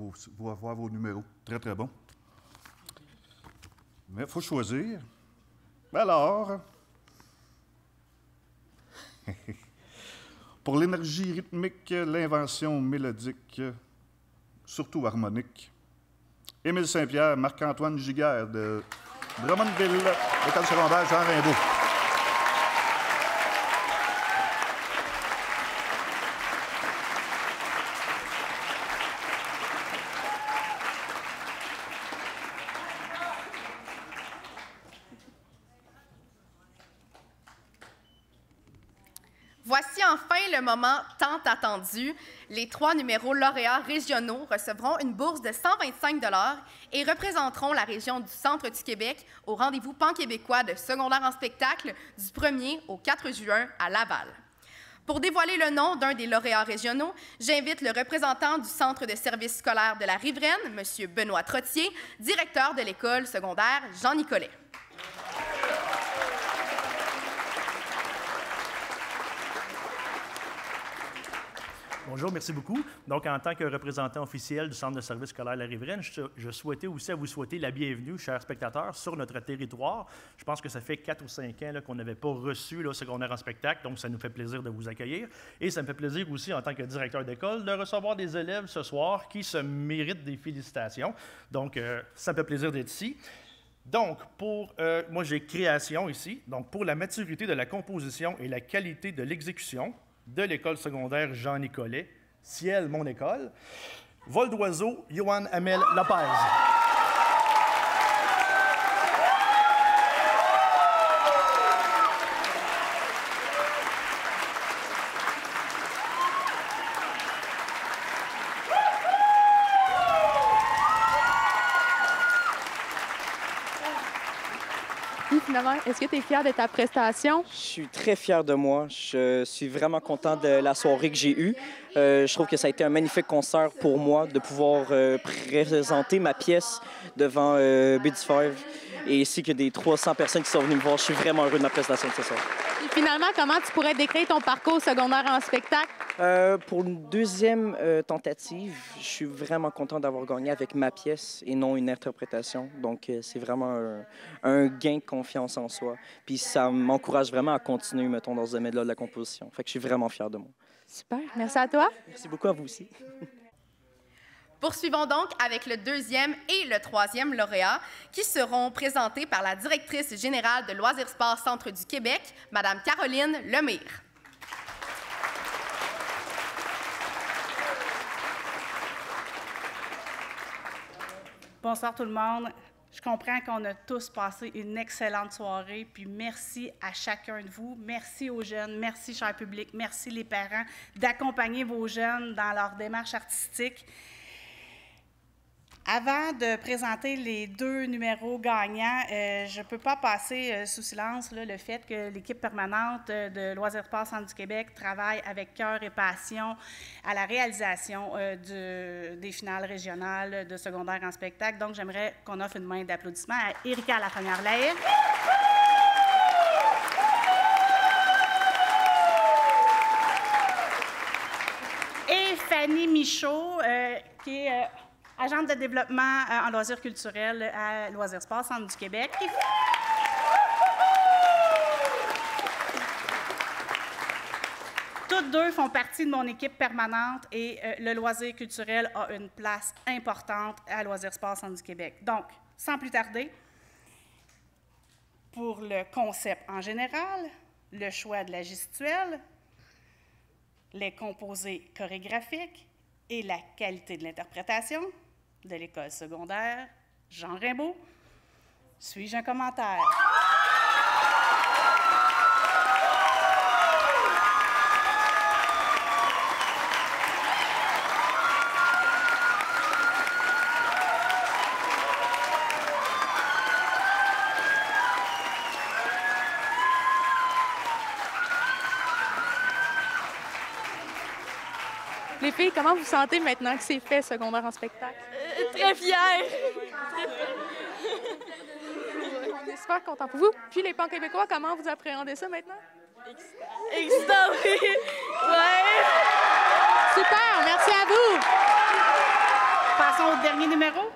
vos numéros. Très, très bon. Mais il faut choisir. Alors, pour l'énergie rythmique, l'invention mélodique, surtout harmonique, Émile Saint-Pierre, Marc-Antoine Giga de Drummondville, école secondaire Jean Rimbaud. Moment tant attendu, les 3 numéros lauréats régionaux recevront une bourse de 125 $ et représenteront la région du centre du Québec au rendez-vous pan-québécois de secondaire en spectacle du 1er au 4 juin à Laval. Pour dévoiler le nom d'un des lauréats régionaux, j'invite le représentant du centre de services scolaires de la Riveraine, M. Benoît Trottier, directeur de l'école secondaire Jean-Nicolet. Bonjour, merci beaucoup. Donc, en tant que représentant officiel du Centre de services scolaires La Riveraine, je souhaitais aussi à vous souhaiter la bienvenue, chers spectateurs, sur notre territoire. Je pense que ça fait 4 ou 5 ans qu'on n'avait pas reçu le secondaire en spectacle, donc ça nous fait plaisir de vous accueillir. Et ça me fait plaisir aussi, en tant que directeur d'école, de recevoir des élèves ce soir qui se méritent des félicitations. Donc, ça me fait plaisir d'être ici. Donc, moi, j'ai création ici. Donc, pour la maturité de la composition et la qualité de l'exécution, de l'école secondaire Jean-Nicolet, Ciel, mon école. Vol d'oiseau, Johan Hamel-Lopez. Lacroix. Est-ce que tu es fière de ta prestation? Je suis très fière de moi. Je suis vraiment content de la soirée que j'ai eue. Je trouve que ça a été un magnifique concert pour moi de pouvoir présenter ma pièce devant B15 et ainsi que des 300 personnes qui sont venues me voir. Je suis vraiment heureux de ma prestation de ce soir. Et finalement, comment tu pourrais décrire ton parcours secondaire en spectacle? Pour une deuxième tentative, je suis vraiment content d'avoir gagné avec ma pièce et non une interprétation. Donc, c'est vraiment un gain de confiance en soi. Puis ça m'encourage vraiment à continuer, mettons, dans ce domaine-là de la composition. Fait que je suis vraiment fier de moi. Super. Merci à toi. Merci beaucoup à vous aussi. Poursuivons donc avec le deuxième et le troisième lauréat qui seront présentés par la directrice générale de Loisirs Sports Centre du Québec, Mme Caroline Lemire. Bonsoir tout le monde. Je comprends qu'on a tous passé une excellente soirée, puis merci à chacun de vous, merci aux jeunes, merci cher public, merci les parents d'accompagner vos jeunes dans leur démarche artistique. Avant de présenter les deux numéros gagnants, je ne peux pas passer sous silence là, le fait que l'équipe permanente de Loisirs Sports Centre du Québec travaille avec cœur et passion à la réalisation des finales régionales de secondaire en spectacle. Donc, j'aimerais qu'on offre une main d'applaudissement à Erika Lafrenière-Lahaye. Et Fanny Michaud, qui est... agente de développement en loisirs culturels à Loisirs Sports Centre du Québec. Toutes deux font partie de mon équipe permanente et le loisir culturel a une place importante à Loisirs Sports Centre du Québec. Donc, sans plus tarder, pour le concept en général, le choix de la gestuelle, les composés chorégraphiques et la qualité de l'interprétation, de l'école secondaire, Jean Rimbaud. Suis-je un commentaire? Les filles, comment vous vous sentez maintenant que c'est fait, secondaire en spectacle? Très fière! On est super contents pour vous. Puis les pans québécois, comment vous appréhendez ça maintenant? Excitant, oui! Ouais. Super! Merci à vous! Passons au dernier numéro.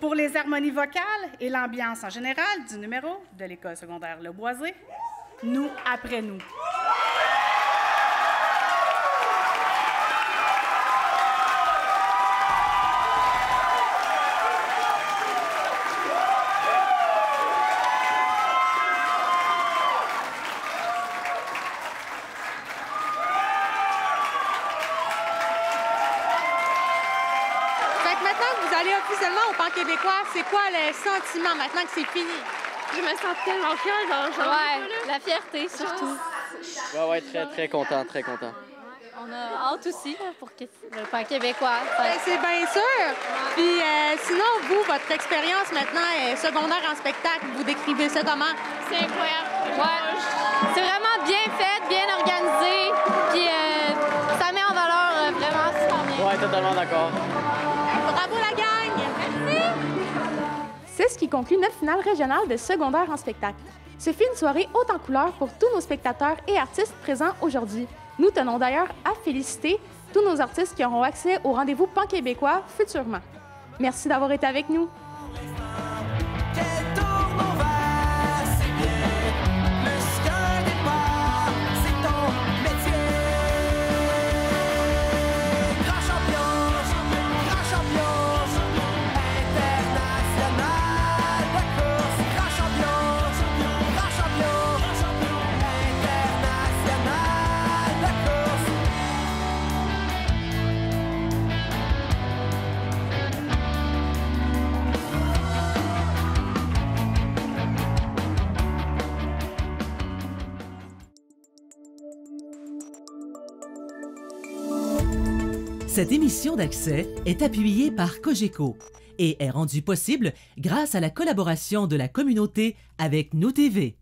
Pour les harmonies vocales et l'ambiance en général du numéro de l'école secondaire Le Boisé, Nous après nous. C'est quoi le sentiment maintenant que c'est fini? Je me sens tellement fière. Ouais, la fierté surtout. Ouais, ouais, très, très content, très content. On a hâte aussi pour le pan québécois. Ouais. C'est bien sûr. Ouais. Puis sinon, vous, votre expérience maintenant est secondaire en spectacle. Vous décrivez ça comment? C'est incroyable. Ouais. C'est vraiment bien fait, bien organisé. Puis ça met en valeur vraiment super bien. Ouais, totalement d'accord. Bravo la gang! Merci! C'est ce qui conclut notre finale régionale de secondaire en spectacle. Ce fut une soirée haute en couleurs pour tous nos spectateurs et artistes présents aujourd'hui. Nous tenons d'ailleurs à féliciter tous nos artistes qui auront accès au rendez-vous pan-québécois futurement. Merci d'avoir été avec nous. Cette émission d'accès est appuyée par Cogeco, et est rendu possible grâce à la collaboration de la communauté avec Nous TV.